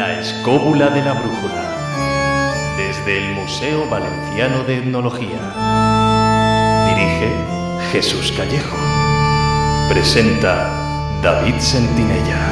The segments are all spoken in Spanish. La escóbula de la brújula, desde el Museo Valenciano de Etnología. Dirige Jesús Callejo. Presenta David Sentinella.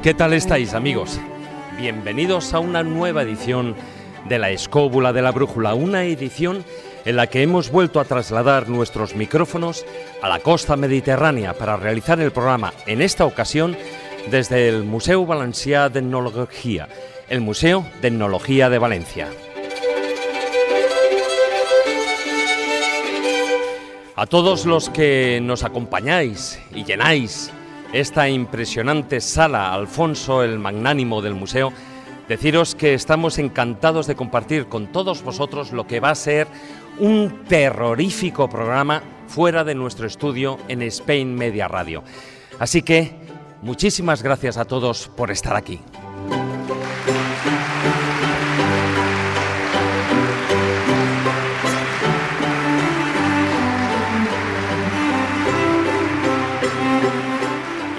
¿Qué tal estáis, amigos? Bienvenidos a una nueva edición de La Escóbula de la Brújula, una edición en la que hemos vuelto a trasladar nuestros micrófonos a la costa mediterránea para realizar el programa, en esta ocasión, desde el Museu Valencià d'Etnologia, el Museo de Etnología de Valencia. A todos los que nos acompañáis y llenáis esta impresionante sala Alfonso el Magnánimo del museo, deciros que estamos encantados de compartir con todos vosotros lo que va a ser un terrorífico programa fuera de nuestro estudio en Spain Media Radio. Así que muchísimas gracias a todos por estar aquí.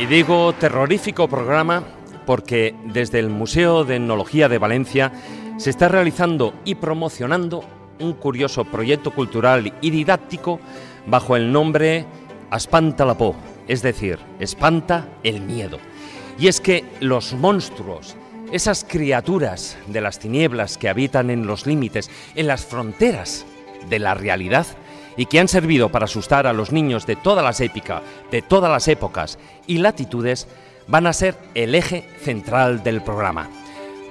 Digo terrorífico programa porque desde el Museo de Etnología de Valencia se está realizando y promocionando un curioso proyecto cultural y didáctico bajo el nombre Espanta la por, es decir, espanta el miedo. Y es que los monstruos, esas criaturas de las tinieblas que habitan en los límites, en las fronteras de la realidad, y que han servido para asustar a los niños de todas las épocas y latitudes, van a ser el eje central del programa.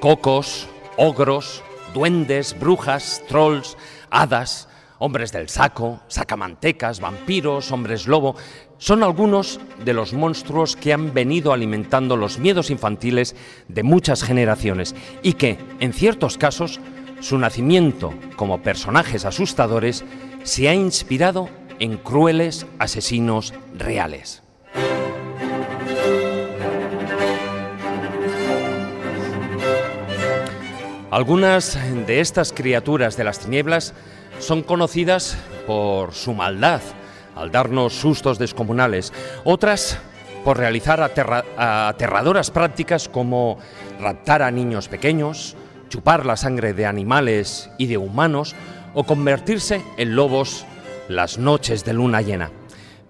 Cocos, ogros, duendes, brujas, trolls, hadas, hombres del saco, sacamantecas, vampiros, hombres lobo, son algunos de los monstruos que han venido alimentando los miedos infantiles de muchas generaciones y que, en ciertos casos, su nacimiento como personajes asustadores se ha inspirado en crueles asesinos reales. Algunas de estas criaturas de las tinieblas son conocidas por su maldad, al darnos sustos descomunales, otras por realizar aterradoras prácticas como raptar a niños pequeños, chupar la sangre de animales y de humanos, o convertirse en lobos las noches de luna llena.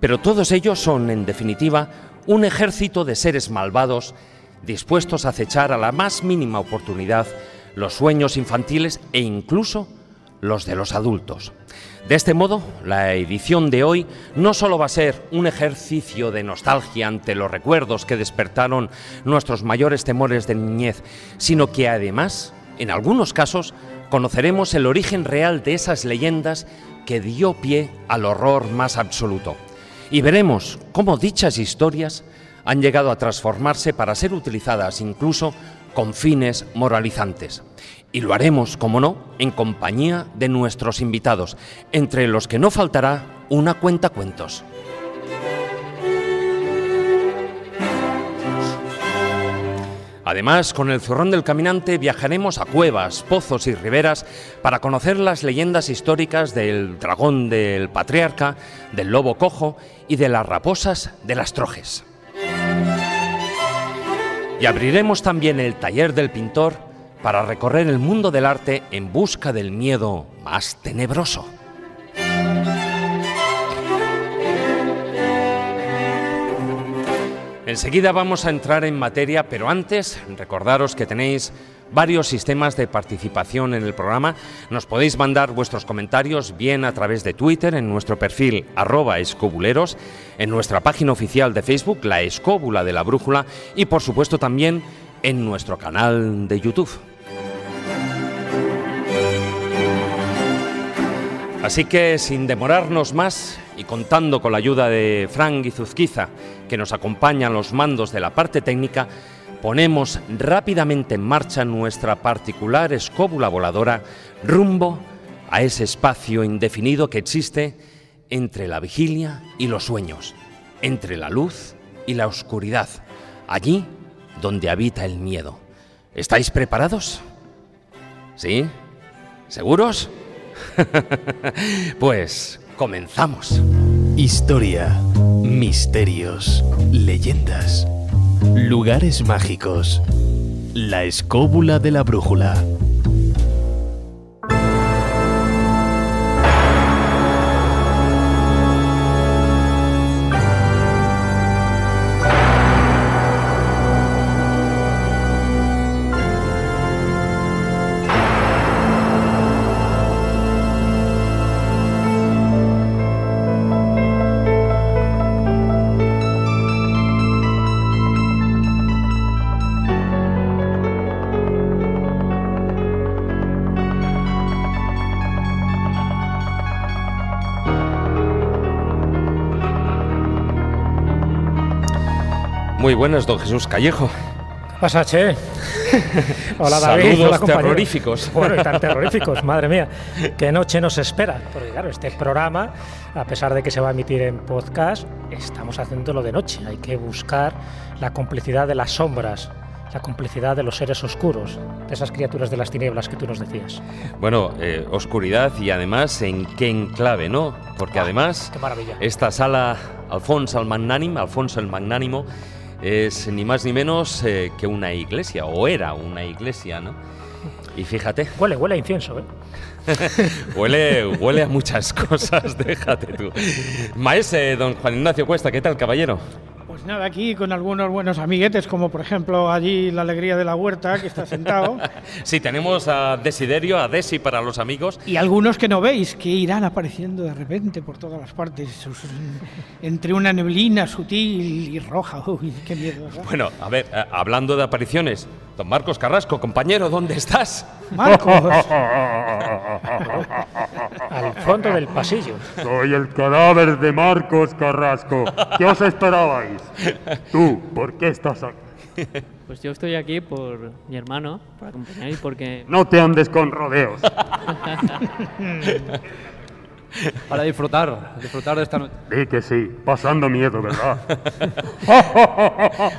Pero todos ellos son, en definitiva, un ejército de seres malvados dispuestos a acechar a la más mínima oportunidad los sueños infantiles e incluso los de los adultos. De este modo, la edición de hoy no solo va a ser un ejercicio de nostalgia ante los recuerdos que despertaron nuestros mayores temores de niñez, sino que además, en algunos casos, conoceremos el origen real de esas leyendas que dio pie al horror más absoluto. Y veremos cómo dichas historias han llegado a transformarse para ser utilizadas incluso con fines moralizantes. Y lo haremos, como no, en compañía de nuestros invitados, entre los que no faltará una cuentacuentos. Además, con el zurrón del caminante viajaremos a cuevas, pozos y riberas para conocer las leyendas históricas del dragón del patriarca, del lobo cojo y de las raposas de las trojes. Y abriremos también el taller del pintor para recorrer el mundo del arte en busca del miedo más tenebroso. Enseguida vamos a entrar en materia, pero antes recordaros que tenéis varios sistemas de participación en el programa. Nos podéis mandar vuestros comentarios bien a través de Twitter, en nuestro perfil @escobuleros, en nuestra página oficial de Facebook, La Escóbula de la Brújula, y por supuesto también en nuestro canal de YouTube. Así que sin demorarnos más y contando con la ayuda de Frank Izuzquiza, que nos acompaña a los mandos de la parte técnica, ponemos rápidamente en marcha nuestra particular escóbula voladora rumbo a ese espacio indefinido que existe entre la vigilia y los sueños, entre la luz y la oscuridad, allí donde habita el miedo. ¿Estáis preparados? ¿Sí? ¿Seguros? Pues comenzamos. Historia, misterios, leyendas, lugares mágicos. La escóbula de la brújula. Muy buenas, don Jesús Callejo. ¿Qué pasa, che? Hola, David. Saludos. Hola, terroríficos. Bueno, y tan terroríficos, madre mía. Qué noche nos espera. Porque claro, este programa, a pesar de que se va a emitir en podcast, estamos haciéndolo de noche. Hay que buscar la complicidad de las sombras, la complicidad de los seres oscuros, de esas criaturas de las tinieblas que tú nos decías. Bueno, oscuridad y además en qué enclave, ¿no? Porque además, qué maravilla. Esta sala, Alfonso el Magnánimo, es ni más ni menos que una iglesia, o era una iglesia, ¿no? Y fíjate... Huele a incienso, ¿eh? huele a muchas cosas, déjate tú. Maese, don Juan Ignacio Cuesta, ¿qué tal, caballero? Pues nada, aquí con algunos buenos amiguetes, como por ejemplo allí la alegría de la huerta, que está sentado. Sí, tenemos a Desiderio, a Desi para los amigos. Y algunos que no veis, que irán apareciendo de repente por todas las partes, entre una neblina sutil y roja. Uy, qué miedo, ¿verdad? Bueno, a ver, hablando de apariciones, don Marcos Carrasco, compañero, ¿dónde estás? ¡Marcos! Al fondo del pasillo. Soy el cadáver de Marcos Carrasco. ¿Qué os esperabais? Tú, ¿por qué estás aquí? Pues yo estoy aquí por mi hermano, por acompañar y porque... No te andes con rodeos. Para disfrutar de esta noche. Sí que sí, pasando miedo, ¿verdad?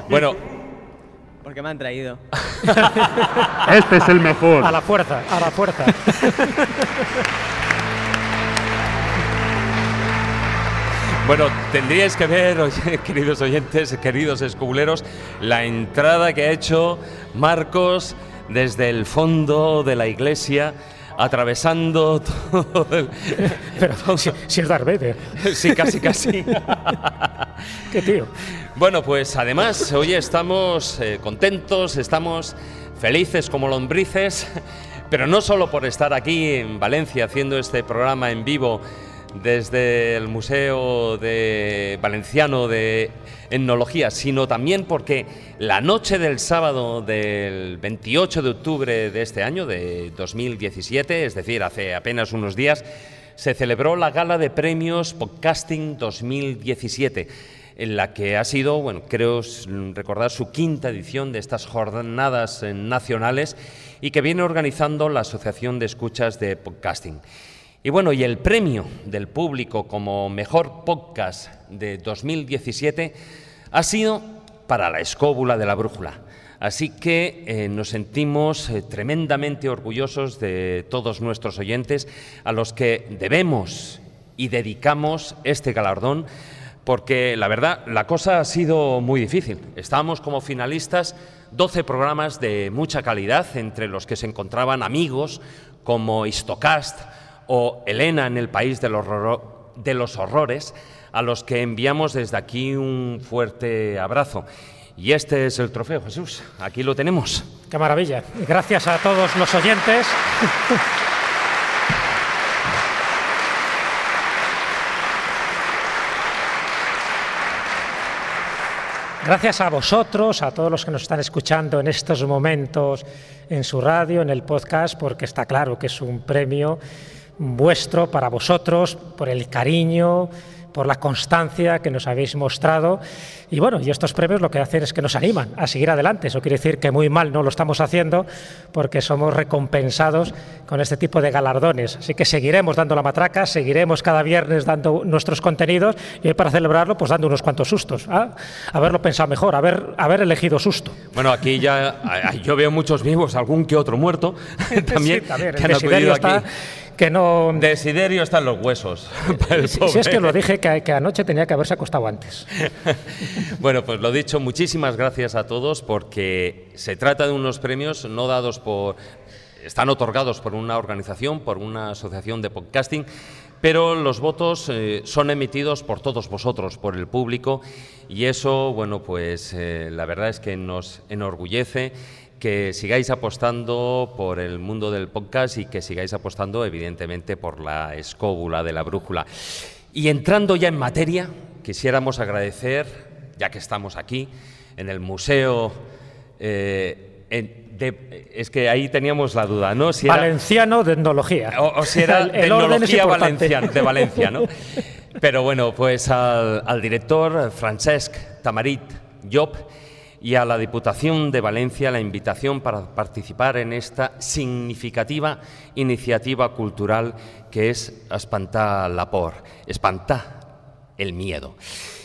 Bueno... ¿Por qué me han traído? Este es el mejor. A la fuerza. Bueno, tendríais que ver, queridos oyentes, queridos escobuleros, la entrada que ha hecho Marcos desde el fondo de la iglesia, atravesando todo el... Pero si es Darth Vader. Sí, casi. Qué tío. Bueno, pues además hoy estamos contentos, estamos felices como lombrices, pero no solo por estar aquí en Valencia haciendo este programa en vivo desde el Museo Valenciano de Etnología, sino también porque la noche del sábado del 28 de octubre de este año, de 2017, es decir, hace apenas unos días, se celebró la Gala de Premios Podcasting 2017, en la que ha sido, bueno, creo recordar, su quinta edición de estas jornadas nacionales y que viene organizando la Asociación de Escuchas de Podcasting. Y bueno, y el premio del público como mejor podcast de 2017 ha sido para La Escóbula de la Brújula. Así que nos sentimos tremendamente orgullosos de todos nuestros oyentes, a los que debemos y dedicamos este galardón, porque la verdad la cosa ha sido muy difícil. Estábamos como finalistas 12 programas de mucha calidad, entre los que se encontraban amigos como Histocast o Elena en el País de los Horrores, a los que enviamos desde aquí un fuerte abrazo. Y este es el trofeo, Jesús. Aquí lo tenemos. ¡Qué maravilla! Gracias a todos los oyentes. Gracias a vosotros, a todos los que nos están escuchando en estos momentos en su radio, en el podcast, porque está claro que es un premio vuestro, para vosotros, por el cariño, por la constancia que nos habéis mostrado. Y bueno, y estos premios lo que hacen es que nos animan a seguir adelante. Eso quiere decir que muy mal no lo estamos haciendo, porque somos recompensados con este tipo de galardones. Así que seguiremos dando la matraca, seguiremos cada viernes dando nuestros contenidos, y hoy para celebrarlo, pues dando unos cuantos sustos. ¿Ah? Haberlo pensado mejor, haber elegido susto. Bueno, aquí ya yo veo muchos vivos, algún que otro muerto también, sí, también que han acudido aquí. Que no... Desiderio está en los huesos. Si es que lo dije, que anoche tenía que haberse acostado antes. Bueno, pues lo dicho, muchísimas gracias a todos, porque se trata de unos premios no dados por... Están otorgados por una organización, por una asociación de podcasting, pero los votos son emitidos por todos vosotros, por el público, y eso, bueno, pues la verdad es que nos enorgullece que sigáis apostando por el mundo del podcast y que sigáis apostando, evidentemente, por la escóbula de la brújula. Y entrando ya en materia, quisiéramos agradecer, ya que estamos aquí, en el museo... es que ahí teníamos la duda, ¿no? Si valenciano era, de etnología. O si era el etnología de Valencia, ¿no? Pero bueno, pues al director Francesc Tamarit Llop y a la Diputación de Valencia la invitación para participar en esta significativa iniciativa cultural que es Espantar la Por, espantar el miedo.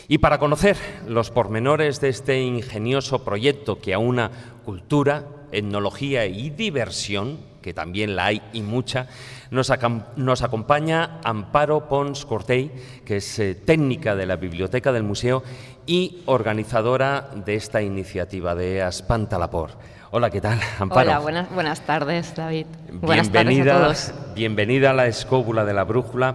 Y para conocer los pormenores de este ingenioso proyecto que aúna cultura, etnología y diversión, que también la hay y mucha, nos acompaña Amparo Pons Cortell, que es técnica de la Biblioteca del Museo y organizadora de esta iniciativa de Espanta la Por. Hola, ¿qué tal, Amparo? Hola, buenas tardes, David. Buenas tardes a todos. Bienvenida a la escóbula de la brújula.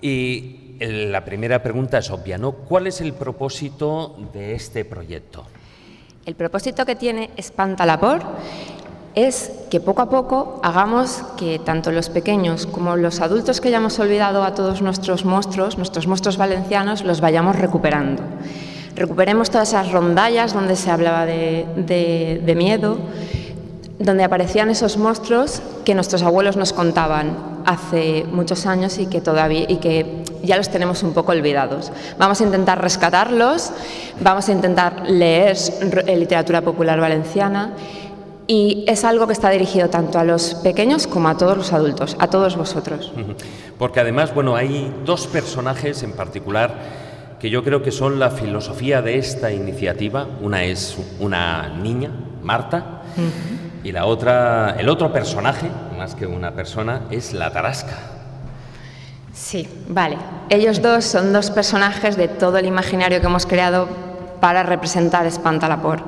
Y la primera pregunta es obvia, ¿no? ¿Cuál es el propósito de este proyecto? El propósito que tiene Espanta la Por es que poco a poco hagamos que tanto los pequeños como los adultos que hayamos olvidado a todos nuestros monstruos valencianos, los vayamos recuperando. Recuperemos todas esas rondallas donde se hablaba de miedo, donde aparecían esos monstruos que nuestros abuelos nos contaban hace muchos años y que todavía ya los tenemos un poco olvidados. Vamos a intentar rescatarlos, vamos a intentar leer literatura popular valenciana. Y es algo que está dirigido tanto a los pequeños como a todos los adultos, a todos vosotros. Porque además, bueno, hay dos personajes en particular que yo creo que son la filosofía de esta iniciativa. Una es una niña, Marta, y la otra, el otro personaje, más que una persona, es la Tarasca. Sí, vale. Ellos dos son dos personajes de todo el imaginario que hemos creado para representar Espanta la Por.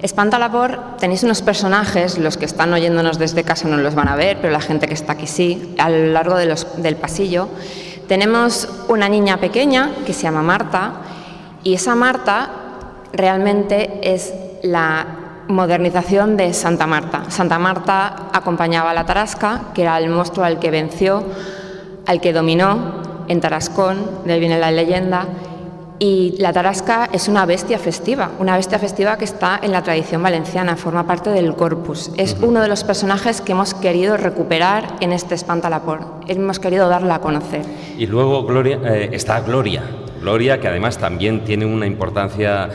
Espanta la Por, tenéis unos personajes, los que están oyéndonos desde casa no los van a ver, pero la gente que está aquí sí, a lo largo de del pasillo. Tenemos una niña pequeña que se llama Marta, y esa Marta realmente es la modernización de Santa Marta. Santa Marta acompañaba a la Tarasca, que era el monstruo al que venció, al que dominó en Tarascón, de ahí viene la leyenda. Y la Tarasca es una bestia festiva que está en la tradición valenciana, forma parte del corpus. Es uno de los personajes que hemos querido recuperar en este Espanta la Por, hemos querido darla a conocer. Y luego Gloria, está Gloria. Gloria, que además también tiene una importancia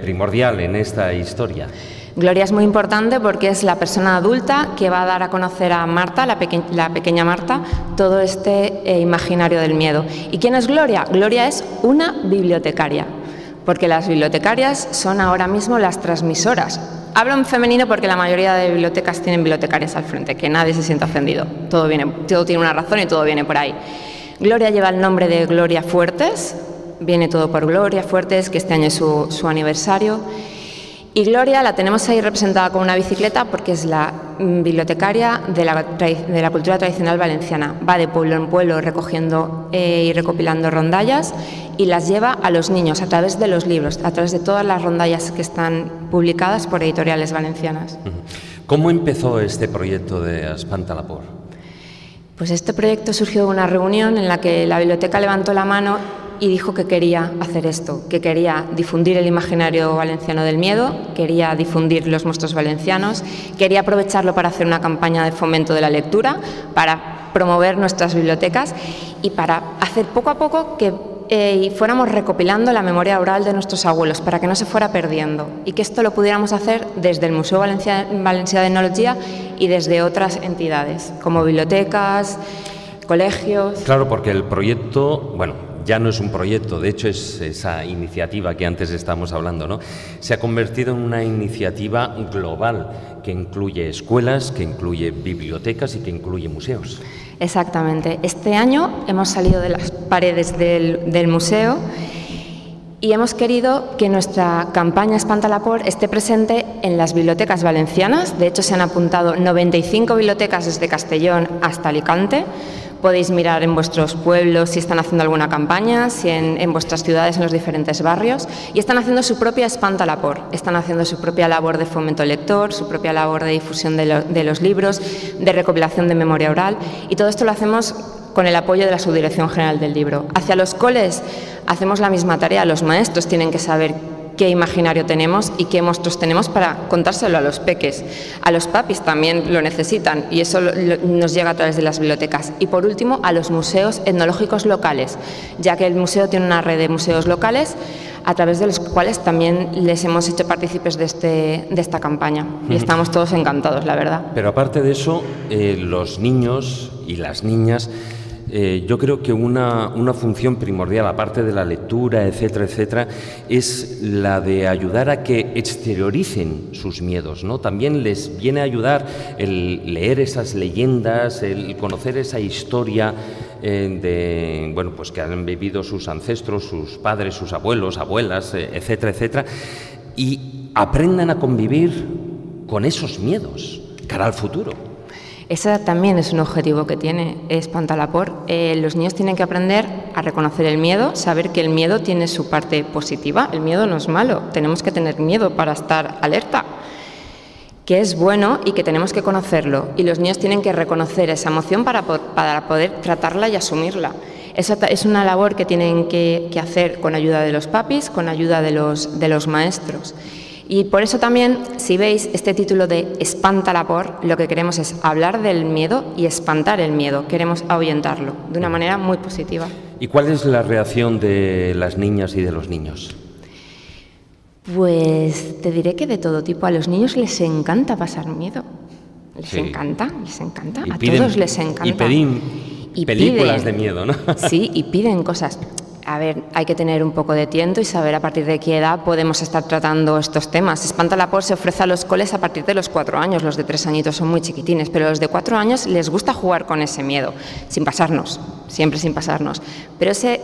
primordial en esta historia. Gloria es muy importante porque es la persona adulta que va a dar a conocer a Marta, la pequeña Marta, todo este imaginario del miedo. ¿Y quién es Gloria? Gloria es una bibliotecaria, porque las bibliotecarias son ahora mismo las transmisoras. Hablo en femenino porque la mayoría de bibliotecas tienen bibliotecarias al frente, que nadie se sienta ofendido. Todo tiene una razón y todo viene por ahí. Gloria lleva el nombre de Gloria Fuertes, viene todo por Gloria Fuertes, que este año es su aniversario. Y Gloria la tenemos ahí representada con una bicicleta porque es la bibliotecaria de la cultura tradicional valenciana. Va de pueblo en pueblo recogiendo y recopilando rondallas y las lleva a los niños a través de los libros, a través de todas las rondallas que están publicadas por editoriales valencianas. ¿Cómo empezó este proyecto de Espanta la Por? Pues este proyecto surgió de una reunión en la que la biblioteca levantó la mano y dijo que quería hacer esto, que quería difundir el imaginario valenciano del miedo, quería difundir los monstruos valencianos, quería aprovecharlo para hacer una campaña de fomento de la lectura, para promover nuestras bibliotecas y para hacer poco a poco que fuéramos recopilando la memoria oral de nuestros abuelos para que no se fuera perdiendo y que esto lo pudiéramos hacer desde el Museo Valencià de Etnologia y desde otras entidades como bibliotecas, colegios. Claro, porque el proyecto, bueno, ya no es un proyecto, de hecho es esa iniciativa que antes estábamos hablando, ¿no? Se ha convertido en una iniciativa global que incluye escuelas, que incluye bibliotecas y que incluye museos. Exactamente. Este año hemos salido de las paredes del museo y hemos querido que nuestra campaña Espantalapor esté presente en las bibliotecas valencianas. De hecho, se han apuntado 95 bibliotecas desde Castellón hasta Alicante. Podéis mirar en vuestros pueblos si están haciendo alguna campaña, si en vuestras ciudades, en los diferentes barrios, y están haciendo su propia Espantalapor, están haciendo su propia labor de fomento lector, su propia labor de difusión de los libros, de recopilación de memoria oral, y todo esto lo hacemos con el apoyo de la Subdirección General del Libro. Hacia los coles hacemos la misma tarea, los maestros tienen que saber qué imaginario tenemos y qué monstruos tenemos para contárselo a los peques. A los papis también lo necesitan y eso nos llega a través de las bibliotecas. Y por último, a los museos etnológicos locales, ya que el museo tiene una red de museos locales a través de los cuales también les hemos hecho partícipes de esta campaña. Y estamos todos encantados, la verdad. Pero aparte de eso, los niños y las niñas, yo creo que una función primordial, aparte de la lectura, etcétera, etcétera, es la de ayudar a que exterioricen sus miedos, ¿no? También les viene a ayudar el leer esas leyendas, el conocer esa historia bueno, pues que han vivido sus ancestros, sus padres, sus abuelos, abuelas, etcétera, etcétera, y aprendan a convivir con esos miedos cara al futuro. Ese también es un objetivo que tiene Espantalapor. Los niños tienen que aprender a reconocer el miedo, saber que el miedo tiene su parte positiva. El miedo no es malo, tenemos que tener miedo para estar alerta, que es bueno y que tenemos que conocerlo. Y los niños tienen que reconocer esa emoción para poder tratarla y asumirla. Esa es una labor que tienen que hacer con ayuda de los papis, con ayuda de los maestros. Y por eso también, si veis este título de Espantalapor, lo que queremos es hablar del miedo y espantar el miedo. Queremos ahuyentarlo de una manera muy positiva. ¿Y cuál es la reacción de las niñas y de los niños? Pues te diré que de todo tipo. A los niños les encanta pasar miedo. Les sí. Encanta, les encanta. Y a piden, todos les encanta. Y películas de miedo, ¿no? Sí, y piden cosas. A ver, hay que tener un poco de tiento y saber a partir de qué edad podemos estar tratando estos temas. Espantalapor se ofrece a los coles a partir de los 4 años. Los de 3 añitos son muy chiquitines, pero los de 4 años les gusta jugar con ese miedo, sin pasarnos, siempre sin pasarnos. Pero ese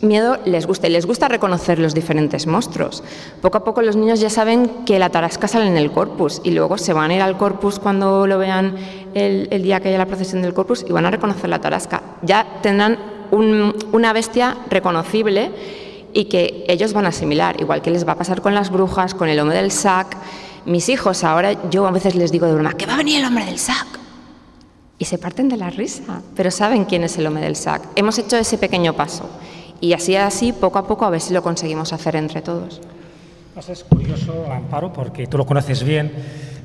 miedo les gusta y les gusta reconocer los diferentes monstruos. Poco a poco los niños ya saben que la tarasca sale en el Corpus y luego se van a ir al Corpus cuando lo vean el día que haya la procesión del Corpus y van a reconocer la tarasca. Ya tendrán una bestia reconocible y que ellos van a asimilar, igual que les va a pasar con las brujas, con el hombre del sac. Mis hijos ahora, yo a veces les digo de broma, que va a venir el hombre del sac. Y se parten de la risa, pero saben quién es el hombre del sac. Hemos hecho ese pequeño paso y así, poco a poco, a ver si lo conseguimos hacer entre todos. Pues es curioso, Amparo, porque tú lo conoces bien.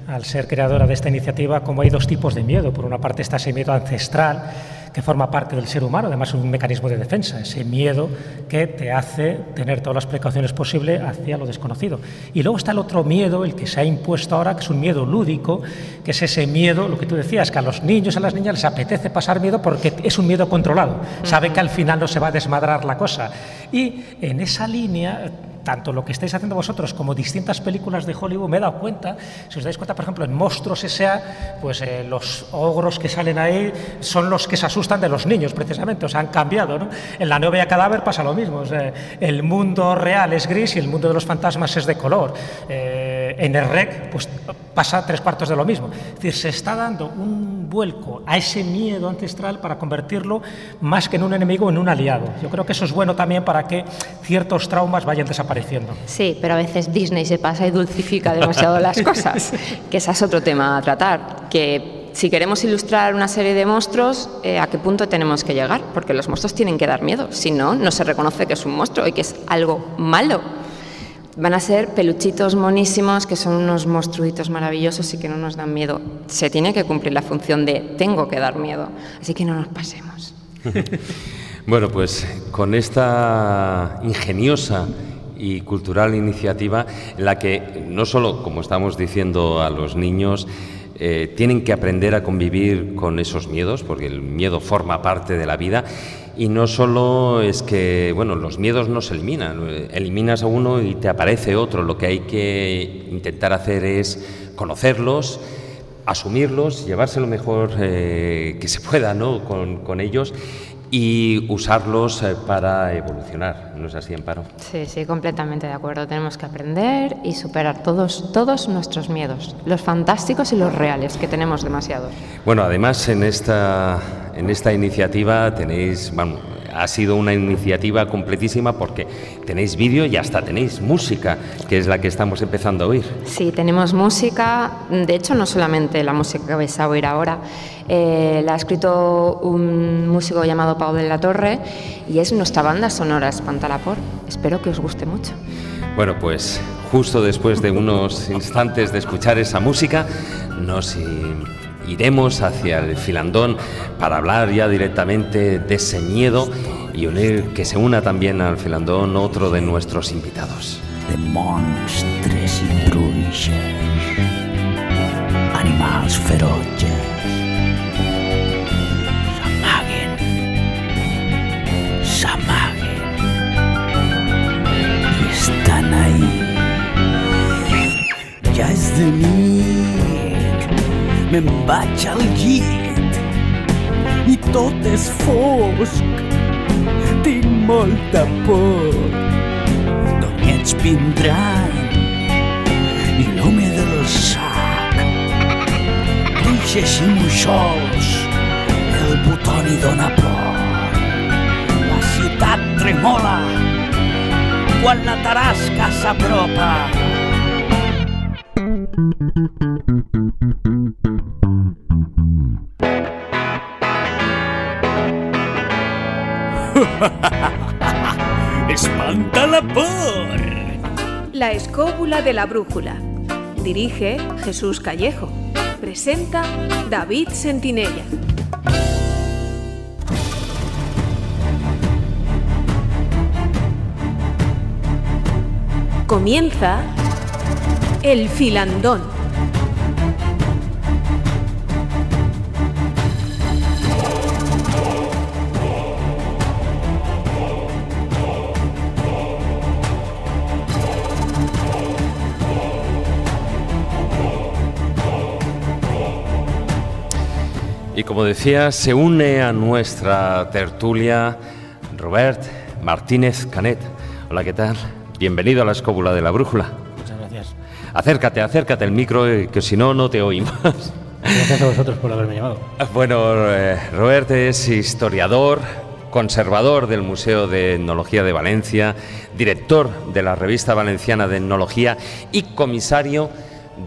Al ser creadora de esta iniciativa, como hay dos tipos de miedo. Por una parte está ese miedo ancestral, que forma parte del ser humano, además es un mecanismo de defensa, ese miedo que te hace tener todas las precauciones posibles hacia lo desconocido. Y luego está el otro miedo, el que se ha impuesto ahora, que es un miedo lúdico, que es ese miedo, lo que tú decías, que a los niños y a las niñas les apetece pasar miedo porque es un miedo controlado, saben que al final no se va a desmadrar la cosa. Y en esa línea, tanto lo que estáis haciendo vosotros como distintas películas de Hollywood, me he dado cuenta, si os dais cuenta, por ejemplo, en Monstruos S.A., pues los ogros que salen ahí son los que se asustan de los niños, precisamente, o sea, han cambiado, ¿no? En La novia cadáver pasa lo mismo, o sea, el mundo real es gris y el mundo de los fantasmas es de color. En el REC, pues pasa 3/4 de lo mismo. Es decir, se está dando un vuelco a ese miedo ancestral para convertirlo más que en un enemigo, en un aliado. Yo creo que eso es bueno también para que ciertos traumas vayan desapareciendo. Sí, pero a veces Disney se pasa y dulcifica demasiado las cosas, que ese es otro tema a tratar, que si queremos ilustrar una serie de monstruos, ¿a qué punto tenemos que llegar? Porque los monstruos tienen que dar miedo, si no, no se reconoce que es un monstruo y que es algo malo. Van a ser peluchitos monísimos que son unos monstruitos maravillosos y que no nos dan miedo. Se tiene que cumplir la función de tengo que dar miedo, así que no nos pasemos. Bueno, pues con esta ingeniosa y cultural iniciativa en la que no solo, como estamos diciendo a los niños, tienen que aprender a convivir con esos miedos, porque el miedo forma parte de la vida. Y no solo es que, bueno, los miedos no se eliminan, eliminas a uno y te aparece otro. Lo que hay que intentar hacer es conocerlos, asumirlos, llevarse lo mejor que se pueda, ¿no?, con ellos y usarlos para evolucionar. ¿No es así, Amparo? Sí, sí, completamente de acuerdo. Tenemos que aprender y superar todos nuestros miedos, los fantásticos y los reales, que tenemos demasiados. Bueno, además en esta iniciativa tenéis, vamos, ha sido una iniciativa completísima porque tenéis vídeo y hasta tenéis música, que es la que estamos empezando a oír. Sí, tenemos música, de hecho no solamente la música que vais a oír ahora, la ha escrito un músico llamado Pau de la Torre y es nuestra banda sonora Espantalapor. Espero que os guste mucho. Bueno, pues justo después de unos instantes de escuchar esa música, nos iremos hacia el Filandón para hablar ya directamente de ese miedo y unir, que se una también al Filandón, otro de nuestros invitados. De monstres y bruixes, animals feroces, s'amaguen, s'amaguen y están ahí. Ya es de mí. Me'n vaig al llit i tot és fosc, tinc molta por. Donyets vindran i l'home del sac bruixes i moixols, el botó li dona por. La ciutat tremola quan la tarasca s'apropa. ¡Espantalapor! La escóbula de la brújula. Dirige Jesús Callejo. Presenta David Sentinella. Comienza El Filandón. Y como decía, se une a nuestra tertulia Robert Martínez Canet. Hola, ¿qué tal? Bienvenido a la escóbula de la brújula. Muchas gracias. Acércate, acércate el micro, que si no, no te oímos. Gracias a vosotros por haberme llamado. Bueno, Robert es historiador, conservador del Museo de Etnología de Valencia, director de la Revista Valenciana de Etnología y comisario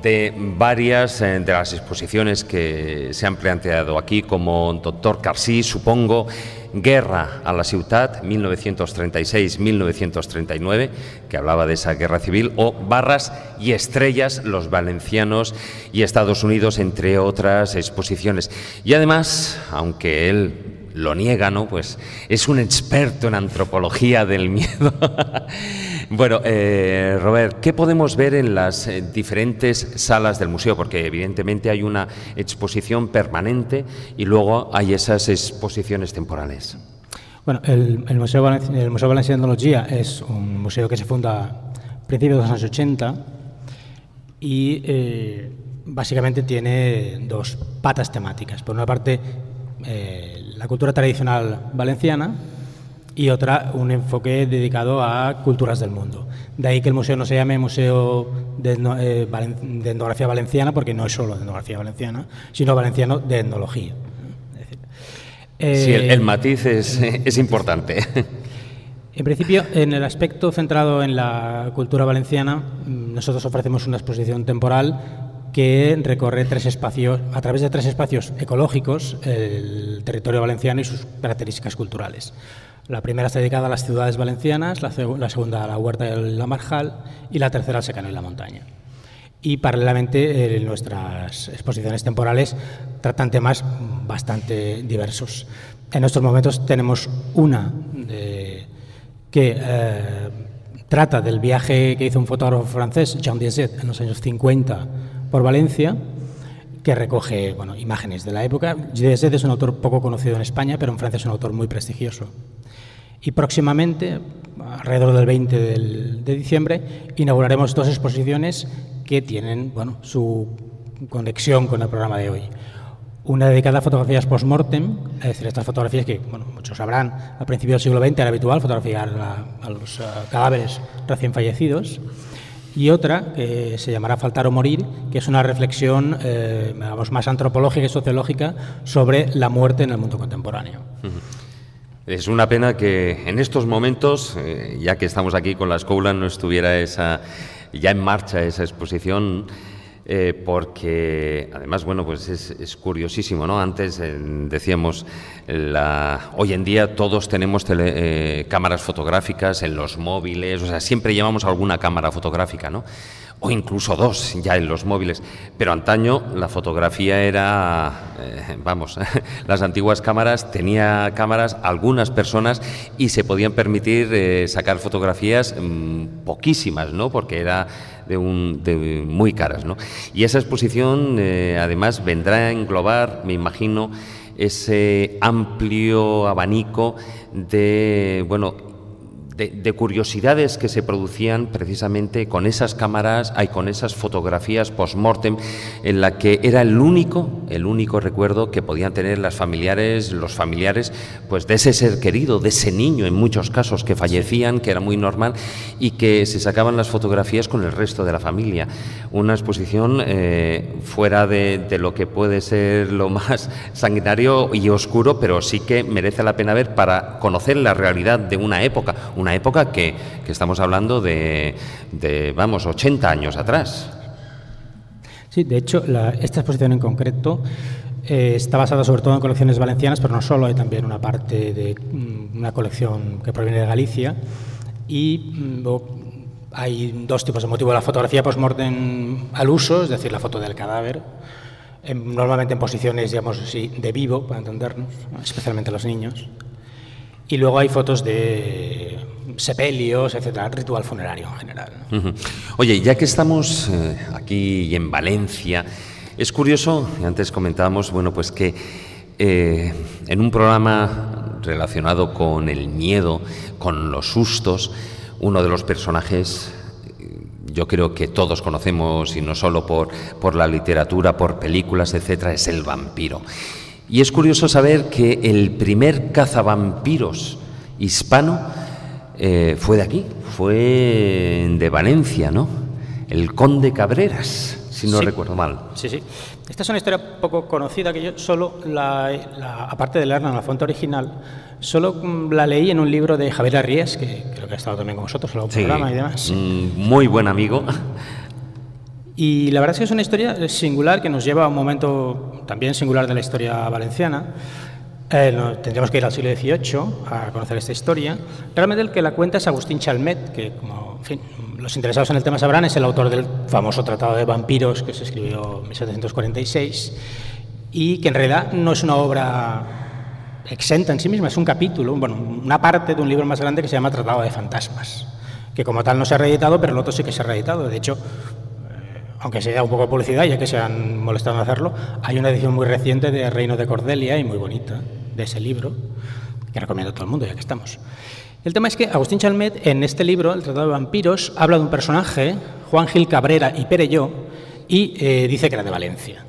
de varias de las exposiciones que se han planteado aquí, como Doctor Carsí, supongo, Guerra a la ciutat, 1936-1939, que hablaba de esa guerra civil, o Barras y Estrellas, los valencianos y Estados Unidos, entre otras exposiciones. Y además, aunque él lo niega, ¿no?, pues es un experto en antropología del miedo. Bueno, Robert, ¿qué podemos ver en las diferentes salas del museo? Porque evidentemente hay una exposición permanente y luego hay esas exposiciones temporales. Bueno, el Museo Valenciano de Etnología es un museo que se funda a principios de los años 80 y básicamente tiene dos patas temáticas. Por una parte, la cultura tradicional valenciana y otra, un enfoque dedicado a culturas del mundo. De ahí que el museo no se llame Museo de Etnografía Valenciana, porque no es solo de etnografía valenciana, sino valenciano de etnología. Sí, el matiz es importante. En principio, en el aspecto centrado en la cultura valenciana, nosotros ofrecemos una exposición temporal que recorre tres espacios, a través de tres espacios ecológicos, el territorio valenciano y sus características culturales. La primera está dedicada a las ciudades valencianas, la segunda a la Huerta y la Marjal y la tercera al secano y la montaña. Y paralelamente nuestras exposiciones temporales tratan temas bastante diversos. En estos momentos tenemos una que trata del viaje que hizo un fotógrafo francés, Jean Diezet, en los años 50 por Valencia, que recoge imágenes de la época. Diezet es un autor poco conocido en España, pero en Francia es un autor muy prestigioso. Y próximamente, alrededor del 20 de diciembre, inauguraremos dos exposiciones que tienen su conexión con el programa de hoy. Una dedicada a fotografías post-mortem, es decir, estas fotografías que muchos sabrán, a principios del siglo XX era habitual fotografiar a los cadáveres recién fallecidos, y otra que se llamará Faltar o morir, que es una reflexión más antropológica y sociológica sobre la muerte en el mundo contemporáneo. Es una pena que en estos momentos, ya que estamos aquí con la Escoula, no estuviera ya en marcha esa exposición. Porque además, pues es curiosísimo, ¿no? Antes decíamos, hoy en día todos tenemos cámaras fotográficas en los móviles, o sea, siempre llevamos alguna cámara fotográfica, ¿no? O incluso dos ya en los móviles, pero antaño la fotografía era, las antiguas cámaras, tenía cámaras algunas personas y se podían permitir sacar fotografías poquísimas, ¿no? Porque era de muy caras, ¿no? Y esa exposición además vendrá a englobar, me imagino, ese amplio abanico de, de curiosidades que se producían precisamente con esas cámaras y con esas fotografías post-mortem, en la que era el único recuerdo que podían tener los familiares pues de ese ser querido, de ese niño en muchos casos que fallecían, que era muy normal, y que se sacaban las fotografías con el resto de la familia. Una exposición fuera de lo que puede ser lo más sanguinario y oscuro, pero sí que merece la pena ver para conocer la realidad de una época. Una época que estamos hablando de 80 años atrás. Sí, de hecho, esta exposición en concreto está basada sobre todo en colecciones valencianas, pero no solo, hay también una parte de una colección que proviene de Galicia. Y hay dos tipos de motivo: la fotografía post-mortem al uso, es decir, la foto del cadáver, normalmente en posiciones, digamos así, de vivo, para entendernos, especialmente los niños. Y luego hay fotos de sepelios, etcétera, ritual funerario en general, ¿no? Oye, ya que estamos aquí en Valencia, es curioso, antes comentábamos, pues que en un programa relacionado con el miedo, con los sustos, uno de los personajes, yo creo que todos conocemos, y no solo por la literatura, por películas, etcétera, es el vampiro. Y es curioso saber que el primer cazavampiros hispano fue de aquí, fue de Valencia, ¿no? El conde Cabreras, si no recuerdo mal. Sí, sí. Esta es una historia poco conocida, que yo solo, aparte de leerla en la fuente original, solo la leí en un libro de Javier Arries, que creo que ha estado también con vosotros en algún programa y demás. Muy buen amigo. Y la verdad es que es una historia singular que nos lleva a un momento también singular de la historia valenciana. Tendríamos que ir al siglo XVIII a conocer esta historia. Realmente el que la cuenta es Agustín Chalmet, que, los interesados en el tema sabrán, es el autor del famoso Tratado de Vampiros, que se escribió en 1746, y que en realidad no es una obra exenta en sí misma, es un capítulo, una parte de un libro más grande que se llama Tratado de Fantasmas, que como tal no se ha reeditado, pero el otro sí que se ha reeditado. De hecho, aunque se da un poco de publicidad, ya que se han molestado en hacerlo, hay una edición muy reciente de Reino de Cordelia, y muy bonita, de ese libro, que recomiendo a todo el mundo, ya que estamos. El tema es que Agustín Chalmet, en este libro, El Tratado de Vampiros, habla de un personaje, Juan Gil Cabrera y Perelló, y dice que era de Valencia.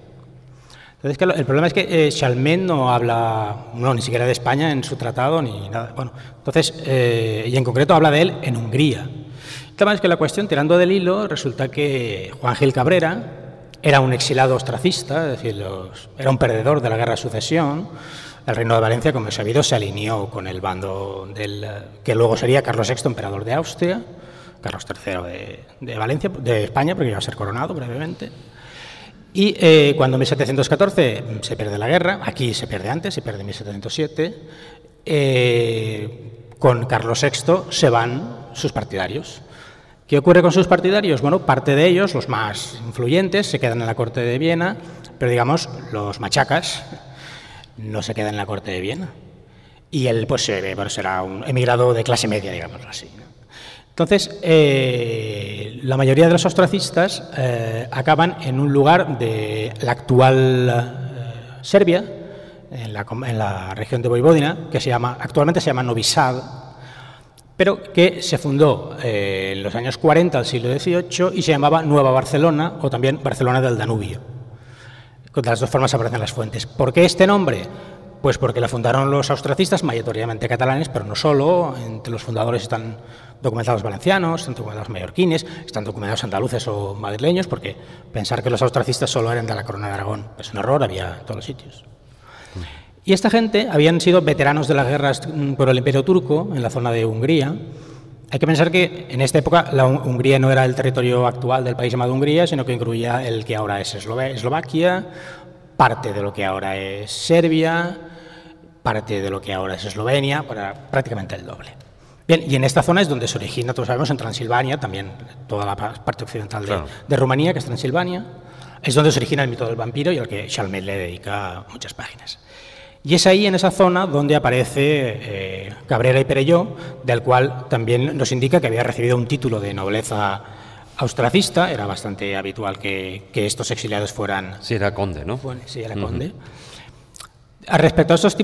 Entonces, claro, el problema es que Chalmet no habla, ni siquiera de España en su tratado, ni nada. Entonces, y en concreto habla de él en Hungría. El tema es que la cuestión, tirando del hilo, resulta que Juan Gil Cabrera era un exilado ostracista, es decir, era un perdedor de la Guerra de Sucesión. El Reino de Valencia, como es sabido, se alineó con el bando que luego sería Carlos VI, emperador de Austria, Carlos III de España, porque iba a ser coronado brevemente. Y cuando en 1714 se pierde la guerra, aquí se pierde antes, se pierde en 1707, con Carlos VI se van sus partidarios. ¿Qué ocurre con sus partidarios? Bueno, parte de ellos, los más influyentes, se quedan en la corte de Viena, pero digamos, los machacas no se quedan en la corte de Viena. Y él pues será un emigrado de clase media, digámoslo así. Entonces, la mayoría de los austracistas acaban en un lugar de la actual Serbia, en la región de Voivodina, que actualmente se llama Novi Sad, pero que se fundó en los años 40 del siglo XVIII y se llamaba Nueva Barcelona o también Barcelona del Danubio. De las dos formas aparecen las fuentes. ¿Por qué este nombre? Pues porque la fundaron los austracistas, mayoritariamente catalanes, pero no solo. Entre los fundadores están documentados valencianos, están documentados mallorquines, están documentados andaluces o madrileños, porque pensar que los austracistas solo eran de la Corona de Aragón es un error, había en todos los sitios. Y esta gente habían sido veteranos de las guerras por el Imperio Turco, en la zona de Hungría. Hay que pensar que en esta época la Hungría no era el territorio actual del país llamado Hungría, sino que incluía el que ahora es Eslovaquia, parte de lo que ahora es Serbia, parte de lo que ahora es Eslovenia, prácticamente el doble. Bien, y en esta zona es donde se origina, todos sabemos, en Transilvania, también toda la parte occidental de Rumanía, que es Transilvania, es donde se origina el mito del vampiro y al que Chalmers le dedica muchas páginas. Y es ahí, en esa zona, donde aparece Cabrera y Perelló, del cual también nos indica que había recibido un título de nobleza austracista. Era bastante habitual que estos exiliados fueran... Sí, era conde, ¿no? Bueno, sí, era conde. Respecto a estos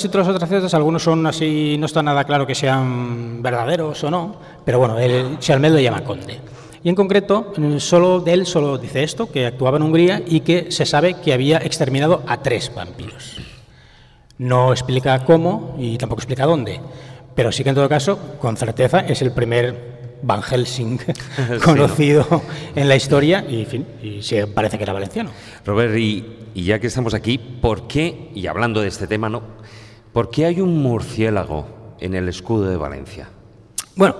títulos austracistas, algunos son así, no está nada claro que sean verdaderos o no, pero bueno, Chalmers lo llama conde. Y en concreto, de él solo dice esto, que actuaba en Hungría y que se sabe que había exterminado a 3 vampiros. No explica cómo y tampoco explica dónde, pero sí que en todo caso, con certeza, es el primer Van Helsing conocido en la historia y, en fin, y se parece que era valenciano. Robert, y ya que estamos aquí, ¿por qué, y hablando de este tema, ¿por qué hay un murciélago en el escudo de Valencia? Bueno,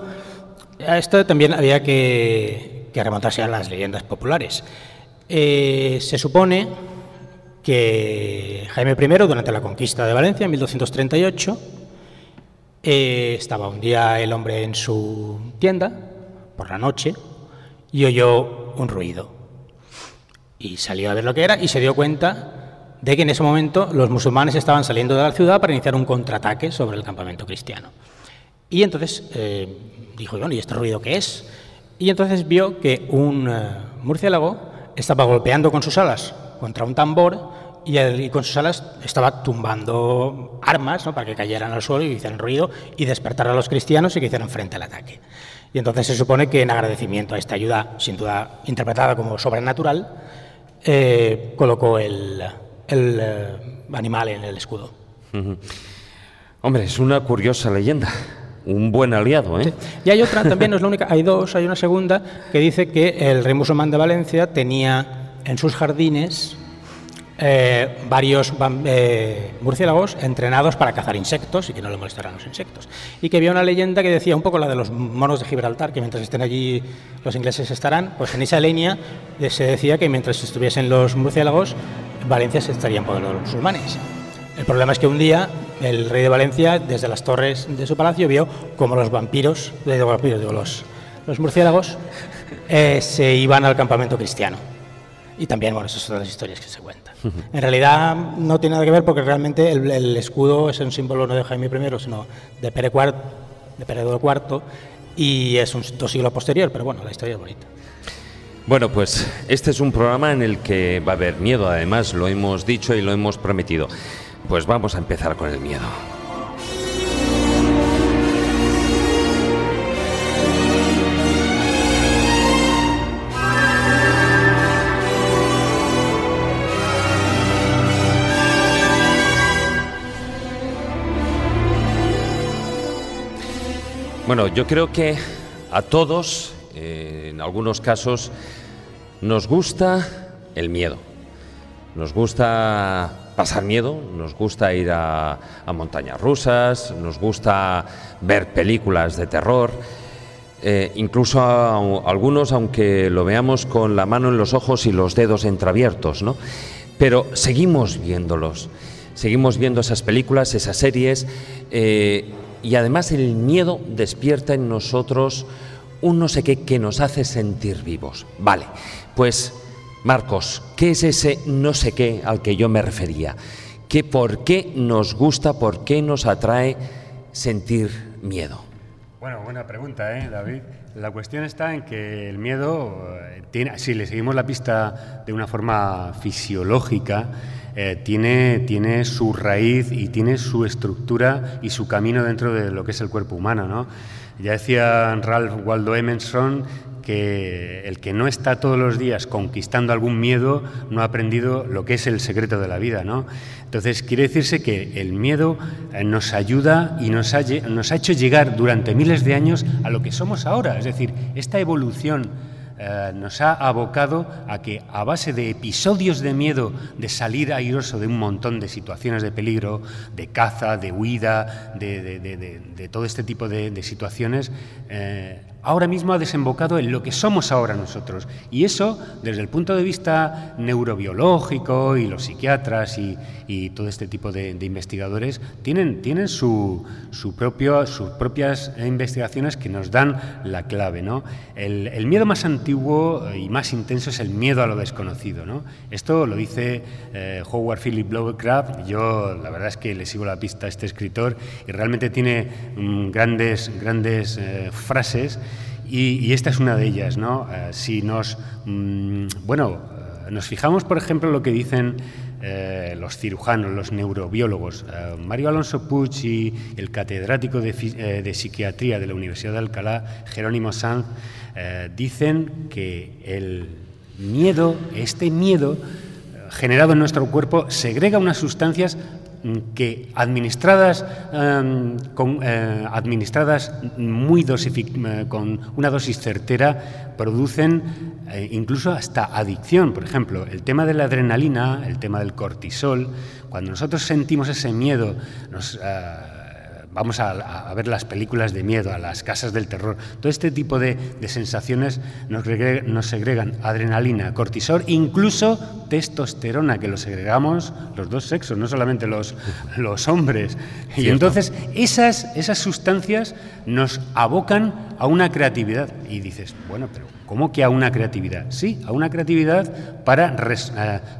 a esto también había que remontarse a las leyendas populares. Se supone que Jaime I, durante la conquista de Valencia, en 1238, estaba un día el hombre en su tienda, por la noche, y oyó un ruido. Y salió a ver lo que era y se dio cuenta de que en ese momento los musulmanes estaban saliendo de la ciudad para iniciar un contraataque sobre el campamento cristiano. Y entonces dijo, bueno, ¿y este ruido qué es? Y entonces vio que un murciélago estaba golpeando con sus alas contra un tambor y con sus alas estaba tumbando armas, ¿no?, para que cayeran al suelo y hicieran ruido y despertaran a los cristianos y que hicieran frente al ataque. Y entonces se supone que en agradecimiento a esta ayuda, sin duda interpretada como sobrenatural, colocó el animal en el escudo. Hombre, es una curiosa leyenda. Un buen aliado, ¿eh? Sí. Y hay otra, también no es la única, hay una segunda que dice que el rey musulmán de Valencia tenía en sus jardines varios murciélagos entrenados para cazar insectos y que no le molestaran los insectos. Y que había una leyenda que decía, un poco la de los monos de Gibraltar, que mientras estén allí los ingleses estarán, pues en esa línea se decía que mientras estuviesen los murciélagos, Valencia se estaría en poder de los musulmanes. El problema es que un día el rey de Valencia, desde las torres de su palacio, vio como los murciélagos se iban al campamento cristiano. Y también, bueno, esas son las historias que se cuentan. En realidad no tiene nada que ver porque realmente el escudo es un símbolo no de Jaime I, sino de Pere IV, y es 2 siglos posterior, pero bueno, la historia es bonita. Bueno, pues este es un programa en el que va a haber miedo, además lo hemos dicho y lo hemos prometido. Pues vamos a empezar con el miedo. Bueno, yo creo que a todos, en algunos casos, nos gusta el miedo. Nos gusta pasar miedo, nos gusta ir a montañas rusas, nos gusta ver películas de terror. Incluso a algunos, aunque lo veamos con la mano en los ojos y los dedos entreabiertos, ¿no? Pero seguimos viéndolos. Seguimos viendo esas películas, esas series... y además el miedo despierta en nosotros un no sé qué que nos hace sentir vivos. Vale, pues Marcos, ¿qué es ese no sé qué al que yo me refería? ¿Qué, por qué nos gusta, por qué nos atrae sentir miedo? Bueno, buena pregunta, David. La cuestión está en que el miedo, si le seguimos la pista de una forma fisiológica, tiene su raíz y tiene su estructura y su camino dentro de lo que es el cuerpo humano, ¿no? Ya decía Ralph Waldo Emerson que el que no está todos los días conquistando algún miedo no ha aprendido lo que es el secreto de la vida, ¿no? Entonces, quiere decirse que el miedo nos ayuda y nos ha hecho llegar durante miles de años a lo que somos ahora. Es decir, esta evolución nos ha abocado a que, a base de episodios de miedo, de salir airoso de un montón de situaciones de peligro, de caza, de huida, de todo este tipo de situaciones, ahora mismo ha desembocado en lo que somos ahora nosotros. Y eso, desde el punto de vista neurobiológico, y los psiquiatras y todo este tipo de investigadores tienen sus propias investigaciones que nos dan la clave, ¿no? El miedo más antiguo y más intenso es el miedo a lo desconocido, ¿no? Esto lo dice Howard Philip Lovecraft. Yo la verdad es que le sigo la pista a este escritor y realmente tiene grandes frases y esta es una de ellas, ¿no? Si nos nos fijamos, por ejemplo, lo que dicen los cirujanos, los neurobiólogos, Mario Alonso Puig y el catedrático de psiquiatría de la Universidad de Alcalá, Jerónimo Sanz, dicen que el miedo, este miedo generado en nuestro cuerpo, segrega unas sustancias que administradas muy con una dosis certera producen incluso hasta adicción. Por ejemplo, el tema de la adrenalina, el tema del cortisol. Cuando nosotros sentimos ese miedo, vamos a ver las películas de miedo, a las casas del terror. Todo este tipo de sensaciones nos segregan adrenalina, cortisol, incluso testosterona, que lo segregamos los dos sexos, no solamente los hombres. ¿Cierto? Y entonces esas sustancias nos abocan a una creatividad. Y dices, bueno, pero ¿cómo que a una creatividad? Sí, a una creatividad para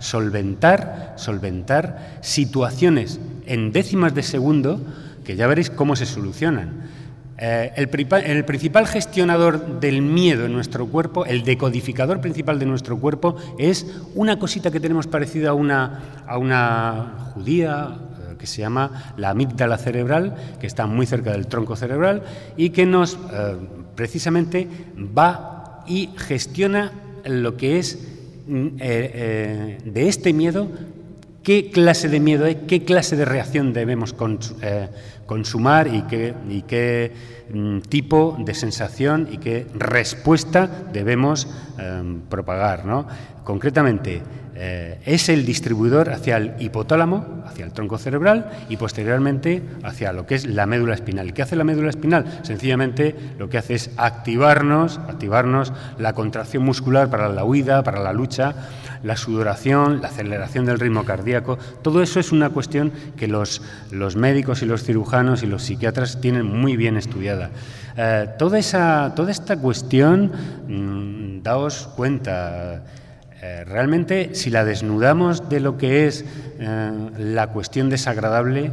solventar situaciones en décimas de segundo, que ya veréis cómo se solucionan. El principal gestionador del miedo en nuestro cuerpo, el decodificador principal de nuestro cuerpo, es una cosita que tenemos parecida a una judía, que se llama la amígdala cerebral, que está muy cerca del tronco cerebral y que nos precisamente va y gestiona lo que es de este miedo. ¿Qué clase de miedo es? ¿Qué clase de reacción debemos consumar? ¿Y qué tipo de sensación y qué respuesta debemos propagar, ¿no? Concretamente, es el distribuidor hacia el hipotálamo, hacia el tronco cerebral y posteriormente hacia lo que es la médula espinal. ¿Qué hace la médula espinal? Sencillamente lo que hace es activarnos la contracción muscular para la huida, para la lucha, la sudoración, la aceleración del ritmo cardíaco. Todo eso es una cuestión que los médicos y los cirujanos y los psiquiatras tienen muy bien estudiada. Toda esta cuestión, daos cuenta, realmente, si la desnudamos de lo que es la cuestión desagradable,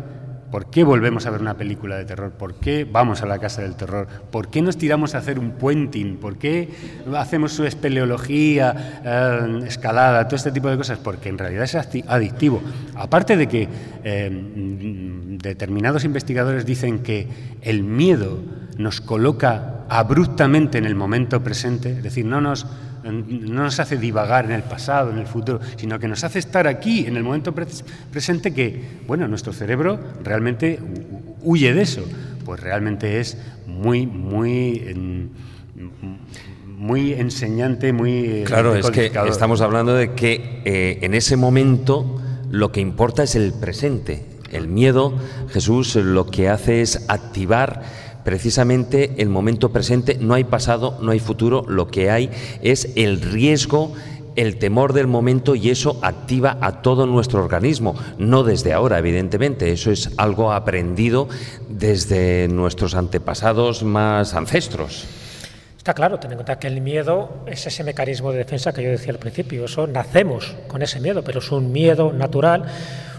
¿por qué volvemos a ver una película de terror? ¿Por qué vamos a la casa del terror? ¿Por qué nos tiramos a hacer un puenting? ¿Por qué hacemos su espeleología, escalada, todo este tipo de cosas? Porque en realidad es adictivo. Aparte de que determinados investigadores dicen que el miedo nos coloca abruptamente en el momento presente, es decir, no nos hace divagar en el pasado, en el futuro, sino que nos hace estar aquí, en el momento presente, que, bueno, nuestro cerebro realmente huye de eso. Pues realmente es muy enseñante, muy... Claro, es que estamos hablando de que en ese momento lo que importa es el presente. El miedo, Jesús, lo que hace es activar precisamente el momento presente. No hay pasado, no hay futuro, lo que hay es el riesgo el temor del momento, y eso activa a todo nuestro organismo, no desde ahora, evidentemente, eso es algo aprendido desde nuestros antepasados más ancestros. Está claro, ten en cuenta que el miedo es ese mecanismo de defensa que yo decía al principio, eso nacemos con ese miedo, pero es un miedo natural,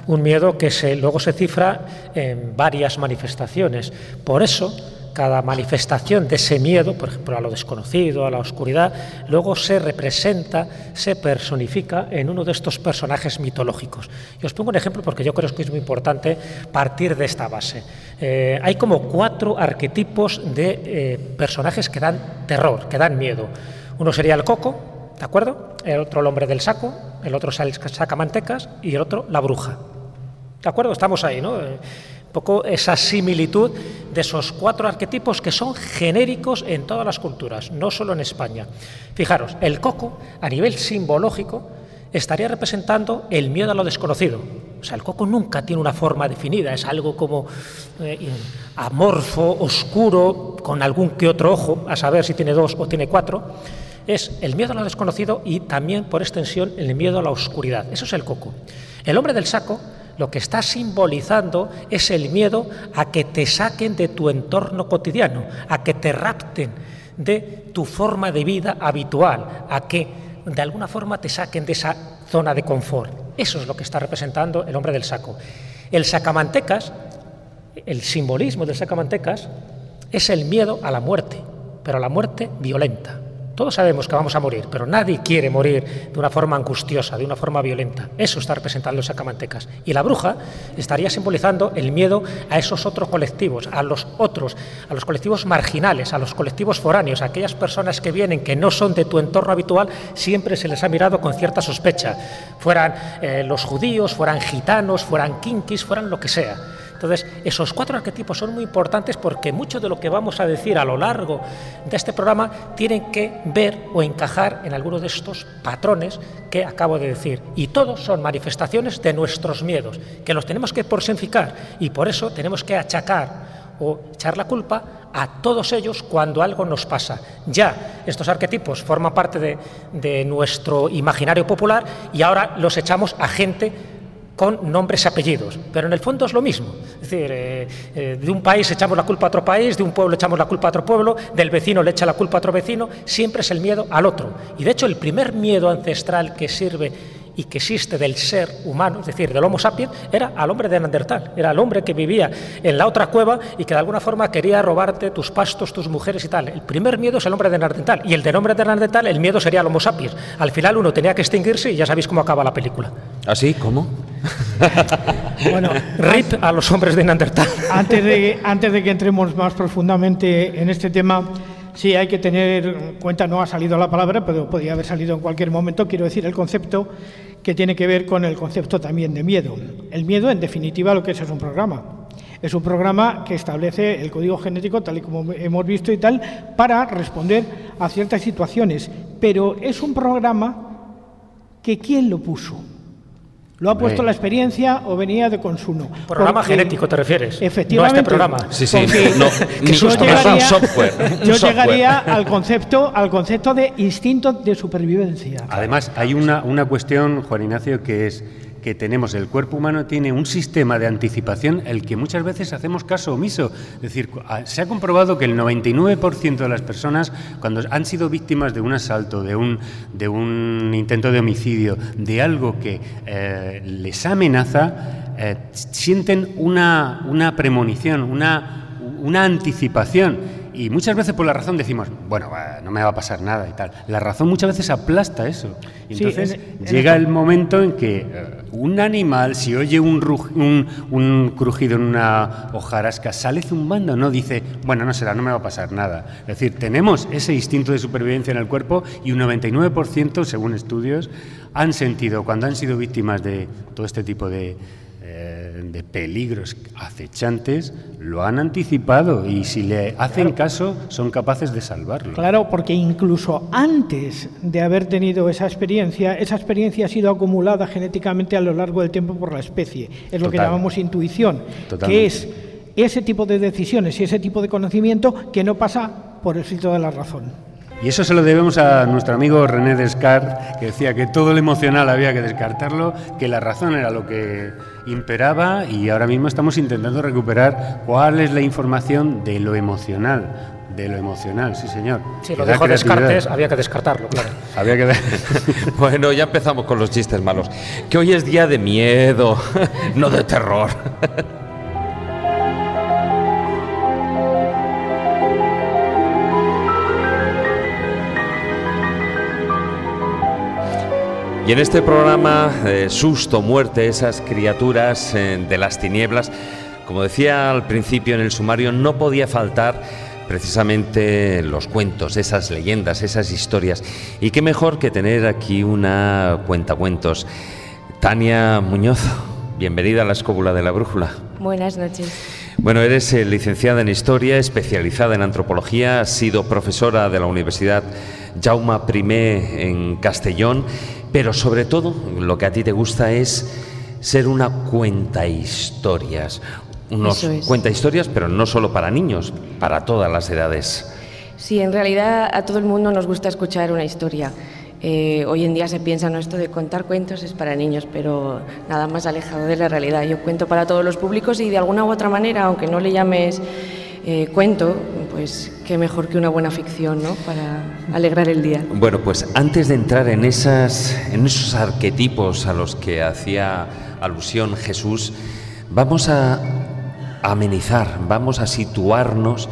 un miedo que luego se cifra en varias manifestaciones. Por eso, cada manifestación de ese miedo, por ejemplo, a lo desconocido, a la oscuridad, luego se representa, se personifica en uno de estos personajes mitológicos. Y os pongo un ejemplo porque yo creo que es muy importante partir de esta base. Hay como 4 arquetipos de personajes que dan terror, que dan miedo. Uno sería el coco, ¿de acuerdo? El otro el hombre del saco, el otro el sacamantecas y el otro la bruja. ¿De acuerdo? Estamos ahí, ¿no? Poco esa similitud de esos 4 arquetipos que son genéricos en todas las culturas, no solo en España. Fijaros, el coco, a nivel simbológico, estaría representando el miedo a lo desconocido. O sea, el coco nunca tiene una forma definida, es algo como amorfo, oscuro, con algún que otro ojo, a saber si tiene 2 o tiene 4. Es el miedo a lo desconocido y también, por extensión, el miedo a la oscuridad. Eso es el coco. El hombre del saco lo que está simbolizando es el miedo a que te saquen de tu entorno cotidiano, a que te rapten de tu forma de vida habitual, a que de alguna forma te saquen de esa zona de confort. Eso es lo que está representando el hombre del saco. El sacamantecas, el simbolismo del sacamantecas, es el miedo a la muerte, pero a la muerte violenta. Todos sabemos que vamos a morir, pero nadie quiere morir de una forma angustiosa, de una forma violenta. Eso está representando el sacamantecas. Y la bruja estaría simbolizando el miedo a esos otros colectivos, a los otros, a los colectivos marginales, a los colectivos foráneos, a aquellas personas que vienen, que no son de tu entorno habitual, siempre se les ha mirado con cierta sospecha. Fueran los judíos, fueran gitanos, fueran kinkis, fueran lo que sea. Entonces, esos 4 arquetipos son muy importantes porque mucho de lo que vamos a decir a lo largo de este programa tienen que ver o encajar en alguno de estos patrones que acabo de decir. Y todos son manifestaciones de nuestros miedos, que los tenemos que personificar y por eso tenemos que achacar o echar la culpa a todos ellos cuando algo nos pasa. Ya estos arquetipos forman parte de nuestro imaginario popular y ahora los echamos a gente con nombres y apellidos, pero en el fondo es lo mismo. Es decir, de un país echamos la culpa a otro país, de un pueblo echamos la culpa a otro pueblo, del vecino le echa la culpa a otro vecino, siempre es el miedo al otro. Y de hecho el primer miedo ancestral que sirve y que existe del ser humano, es decir, del Homo sapiens, era al hombre de Neandertal, era el hombre que vivía en la otra cueva y que de alguna forma quería robarte tus pastos, tus mujeres y tal. El primer miedo es el hombre de Neandertal, y el del hombre de Neandertal, el miedo sería al Homo sapiens. Al final uno tenía que extinguirse y ya sabéis cómo acaba la película. ¿Así? ¿Cómo? Bueno, RIP a los hombres de Neandertal. Antes de que entremos más profundamente en este tema, sí, hay que tener en cuenta, no ha salido la palabra, pero podría haber salido en cualquier momento, quiero decir, el concepto que tiene que ver con el concepto también de miedo. El miedo, en definitiva, lo que es un programa. Es un programa que establece el código genético, tal y como hemos visto y tal, para responder a ciertas situaciones. Pero es un programa que ¿quién lo puso? ¿Lo ha puesto la experiencia o venía de consumo? ¿Programa genético te refieres? Efectivamente. No a este programa. Sí, sí. No, yo llegaría al concepto de instinto de supervivencia. Además, hay una cuestión, Juan Ignacio, que es que tenemos, el cuerpo humano tiene un sistema de anticipación al que muchas veces hacemos caso omiso. Es decir, se ha comprobado que el 99% de las personas, cuando han sido víctimas de un asalto, de un intento de homicidio, de algo que les amenaza, sienten una premonición, una anticipación. Y muchas veces por la razón decimos, bueno, no me va a pasar nada y tal. La razón muchas veces aplasta eso. Y entonces sí, llega el momento en que un animal, si oye un crujido en una hojarasca, sale zumbando, no dice, bueno, no será, no me va a pasar nada. Es decir, tenemos ese instinto de supervivencia en el cuerpo y un 99%, según estudios, han sentido, cuando han sido víctimas de todo este tipo de peligros acechantes, lo han anticipado y si le hacen caso son capaces de salvarlo. Claro, porque incluso antes de haber tenido esa experiencia ha sido acumulada genéticamente a lo largo del tiempo por la especie. Es lo que llamamos intuición, que es ese tipo de decisiones y ese tipo de conocimiento que no pasa por el filtro de la razón. Y eso se lo debemos a nuestro amigo René Descartes, que decía que todo lo emocional había que descartarlo, que la razón era lo que imperaba, y ahora mismo estamos intentando recuperar cuál es la información de lo emocional. De lo emocional, sí señor. Sí, lo dejó Descartes, había que descartarlo, claro. Había que... Bueno, ya empezamos con los chistes malos. Que hoy es día de miedo, no de terror. Y en este programa, susto, muerte, esas criaturas de las tinieblas, como decía al principio en el sumario, no podía faltar precisamente los cuentos, esas leyendas, esas historias. Y qué mejor que tener aquí una cuentacuentos. Tania Muñoz, bienvenida a la Escóbula de la Brújula. Buenas noches. Bueno, eres licenciada en Historia, especializada en Antropología, has sido profesora de la Universidad Jaume I en Castellón, pero sobre todo lo que a ti te gusta es ser una cuentahistorias. Unos cuentahistorias, pero no solo para niños, para todas las edades. Sí, en realidad a todo el mundo nos gusta escuchar una historia. Hoy en día se piensa, no, esto de contar cuentos es para niños, pero nada más alejado de la realidad. Yo cuento para todos los públicos y de alguna u otra manera, aunque no le llames cuento, pues qué mejor que una buena ficción, ¿no?, para alegrar el día. Bueno, pues antes de entrar en esos arquetipos a los que hacía alusión Jesús, vamos a amenizar, vamos a situarnos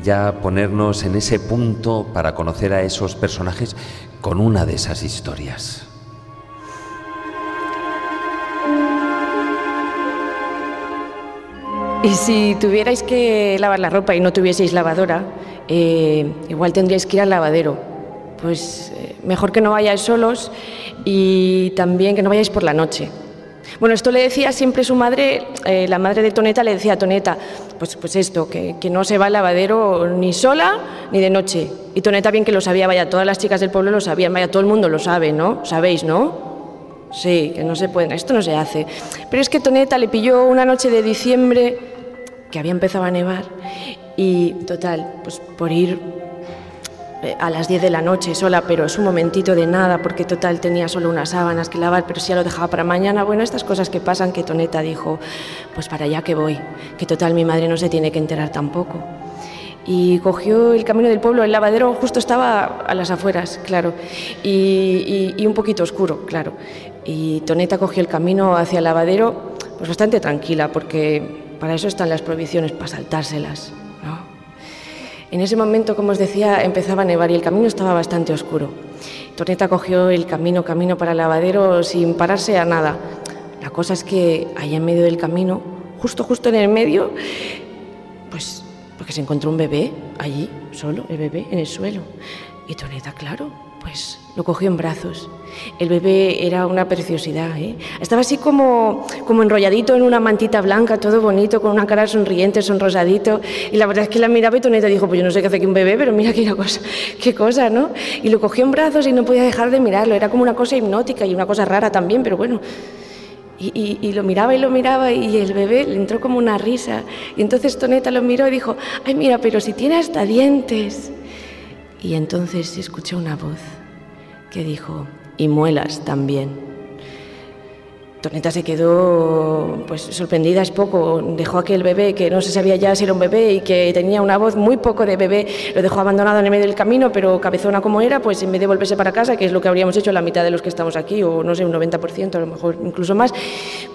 ya ponernos en ese punto para conocer a esos personajes con una de esas historias. Y si tuvierais que lavar la ropa y no tuvieseis lavadora, igual tendríais que ir al lavadero. Pues mejor que no vayáis solos y también que no vayáis por la noche. Bueno, esto le decía siempre su madre, la madre de Toneta le decía a Toneta, pues esto, que no se va al lavadero ni sola ni de noche. Y Toneta bien que lo sabía, vaya, todas las chicas del pueblo lo sabían, vaya, todo el mundo lo sabe, ¿no? ¿Sabéis, no? Sí, que no se pueden, esto no se hace. Pero es que Toneta le pilló una noche de diciembre que había empezado a nevar y, total, pues por ir a las 10 de la noche sola, pero es un momentito de nada, porque total tenía solo unas sábanas que lavar, pero si ya lo dejaba para mañana. Bueno, estas cosas que pasan, que Toneta dijo, pues para allá que voy, que total mi madre no se tiene que enterar tampoco. Y cogió el camino del pueblo, el lavadero justo estaba a las afueras, claro, y un poquito oscuro, claro. Y Toneta cogió el camino hacia el lavadero, pues bastante tranquila, porque para eso están las prohibiciones, para saltárselas, ¿no? En ese momento, como os decía, empezaba a nevar y el camino estaba bastante oscuro. Toneta cogió el camino para el lavadero sin pararse a nada. La cosa es que allá en medio del camino, justo en el medio, pues porque se encontró un bebé allí, solo, el bebé en el suelo. Y Toneta, claro, pues lo cogió en brazos. El bebé era una preciosidad, ¿eh? Estaba así como enrolladito en una mantita blanca, todo bonito, con una cara sonriente, sonrosadito. Y la verdad es que la miraba y Toneta dijo, pues yo no sé qué hace aquí un bebé, pero mira qué cosa, ¿no? Y lo cogió en brazos y no podía dejar de mirarlo. Era como una cosa hipnótica y una cosa rara también, pero bueno. Y lo miraba y el bebé le entró como una risa. Y entonces Toneta lo miró y dijo, ay mira, pero si tiene hasta dientes. Y entonces se escuchó una voz que dijo, y muelas también. Toneta se quedó pues sorprendida, es poco, dejó a aquel bebé que no se sabía ya si era un bebé y que tenía una voz muy poco de bebé, lo dejó abandonado en el medio del camino, pero cabezona como era, pues en vez de volverse para casa, que es lo que habríamos hecho la mitad de los que estamos aquí, o no sé, un 90%, a lo mejor incluso más,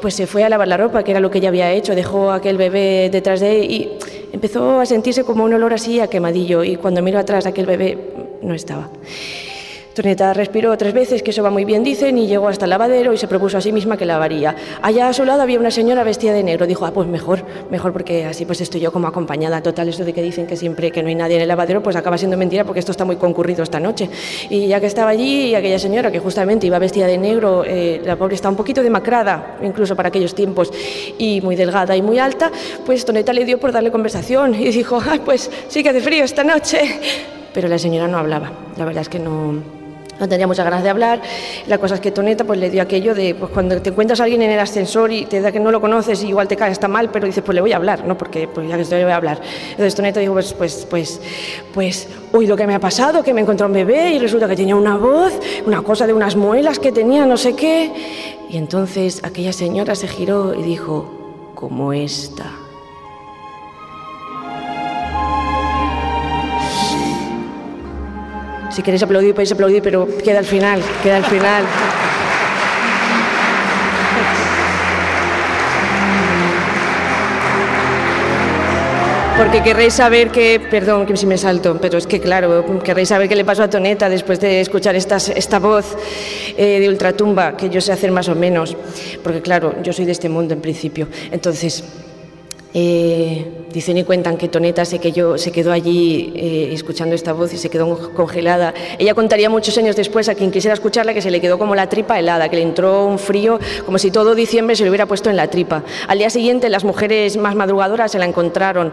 pues se fue a lavar la ropa, que era lo que ya había hecho, dejó a aquel bebé detrás de él y empezó a sentirse como un olor así a quemadillo, y cuando miró atrás aquel bebé no estaba. Toneta respiró 3 veces, que eso va muy bien, dicen, y llegó hasta el lavadero y se propuso a sí misma que lavaría. Allá a su lado había una señora vestida de negro. Dijo, ah, pues mejor, porque así pues estoy yo como acompañada. Total, eso de que dicen que siempre que no hay nadie en el lavadero, pues acaba siendo mentira, porque esto está muy concurrido esta noche. Y ya que estaba allí, y aquella señora que justamente iba vestida de negro, la pobre está un poquito demacrada, incluso para aquellos tiempos, y muy delgada y muy alta, pues Toneta le dio por darle conversación y dijo, ah, pues sí que hace frío esta noche. Pero la señora no hablaba, la verdad es que no... No tenía muchas ganas de hablar. La cosa es que Toneta pues le dio aquello de pues cuando te encuentras a alguien en el ascensor y te da que no lo conoces y igual te caes, está mal, pero dices pues le voy a hablar, ¿no? Porque pues ya que estoy le voy a hablar. Entonces Toneta dijo pues uy, lo que me ha pasado, que me encontré un bebé y resulta que tenía una voz, una cosa de unas muelas que tenía, no sé qué. Y entonces aquella señora se giró y dijo, como esta. Si queréis aplaudir, podéis aplaudir, pero queda al final, queda al final. Porque querréis saber que, perdón que si me salto, pero es que claro, querréis saber qué le pasó a Toneta después de escuchar esta voz de ultratumba, que yo sé hacer más o menos, porque claro, yo soy de este mundo en principio. Entonces, dicen y cuentan que Toneta se quedó allí escuchando esta voz y se quedó congelada. Ella contaría muchos años después a quien quisiera escucharla que se le quedó como la tripa helada, que le entró un frío como si todo diciembre se le hubiera puesto en la tripa. Al día siguiente las mujeres más madrugadoras se la encontraron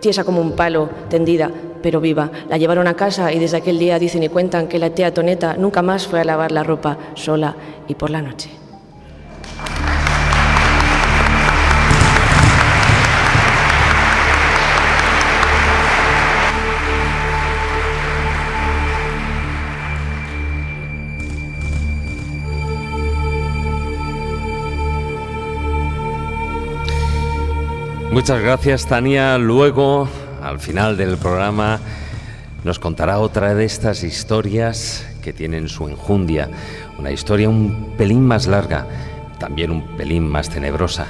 tiesa como un palo, tendida, pero viva. La llevaron a casa y desde aquel día dicen y cuentan que la tía Toneta nunca más fue a lavar la ropa sola y por la noche. Muchas gracias, Tania. Luego, al final del programa, nos contará otra de estas historias que tienen su enjundia. Una historia un pelín más larga, también un pelín más tenebrosa.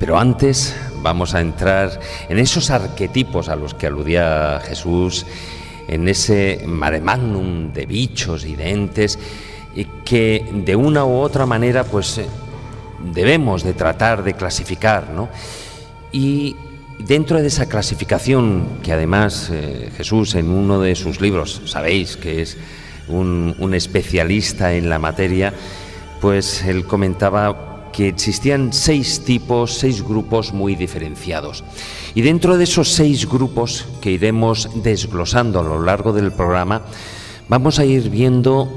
Pero antes vamos a entrar en esos arquetipos a los que aludía Jesús, en ese mare magnum de bichos y de entes que de una u otra manera pues debemos de tratar de clasificar, ¿no? Y dentro de esa clasificación, que además Jesús en uno de sus libros, sabéis que es un especialista en la materia, pues él comentaba que existían 6 grupos muy diferenciados. Y dentro de esos 6 grupos que iremos desglosando a lo largo del programa, vamos a ir viendo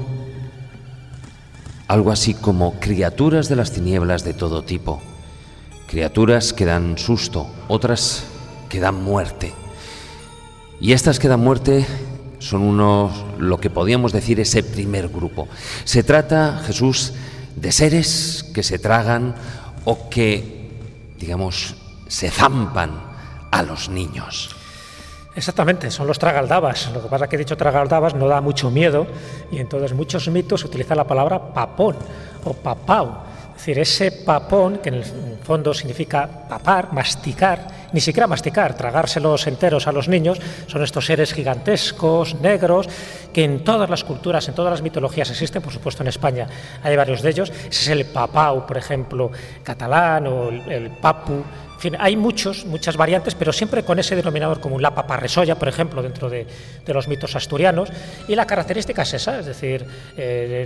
algo así como criaturas de las tinieblas de todo tipo. Criaturas que dan susto, otras que dan muerte. Y estas que dan muerte son lo que podríamos decir ese primer grupo. Se trata, Jesús, de seres que se tragan o que, digamos, se zampan a los niños. Exactamente, son los tragaldabas. Lo que pasa es que he dicho tragaldabas no da mucho miedo y entonces muchos mitos utilizan la palabra papón o papau. Es decir, ese papón, que en el fondo significa papar, masticar, ni siquiera masticar, tragárselos enteros a los niños, son estos seres gigantescos, negros, que en todas las culturas, en todas las mitologías existen, por supuesto en España hay varios de ellos. Ese es el papau, por ejemplo, catalán, o el papu. En fin, hay muchas variantes, pero siempre con ese denominador común, la paparresolla, por ejemplo, dentro de los mitos asturianos, y la característica es esa, es decir,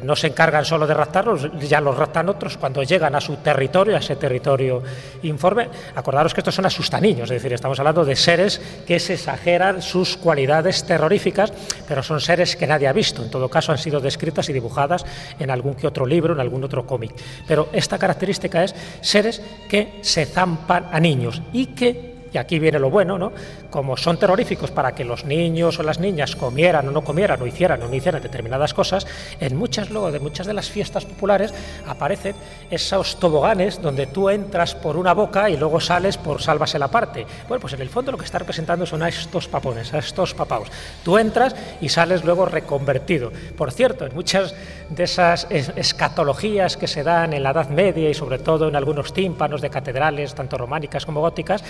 no se encargan solo de raptarlos, ya los raptan otros cuando llegan a su territorio, a ese territorio informe. Acordaros que estos son asustaniños, es decir, estamos hablando de seres que se exageran sus cualidades terroríficas, pero son seres que nadie ha visto, en todo caso han sido descritas y dibujadas en algún que otro libro, en algún otro cómic. Pero esta característica es seres que se zampan a niños y que, y aquí viene lo bueno, ¿no?, como son terroríficos para que los niños o las niñas comieran o no comieran o hicieran o no hicieran determinadas cosas, en muchas de las fiestas populares aparecen esos toboganes donde tú entras por una boca y luego sales por sálvase la parte. Bueno, pues en el fondo lo que está representando son a estos papones, a estos papaos. Tú entras y sales luego reconvertido. Por cierto, en muchas de esas escatologías que se dan en la Edad Media y sobre todo en algunos tímpanos de catedrales, tanto románicas como góticas,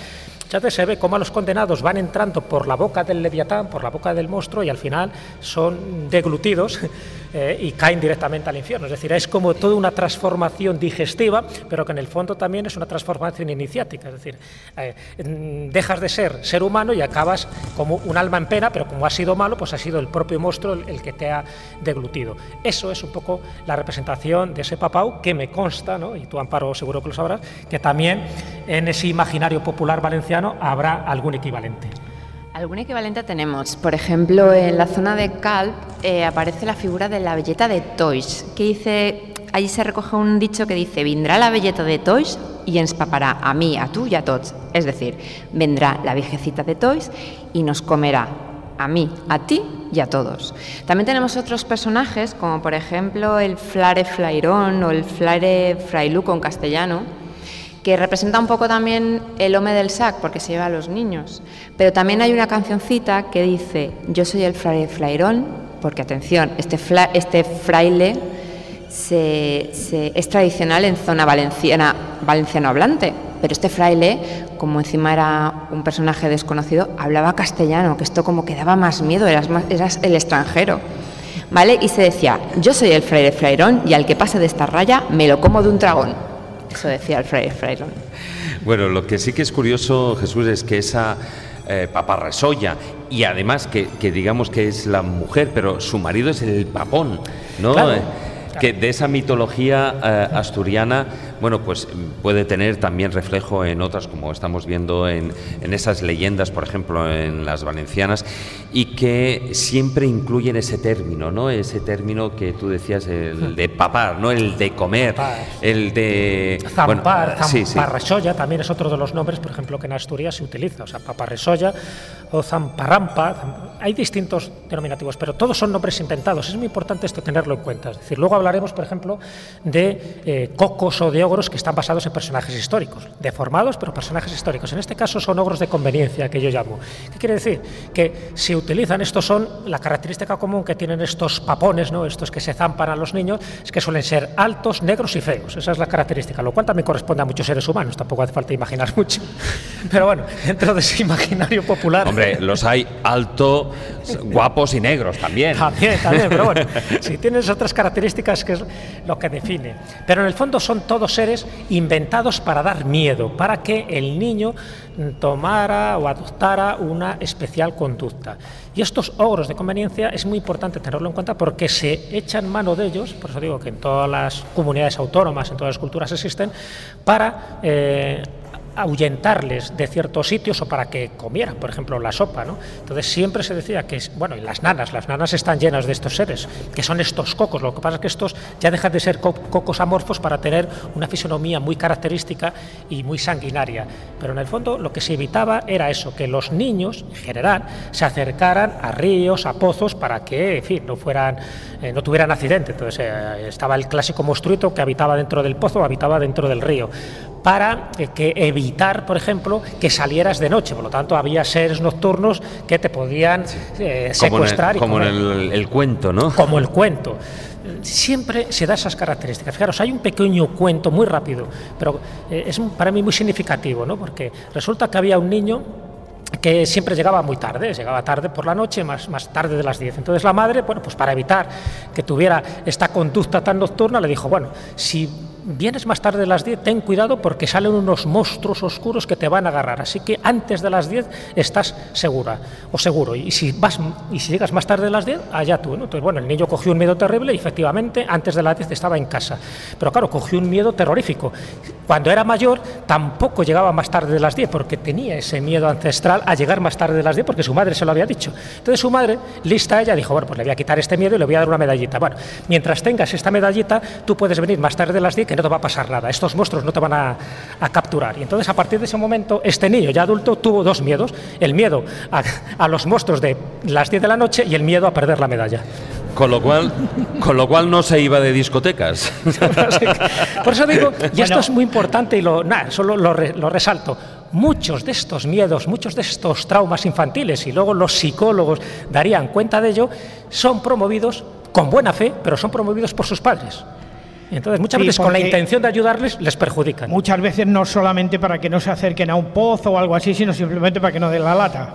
se ve cómo a los condenados van entrando por la boca del leviatán, por la boca del monstruo, y al final son deglutidos y caen directamente al infierno. Es decir, es como toda una transformación digestiva, pero que en el fondo también es una transformación iniciática. Es decir, dejas de ser humano y acabas como un alma en pena, pero como ha sido malo, pues ha sido el propio monstruo el que te ha deglutido. Eso es un poco la representación de ese papau, que me consta, ¿no?, y tú, Amparo, seguro que lo sabrás, que también en ese imaginario popular valenciano habrá algún equivalente. Algún equivalente tenemos. Por ejemplo, en la zona de Calp aparece la figura de la belleta de Toix, que dice, allí se recoge un dicho que dice, vendrá la belleta de Toix y ens papará a mí, a tú y a tots. Es decir, vendrá la viejecita de Toix y nos comerá a mí, a ti y a todos. También tenemos otros personajes, como por ejemplo el Flare Flairón o el Flare Frailuco en castellano, que representa un poco también el home del sac, porque se lleva a los niños. Pero también hay una cancioncita que dice, yo soy el Frare Flairón, porque atención, este fraile es tradicional en zona valenciano hablante, pero este fraile, como encima era un personaje desconocido, hablaba castellano, que esto como que daba más miedo, eras el extranjero. ¿Vale? Y se decía, yo soy el Frare Flairón y al que pase de esta raya me lo como de un tragón. Eso decía el Frare Flairón. Bueno, lo que sí que es curioso, Jesús, es que esa paparresolla, y además que digamos que es la mujer, pero su marido es el papón, ¿no? Claro, claro. Que de esa mitología asturiana, bueno, pues puede tener también reflejo en otras, como estamos viendo en esas leyendas, por ejemplo, en las valencianas, y que siempre incluyen ese término, ¿no? Ese término que tú decías, el de papar, ¿no? El de comer, el de... Zampar, bueno, sí, zamparresolla, sí. También es otro de los nombres, por ejemplo, que en Asturias se utiliza, o sea, paparresolla o zamparrampa, hay distintos denominativos, pero todos son nombres inventados, es muy importante esto tenerlo en cuenta, es decir, luego hablaremos, por ejemplo, de cocos o de ogros, que están basados en personajes históricos, deformados, pero personajes históricos. En este caso son ogros de conveniencia, que yo llamo. ¿Qué quiere decir? Que se utilizan, estos son la característica común que tienen estos papones, ¿no? Estos que se zampan a los niños, es que suelen ser altos, negros y feos. Esa es la característica, lo cual también corresponde a muchos seres humanos, tampoco hace falta imaginar mucho. Pero bueno, dentro de ese imaginario popular... Hombre, los hay alto, guapos y negros también. También, pero bueno, sí, tienes otras características que es lo que define. Pero en el fondo son todos seres inventados para dar miedo, para que el niño tomara o adoptara una especial conducta. Y estos ogros de conveniencia es muy importante tenerlo en cuenta porque se echan mano de ellos, por eso digo que en todas las comunidades autónomas, en todas las culturas existen, para ahuyentarles de ciertos sitios o para que comieran, por ejemplo, la sopa, ¿no? Entonces siempre se decía que, bueno, y las nanas están llenas de estos seres, que son estos cocos, lo que pasa es que estos ya dejan de ser cocos amorfos para tener una fisonomía muy característica y muy sanguinaria, pero en el fondo lo que se evitaba era eso, que los niños, en general, se acercaran a ríos, a pozos, para que, en fin, no tuvieran accidente, entonces estaba el clásico monstruito que habitaba dentro del pozo, habitaba dentro del río, para que evitar, por ejemplo, que salieras de noche. Por lo tanto, había seres nocturnos que te podían secuestrar. Como en el cuento, ¿no? Como el cuento. Siempre se da esas características. Fijaros, hay un pequeño cuento muy rápido, pero es para mí muy significativo, ¿no? Porque resulta que había un niño que siempre llegaba tarde por la noche, más tarde de las 10. Entonces la madre, bueno, pues para evitar que tuviera esta conducta tan nocturna, le dijo, bueno, si vienes más tarde de las 10, ten cuidado porque salen unos monstruos oscuros que te van a agarrar, así que antes de las 10 estás segura o seguro, y si llegas más tarde de las 10, allá tú, ¿no? Entonces, bueno, el niño cogió un miedo terrible y efectivamente antes de las 10 estaba en casa, pero claro, cogió un miedo terrorífico. Cuando era mayor tampoco llegaba más tarde de las 10 porque tenía ese miedo ancestral a llegar más tarde de las 10 porque su madre se lo había dicho. Entonces su madre, lista ella, dijo, bueno, pues le voy a quitar este miedo y le voy a dar una medallita. Bueno, mientras tengas esta medallita, tú puedes venir más tarde de las 10 que no te va a pasar nada, estos monstruos no te van a capturar. Y entonces a partir de ese momento este niño ya adulto tuvo dos miedos, el miedo a los monstruos de las 10 de la noche y el miedo a perder la medalla. Con lo cual no se iba de discotecas. Por eso digo, y esto es muy importante y solo lo resalto, muchos de estos miedos, muchos de estos traumas infantiles, y luego los psicólogos darían cuenta de ello, son promovidos con buena fe, pero son promovidos por sus padres. Entonces, muchas veces con la intención de ayudarles, les perjudican. Muchas veces no solamente para que no se acerquen a un pozo o algo así, sino simplemente para que no den la lata.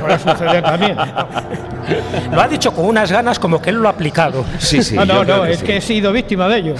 Puede suceder también. Lo ha dicho con unas ganas como que él lo ha aplicado. Sí. No, es que he sido víctima de ello.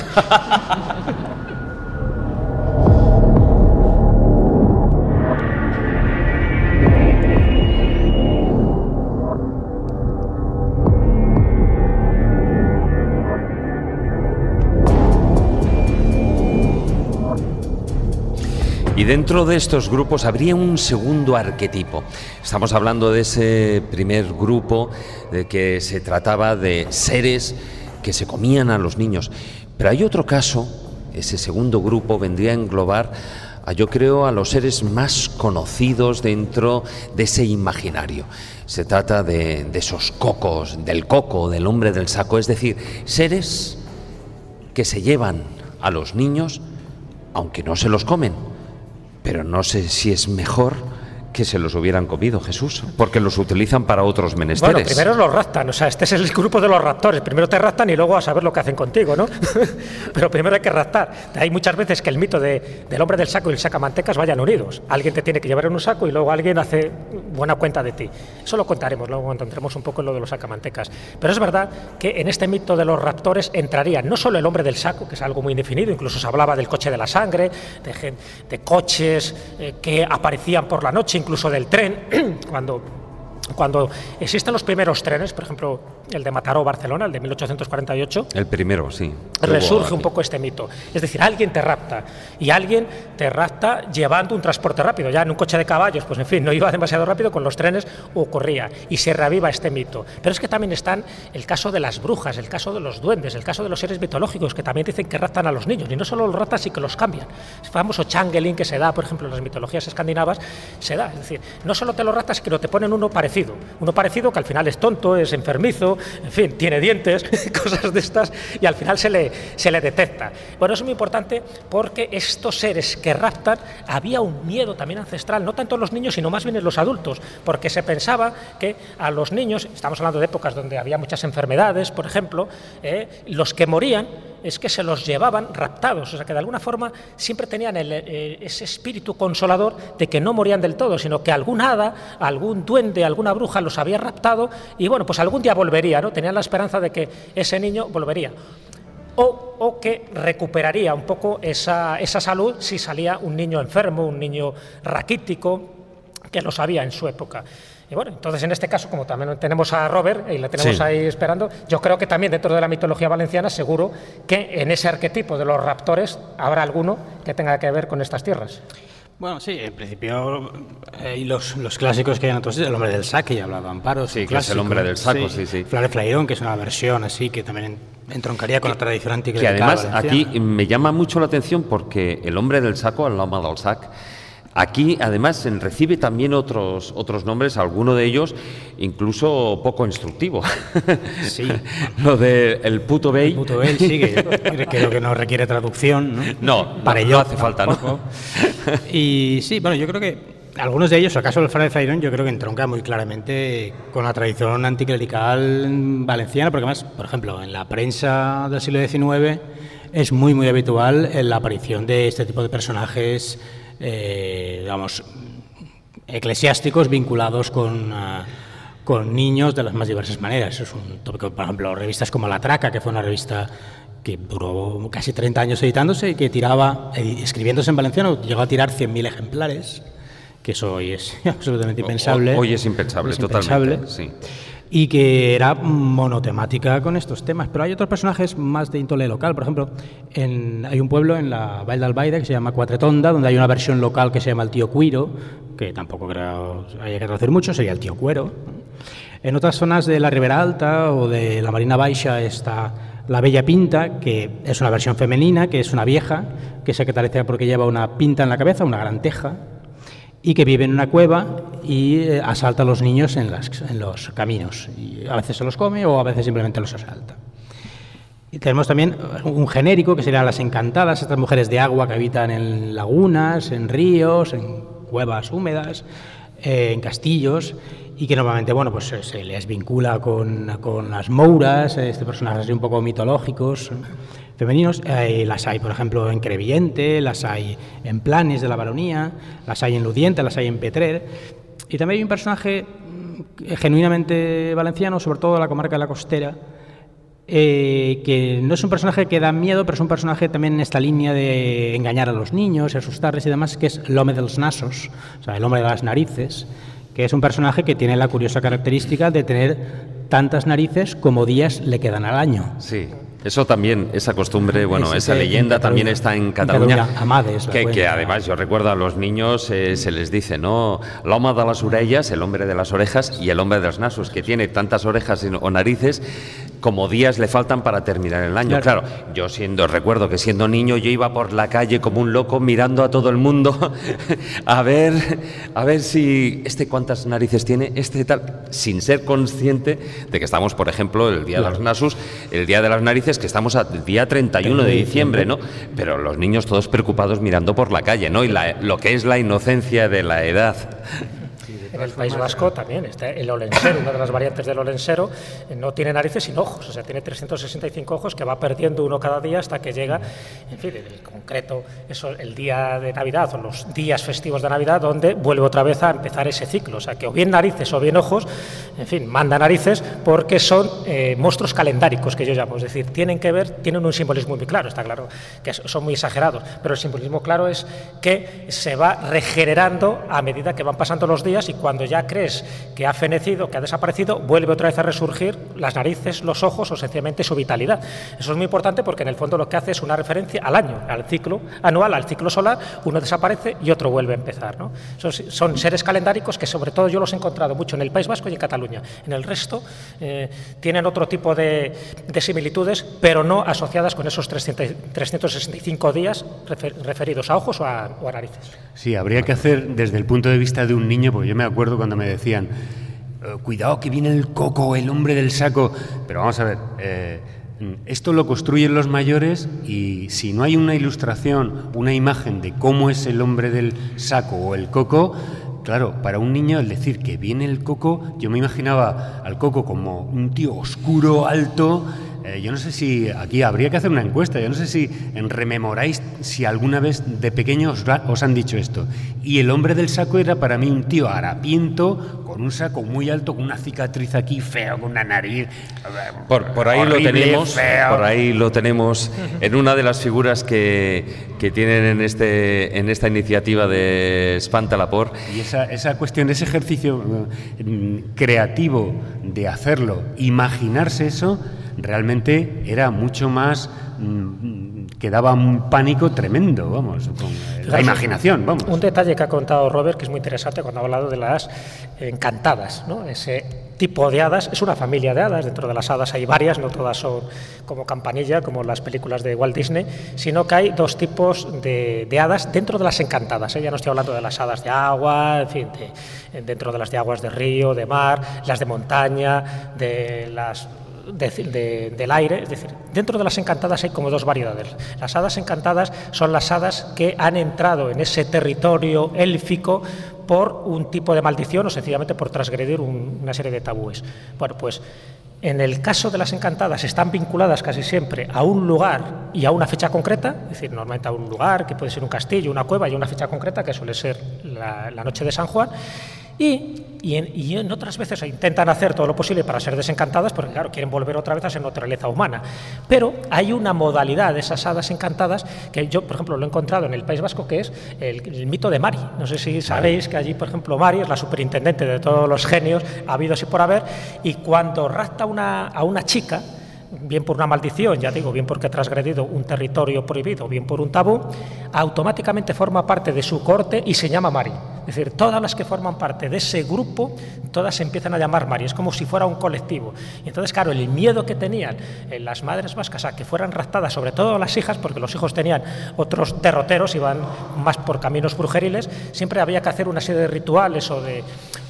dentro de estos grupos habría un segundo arquetipo. Estamos hablando de ese primer grupo de que se trataba de seres que se comían a los niños. Pero hay otro caso, ese segundo grupo vendría a englobar, yo creo, a los seres más conocidos dentro de ese imaginario. Se trata de esos cocos, del coco, del hombre del saco, es decir, seres que se llevan a los niños, aunque no se los comen. Pero no sé si es mejor que se los hubieran comido, Jesús, porque los utilizan para otros menesteres. Bueno, primero los raptan, o sea, este es el grupo de los raptores. Primero te raptan y luego a saber lo que hacen contigo, ¿no? Pero primero hay que raptar. Hay muchas veces que el mito del hombre del saco y el sacamantecas vayan unidos. Alguien te tiene que llevar en un saco y luego alguien hace buena cuenta de ti. Eso lo contaremos, luego entraremos un poco en lo de los sacamantecas. Pero es verdad que en este mito de los raptores entraría no solo el hombre del saco, que es algo muy indefinido, incluso se hablaba del coche de la sangre, de coches que aparecían por la noche, incluso del tren, cuando existen los primeros trenes, por ejemplo, el de Mataró-Barcelona, el de 1848... El primero, sí. Resurge un poco este mito. Es decir, alguien te rapta, y alguien te rapta llevando un transporte rápido, ya en un coche de caballos, pues en fin, no iba demasiado rápido, con los trenes ocurría, y se reaviva este mito. Pero es que también están el caso de las brujas, el caso de los duendes, el caso de los seres mitológicos, que también dicen que raptan a los niños, y no solo los raptan, sino que los cambian. El famoso changeling que se da, por ejemplo, en las mitologías escandinavas, se da, es decir, no solo te lo raptas, sino que te ponen uno parecido. Uno parecido que al final es tonto, es enfermizo, en fin, tiene dientes, cosas de estas, y al final se le detecta. Bueno, eso es muy importante porque estos seres que raptan, había un miedo también ancestral, no tanto en los niños, sino más bien en los adultos, porque se pensaba que a los niños, estamos hablando de épocas donde había muchas enfermedades, por ejemplo, los que morían, es que se los llevaban raptados, o sea que de alguna forma siempre tenían ese espíritu consolador de que no morían del todo, sino que algún hada, algún duende, alguna bruja los había raptado y bueno, pues algún día volvería, ¿no? Tenían la esperanza de que ese niño volvería. O que recuperaría un poco esa salud si salía un niño enfermo, un niño raquítico, que lo sabía en su época. Y bueno, entonces en este caso, como también tenemos a Robert y la tenemos sí, ahí esperando, yo creo que también dentro de la mitología valenciana seguro que en ese arquetipo de los raptores habrá alguno que tenga que ver con estas tierras. Bueno, sí, en principio, y los clásicos que hay en otros sitios, el hombre del saco, ya hablaba Amparo, sí, que es el hombre del saco, sí, sí. Flare Flairón, que es una versión así, que también entroncaría con la tradición antigua. Que además, aquí me llama mucho la atención porque el hombre del saco, el hombre del sac, aquí además recibe también otros nombres, alguno de ellos incluso poco instructivo. Sí. Lo de el puto bey. El puto bey, sí, que creo que no requiere traducción, ¿no? No, para ello no hace falta, ¿no? Y sí, bueno, yo creo que algunos de ellos, o acaso el Frare Flairón, yo creo que entronca muy claramente con la tradición anticlerical valenciana, porque además, por ejemplo, en la prensa del siglo XIX es muy, muy habitual la aparición de este tipo de personajes, digamos, eclesiásticos vinculados con niños de las más diversas maneras. Eso es un tópico, por ejemplo, revistas como La Traca, que fue una revista que duró casi 30 años editándose y que tiraba, escribiéndose en valenciano, llegó a tirar 100.000 ejemplares, que eso hoy es absolutamente impensable. Hoy es impensable, totalmente. Sí. Y que era monotemática con estos temas. Pero hay otros personajes más de índole local. Por ejemplo, hay un pueblo en la Vall d'Albaida que se llama Quatretonda, donde hay una versión local que se llama el tío Cuiro, que tampoco creo haya que traducir mucho, sería el tío Cuero. En otras zonas de la Ribera Alta o de la Marina Baixa está la Bella Pinta, que es una versión femenina, que es una vieja, que se caracteriza porque lleva una pinta en la cabeza, una gran teja, y que vive en una cueva y asalta a los niños en los caminos. Y a veces se los come o a veces simplemente los asalta. Y tenemos también un genérico que serían las encantadas, estas mujeres de agua que habitan en lagunas, en ríos, en cuevas húmedas, en castillos, y que normalmente, bueno, pues se les vincula con las mouras, personajes así un poco mitológicos, femeninos. Las hay, por ejemplo, en Crevillente, las hay en Planes de la Baronía, las hay en Ludiente, las hay en Petrer. Y también hay un personaje genuinamente valenciano, sobre todo de la comarca de la Costera, que no es un personaje que da miedo, pero es un personaje también en esta línea de engañar a los niños, asustarles y demás, que es el hombre de los nasos, o sea, el hombre de las narices, que es un personaje que tiene la curiosa característica de tener tantas narices como días le quedan al año. Sí. Eso también, esa costumbre, bueno, sí, esa leyenda también está en Cataluña. Amades, que además, yo recuerdo a los niños, se les dice, ¿no? El home de les orelles, el hombre de las orejas y el hombre de los nasos, que tiene tantas orejas o narices como días le faltan para terminar el año. Claro, yo recuerdo que siendo niño yo iba por la calle como un loco mirando a todo el mundo a ver si este cuántas narices tiene, este tal, sin ser consciente de que estamos, por ejemplo, el día de los nasos, el día de las narices, que estamos al día 31 de diciembre, ¿no? Pero los niños todos preocupados mirando por la calle, ¿no? Y lo que es la inocencia de la edad. En el País Vasco también está el olensero, una de las variantes del olensero, no tiene narices sino ojos, o sea, tiene 365 ojos que va perdiendo uno cada día hasta que llega, en fin, en concreto, eso, el día de Navidad o los días festivos de Navidad, donde vuelve otra vez a empezar ese ciclo, o sea, que o bien narices o bien ojos, en fin, manda narices porque son monstruos calendáricos que yo llamo, es decir, tienen un simbolismo muy claro, está claro, que son muy exagerados, pero el simbolismo claro es que se va regenerando a medida que van pasando los días y cuando ya crees que ha fenecido, que ha desaparecido, vuelve otra vez a resurgir las narices, los ojos o sencillamente su vitalidad. Eso es muy importante porque en el fondo lo que hace es una referencia al año, al ciclo anual, al ciclo solar, uno desaparece y otro vuelve a empezar, ¿no? Son seres calendáricos que sobre todo yo los he encontrado mucho en el País Vasco y en Cataluña. En el resto tienen otro tipo de similitudes, pero no asociadas con esos 365 días referidos a ojos o a narices. Sí, habría que hacer desde el punto de vista de un niño, porque yo me acuerdo cuando me decían, cuidado que viene el coco, el hombre del saco, pero vamos a ver, esto lo construyen los mayores y si no hay una ilustración, una imagen de cómo es el hombre del saco o el coco, claro, para un niño el decir que viene el coco, yo me imaginaba al coco como un tío oscuro, alto. Yo no sé si aquí habría que hacer una encuesta, yo no sé si rememoráis si alguna vez de pequeño os han dicho esto. Y el hombre del saco era para mí un tío harapiento, con un saco muy alto, con una cicatriz aquí, feo, con una nariz. Por ahí horrible, lo tenemos, feo. Por ahí lo tenemos en una de las figuras que tienen en esta iniciativa de Espantalapor. Y esa cuestión, ese ejercicio creativo de hacerlo, imaginarse eso, realmente era mucho más, que daba un pánico tremendo, vamos, con la imaginación, vamos. Un detalle que ha contado Robert, que es muy interesante cuando ha hablado de las encantadas, ¿no? Ese tipo de hadas, es una familia de hadas, dentro de las hadas hay varias, no todas son como Campanilla, como las películas de Walt Disney, sino que hay dos tipos de hadas dentro de las encantadas, ¿eh? Ya no estoy hablando de las hadas de agua, en fin, dentro de las de aguas de río, de mar, las de montaña, de las... del aire, es decir, dentro de las encantadas hay como dos variedades. Las hadas encantadas son las hadas que han entrado en ese territorio élfico por un tipo de maldición o sencillamente por transgredir una serie de tabúes. Bueno, pues en el caso de las encantadas están vinculadas casi siempre a un lugar y a una fecha concreta, es decir, normalmente a un lugar que puede ser un castillo, una cueva y una fecha concreta que suele ser la noche de San Juan. Y en otras veces intentan hacer todo lo posible para ser desencantadas porque, claro, quieren volver otra vez a ser naturaleza humana. Pero hay una modalidad de esas hadas encantadas que yo, por ejemplo, lo he encontrado en el País Vasco, que es el mito de Mari. No sé si sabéis que allí, por ejemplo, Mari es la superintendente de todos los genios habidos y por haber, y cuando rapta a una chica, bien por una maldición, ya digo, bien porque ha transgredido un territorio prohibido, bien por un tabú, automáticamente forma parte de su corte y se llama Mari. Es decir, todas las que forman parte de ese grupo, todas se empiezan a llamar Mari, es como si fuera un colectivo. Y entonces, claro, el miedo que tenían las madres vascas a que fueran raptadas, sobre todo las hijas, porque los hijos tenían otros derroteros, iban más por caminos brujeriles, siempre había que hacer una serie de rituales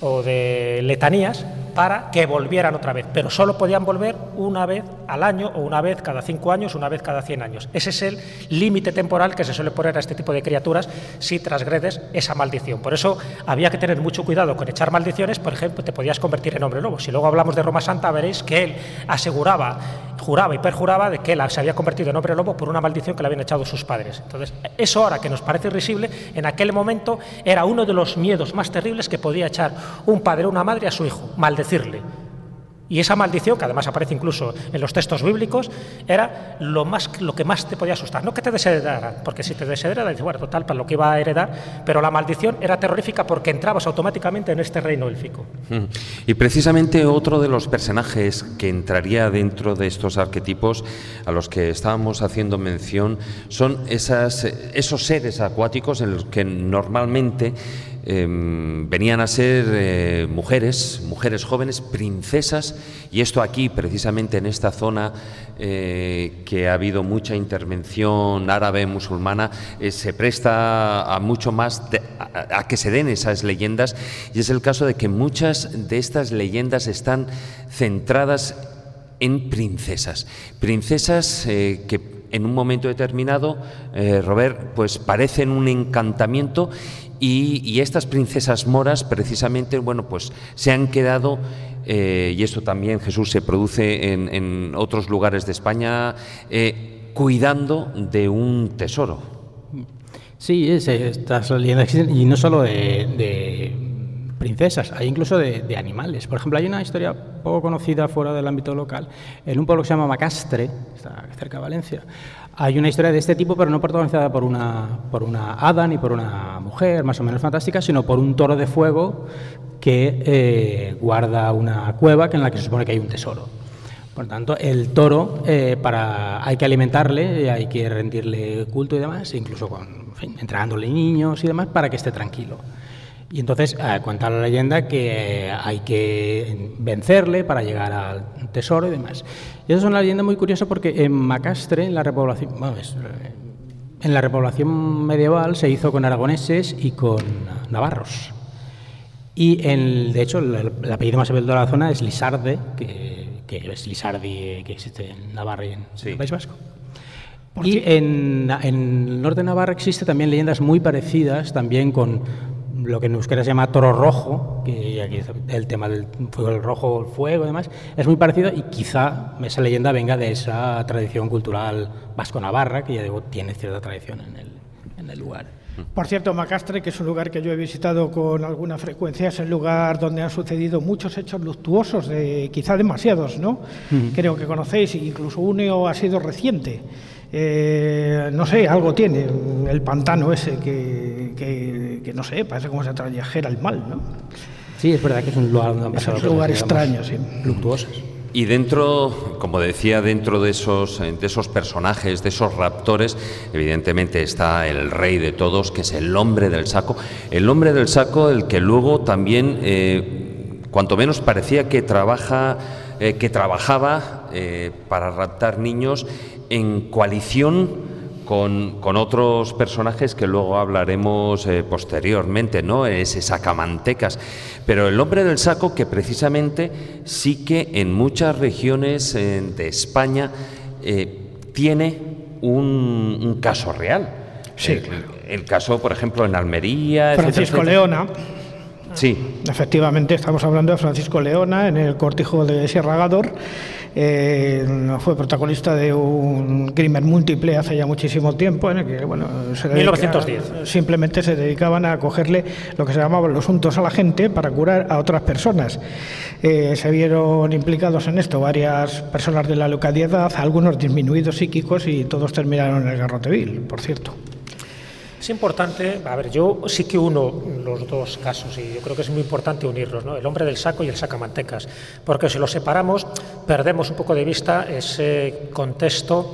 o de letanías para que volvieran otra vez, pero solo podían volver una vez al año o una vez cada 5 años, una vez cada 100 años. Ese es el límite temporal que se suele poner a este tipo de criaturas si transgredes esa maldición. Por eso había que tener mucho cuidado con echar maldiciones, por ejemplo, te podías convertir en hombre lobo. Si luego hablamos de Roma Santa veréis que él aseguraba, juraba y perjuraba de que él se había convertido en hombre lobo por una maldición que le habían echado sus padres. Entonces, eso ahora que nos parece irrisible, en aquel momento era uno de los miedos más terribles que podía echar un padre o una madre a su hijo, maldecirle. Y esa maldición, que además aparece incluso en los textos bíblicos, era lo que más te podía asustar. No que te desheredara, porque si te desheredara, dices, bueno, total, para lo que iba a heredar, pero la maldición era terrorífica porque entrabas automáticamente en este reino élfico. Y precisamente otro de los personajes que entraría dentro de estos arquetipos a los que estábamos haciendo mención son esos seres acuáticos en los que normalmente venían a ser mujeres jóvenes, princesas, y esto aquí, precisamente en esta zona que ha habido mucha intervención árabe musulmana, se presta a mucho más a que se den esas leyendas, y es el caso de que muchas de estas leyendas están centradas en princesas que en un momento determinado, Robert, pues parecen un encantamiento. Y estas princesas moras, precisamente, bueno, pues se han quedado, y esto también, Jesús, se produce en otros lugares de España, cuidando de un tesoro. Sí, estas leyendas existen, y no solo de princesas, hay incluso de animales. Por ejemplo, hay una historia poco conocida fuera del ámbito local, en un pueblo que se llama Macastre, está cerca de Valencia. Hay una historia de este tipo, pero no protagonizada por una hada ni por una mujer más o menos fantástica, sino por un toro de fuego que guarda una cueva en la que se supone que hay un tesoro. Por tanto, el toro hay que alimentarle, hay que rendirle culto y demás, incluso entregándole niños y demás para que esté tranquilo. Y entonces cuenta la leyenda que hay que vencerle para llegar al tesoro y demás. Y eso es una leyenda muy curiosa porque en Macastre, en la repoblación medieval, se hizo con aragoneses y con navarros. Y de hecho el apellido más bello de la zona es Lisarde, que es Lisardi, que existe en Navarra y en el País Vasco. Y en el norte de Navarra existe también leyendas muy parecidas, también con lo que en euskera se llama toro rojo, que aquí el tema del fuego, el rojo, el fuego y demás, es muy parecido, y quizá esa leyenda venga de esa tradición cultural vasco-navarra, que ya digo, tiene cierta tradición en el lugar. Por cierto, Macastre, que es un lugar que yo he visitado con alguna frecuencia, es el lugar donde han sucedido muchos hechos luctuosos, quizá demasiados, ¿no? Creo que conocéis, incluso uno ha sido reciente. No sé, algo tiene el pantano ese que no sé, parece como se trajera el mal, ¿no? Sí, es verdad que es un lugar, extraño, sí, luctuosos. Y dentro, como decía, dentro de esos personajes, de esos raptores, evidentemente está el rey de todos, que es el hombre del saco. El hombre del saco, el que luego también, cuanto menos parecía que trabajaba para raptar niños en coalición con otros personajes que luego hablaremos posteriormente, ¿no? Ese sacamantecas. Pero el hombre del saco, que precisamente sí que en muchas regiones de España tiene un caso real. Sí, claro. El caso, por ejemplo, en Almería. Francisco Leona. Sí. Efectivamente, estamos hablando de Francisco Leona en el cortijo de Sierra Gádor. Fue protagonista de un crimen múltiple hace ya muchísimo tiempo, en el que, bueno, 1910. Simplemente se dedicaban a cogerle lo que se llamaban los untos a la gente para curar a otras personas. Se vieron implicados en esto varias personas de la localidad, algunos disminuidos psíquicos, y todos terminaron en el Garrotevil, por cierto. Es importante, a ver, yo sí que uno los dos casos, y yo creo que es muy importante unirlos, ¿no? El hombre del saco y el sacamantecas, porque si los separamos perdemos un poco de vista ese contexto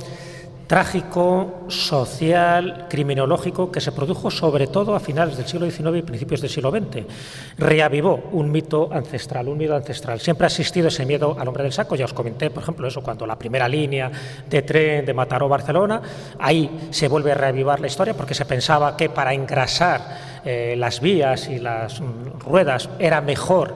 trágico, social, criminológico, que se produjo sobre todo a finales del siglo XIX y principios del siglo XX. Reavivó un mito ancestral, Siempre ha existido ese miedo al hombre del saco. Ya os comenté, por ejemplo, eso cuando la primera línea de tren de Mataró a Barcelona, ahí se vuelve a reavivar la historia porque se pensaba que para engrasar las vías y las ruedas era mejor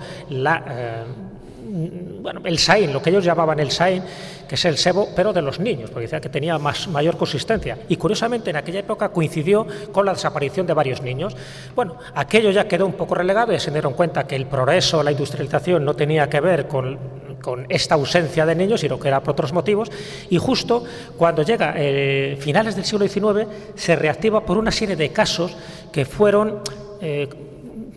el saín, lo que ellos llamaban el saín, que es el sebo, pero de los niños, porque decía que tenía mayor consistencia. Y curiosamente en aquella época coincidió con la desaparición de varios niños. Bueno, aquello ya quedó un poco relegado, y se dieron cuenta que el progreso, la industrialización no tenía que ver con esta ausencia de niños, sino que era por otros motivos. Y justo cuando llega finales del siglo XIX, se reactiva por una serie de casos que fueron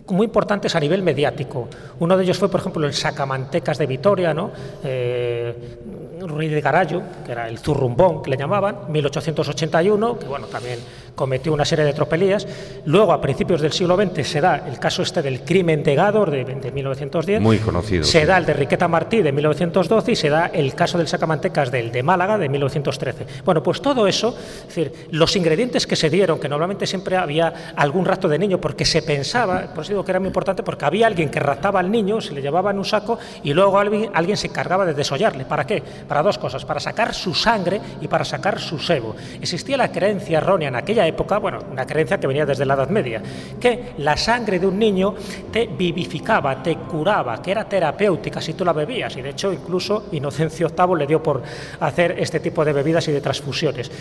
muy importantes a nivel mediático. Uno de ellos fue, por ejemplo, el Sacamantecas de Vitoria, ¿no? Ruiz de Garayo, que era el zurrumbón, que le llamaban, 1881, que bueno, también cometió una serie de tropelías. Luego, a principios del siglo XX, se da el caso este del crimen de Gádor, de 1910. Muy conocido. Se da el de Riqueta Martí, de 1912, y se da el caso del Sacamantecas de Málaga, de 1913. Bueno, pues todo eso, es decir, los ingredientes que se dieron, que normalmente siempre había algún rapto de niño, porque se pensaba, por eso digo que era muy importante, porque había alguien que raptaba al niño, se le llevaba en un saco, y luego alguien se encargaba de desollarle. ¿Para qué? Para dos cosas, para sacar su sangre y para sacar su sebo. Existía la creencia errónea en aquella época, bueno, una creencia que venía desde la Edad Media, que la sangre de un niño te vivificaba, te curaba, que era terapéutica si tú la bebías, y de hecho incluso Inocencio VIII le dio por hacer este tipo de bebidas y de transfusiones.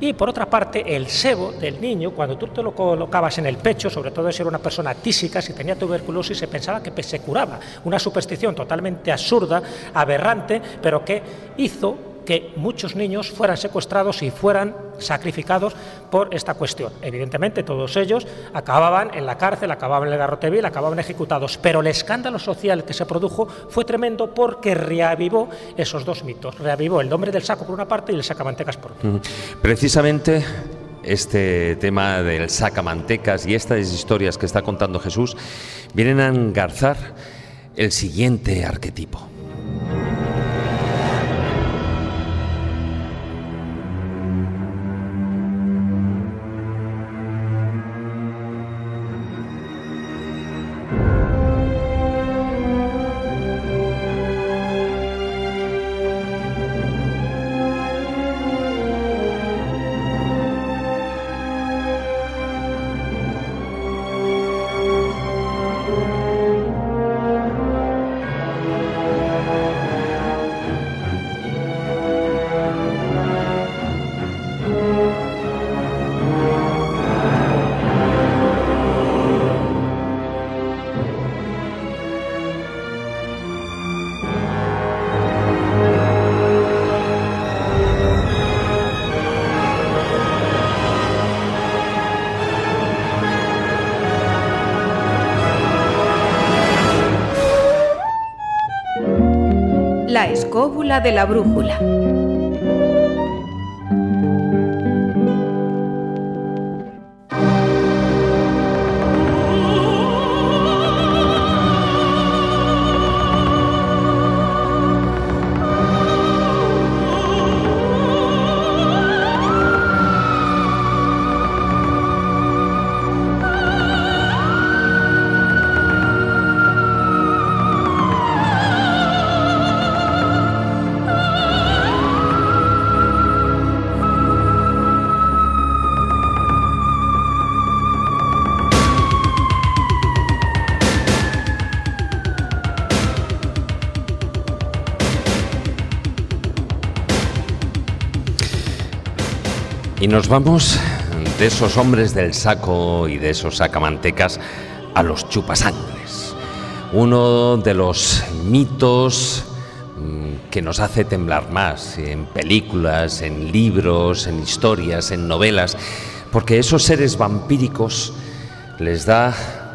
Y por otra parte, el sebo del niño, cuando tú te lo colocabas en el pecho, sobre todo si era una persona tísica, si tenía tuberculosis, se pensaba que se curaba. Una superstición totalmente absurda, aberrante, pero que hizo que muchos niños fueran secuestrados y fueran sacrificados por esta cuestión. Evidentemente, todos ellos acababan en la cárcel, acababan en el Garrotevil, acababan ejecutados, pero el escándalo social que se produjo fue tremendo porque reavivó esos dos mitos. Reavivó el nombre del saco por una parte y el sacamantecas por otra. Precisamente este tema del sacamantecas y estas historias que está contando Jesús vienen a engarzar el siguiente arquetipo. La escóbula de la brújula. Y nos vamos de esos hombres del saco y de esos sacamantecas a los chupasangres. Uno de los mitos que nos hace temblar más en películas, en libros, en historias, en novelas, porque esos seres vampíricos les da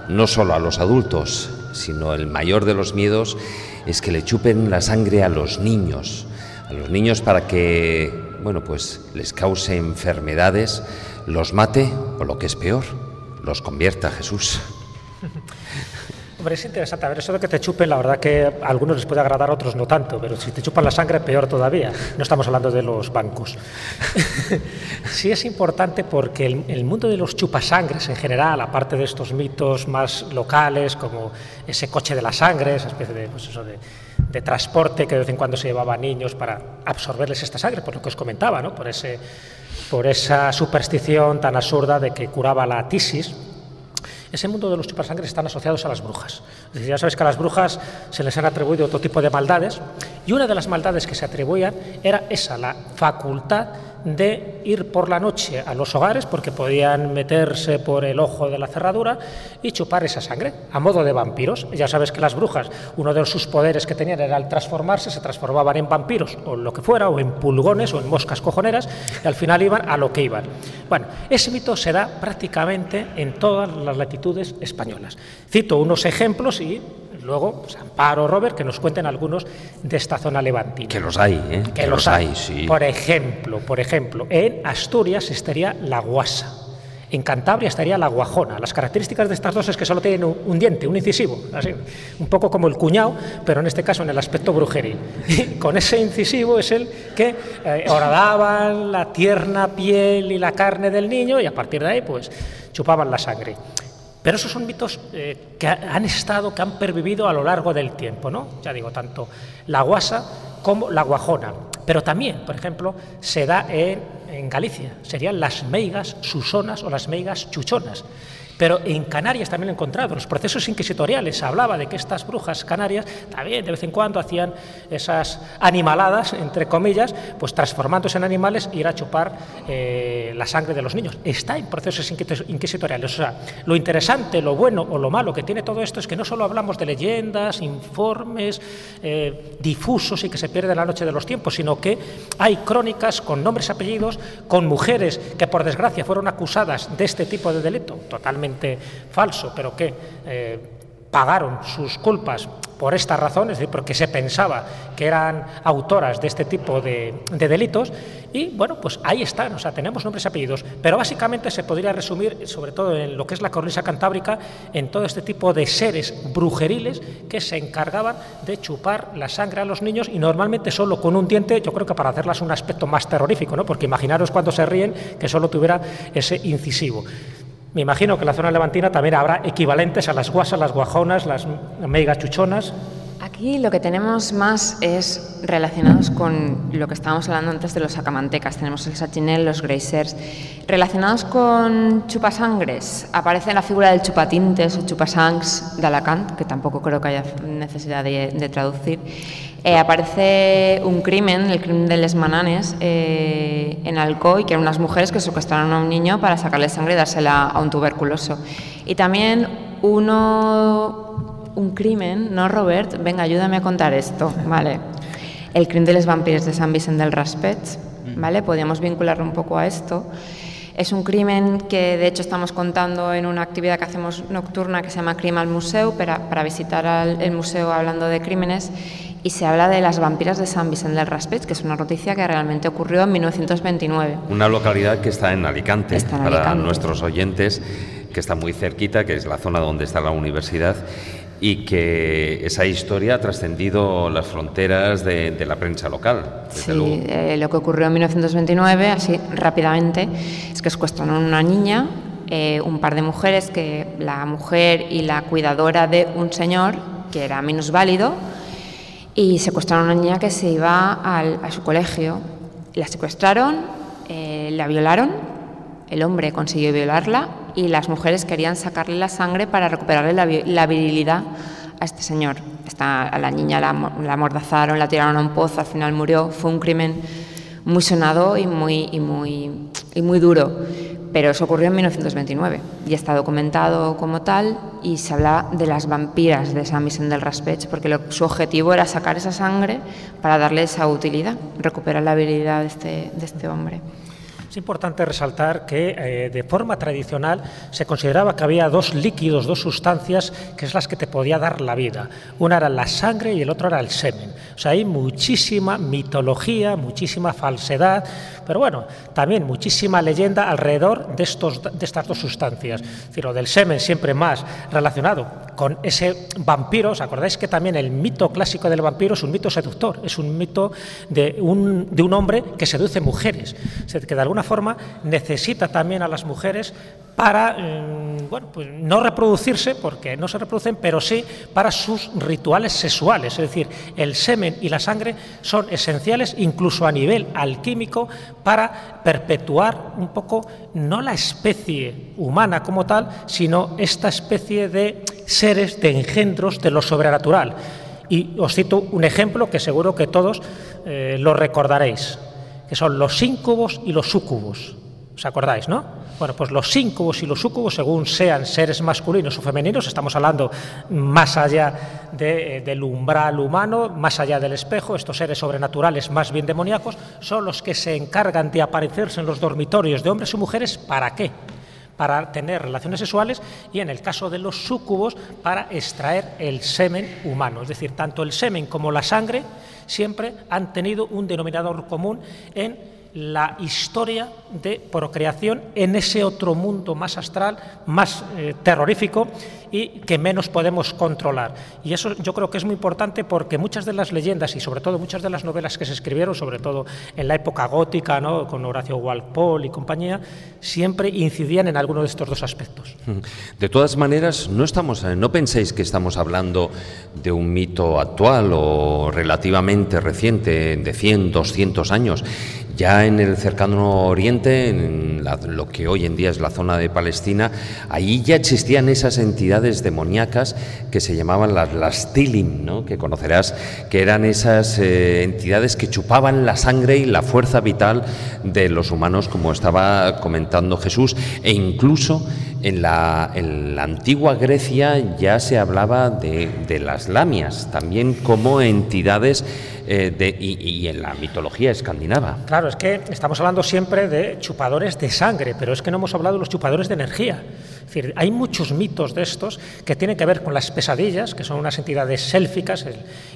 no solo a los adultos, sino el mayor de los miedos es que le chupen la sangre a los niños para que, bueno, pues les cause enfermedades, los mate o, lo que es peor, los convierta a Jesús. Hombre, es interesante. A ver, eso de que te chupen, la verdad que a algunos les puede agradar, a otros no tanto, pero si te chupan la sangre, peor todavía. No estamos hablando de los bancos. Sí es importante porque el mundo de los chupasangres en general, aparte de estos mitos más locales, como ese coche de la sangre, esa especie de, pues eso de transporte que de vez en cuando se llevaba a niños para absorberles esta sangre, por lo que os comentaba, ¿no? Por esa superstición tan absurda de que curaba la tisis. Ese mundo de los chupasangres están asociados a las brujas. Es decir, ya sabéis que a las brujas se les han atribuido otro tipo de maldades, y una de las maldades que se atribuían era esa, la facultad de ir por la noche a los hogares, porque podían meterse por el ojo de la cerradura y chupar esa sangre, a modo de vampiros. Ya sabes que las brujas, uno de sus poderes que tenían era al transformarse, se transformaban en vampiros, o en lo que fuera, o en pulgones, o en moscas cojoneras, y al final iban a lo que iban. Bueno, ese mito se da prácticamente en todas las latitudes españolas. Cito unos ejemplos y luego, pues, Amparo, Robert, que nos cuenten algunos de esta zona levantina. Que los hay, ¿eh? Que los hay, sí. Por ejemplo, en Asturias estaría la guasa. En Cantabria estaría la guajona. Las características de estas dos es que solo tienen un diente, un incisivo, así, un poco como el cuñao, pero en este caso en el aspecto brujeril. Y con ese incisivo es el que horadaban la tierna piel y la carne del niño y a partir de ahí pues chupaban la sangre. Pero esos son mitos que han pervivido a lo largo del tiempo, ¿no? Ya digo, tanto la guasa como la guajona. Pero también, por ejemplo, se da en Galicia, serían las meigas susonas o las meigas chuchonas. Pero en Canarias también lo he encontrado, en los procesos inquisitoriales hablaba de que estas brujas canarias también de vez en cuando hacían esas animaladas, entre comillas, pues transformándose en animales e ir a chupar la sangre de los niños. Está en procesos inquisitoriales. O sea, lo interesante, lo bueno o lo malo que tiene todo esto es que no solo hablamos de leyendas, informes difusos y que se pierden la noche de los tiempos, sino que hay crónicas con nombres y apellidos, con mujeres que por desgracia fueron acusadas de este tipo de delito, totalmente falso, pero que pagaron sus culpas por esta razón, es decir, porque se pensaba que eran autoras de este tipo de delitos, y bueno, pues ahí están, o sea, tenemos nombres y apellidos, pero básicamente se podría resumir, sobre todo en lo que es la cornisa cantábrica, en todo este tipo de seres brujeriles que se encargaban de chupar la sangre a los niños, y normalmente solo con un diente, yo creo que para hacerlas un aspecto más terrorífico, ¿no? Porque imaginaros cuando se ríen que solo tuviera ese incisivo. Me imagino que en la zona levantina también habrá equivalentes a las guasas, las guajonas, las meigas chuchonas. Aquí lo que tenemos más es relacionados con lo que estábamos hablando antes de los sacamantecas. Tenemos el sachinel, los greysers. Relacionados con chupasangres, aparece la figura del chupatintes o chupasangs de Alacant, que tampoco creo que haya necesidad de traducir. Aparece un crimen, el crimen de les Mananes, en Alcoy, que eran unas mujeres que secuestraron a un niño para sacarle sangre y dársela a un tuberculoso. Y también un crimen, ¿no, Robert? Venga, ayúdame a contar esto, ¿vale? El crimen de les Vampires de Sant Vicent del Raspeig, ¿vale? Podríamos vincularlo un poco a esto. Es un crimen que, de hecho, estamos contando en una actividad que hacemos nocturna que se llama Crime al Museu, para visitar el museo hablando de crímenes. Y se habla de las vampiras de Sant Vicent del Raspeig, que es una noticia que realmente ocurrió en 1929. Una localidad que está en Alicante, para nuestros oyentes, que está muy cerquita, que es la zona donde está la universidad, y que esa historia ha trascendido las fronteras de la prensa local. Sí, luego. Lo que ocurrió en 1929, así rápidamente, es que secuestraron una niña, un par de mujeres, que la mujer y la cuidadora de un señor, que era minusválido, y secuestraron a una niña que se iba a su colegio. La secuestraron, la violaron, el hombre consiguió violarla y las mujeres querían sacarle la sangre para recuperarle la virilidad a este señor. A la niña la amordazaron, la tiraron a un pozo, al final murió. Fue un crimen muy sonado y muy duro, pero eso ocurrió en 1929 y está documentado como tal, y se habla de las vampiras de Sant Vicent del Raspeig porque su objetivo era sacar esa sangre para darle esa utilidad, recuperar la virilidad de este hombre. Es importante resaltar que de forma tradicional se consideraba que había dos líquidos, dos sustancias que es las que te podía dar la vida. Una era la sangre y el otro era el semen. O sea, hay muchísima mitología, muchísima falsedad, pero bueno, también muchísima leyenda alrededor de estas dos sustancias. Es decir, lo del semen siempre más relacionado con ese vampiro. ¿Os acordáis que también el mito clásico del vampiro es un mito seductor? Es un mito de un hombre que seduce mujeres, que de alguna forma necesita también a las mujeres para bueno, pues no reproducirse, porque no se reproducen, pero sí para sus rituales sexuales. Es decir, el semen y la sangre son esenciales incluso a nivel alquímico para perpetuar un poco no la especie humana como tal, sino esta especie de seres, de engendros de lo sobrenatural. Y os cito un ejemplo que seguro que todos lo recordaréis. que son los síncubos y los súcubos. ¿Os acordáis, no? Bueno, pues los síncubos y los súcubos, según sean seres masculinos o femeninos, estamos hablando más allá del umbral humano, más allá del espejo, estos seres sobrenaturales más bien demoníacos, son los que se encargan de aparecerse en los dormitorios de hombres y mujeres, ¿para qué? Para tener relaciones sexuales y, en el caso de los súcubos, para extraer el semen humano. Es decir, tanto el semen como la sangre siempre han tenido un denominador común en la historia de procreación en ese otro mundo más astral, más terrorífico y que menos podemos controlar. Y eso yo creo que es muy importante, porque muchas de las leyendas y sobre todo muchas de las novelas que se escribieron, sobre todo en la época gótica, ¿no?, con Horacio Walpole y compañía, siempre incidían en alguno de estos dos aspectos. De todas maneras, no penséis que estamos hablando de un mito actual o relativamente reciente, de 100, 200 años. Ya en el cercano Oriente, en lo que hoy en día es la zona de Palestina, ahí ya existían esas entidades demoníacas que se llamaban las Tilim, ¿no?, que conocerás, que eran esas entidades que chupaban la sangre y la fuerza vital de los humanos, como estaba comentando Jesús, e incluso en la antigua Grecia ya se hablaba de las lamias, también como entidades y en la mitología escandinava. Claro, es que estamos hablando siempre de chupadores de sangre, pero es que no hemos hablado de los chupadores de energía. Es decir, hay muchos mitos de estos que tienen que ver con las pesadillas, que son unas entidades sélficas,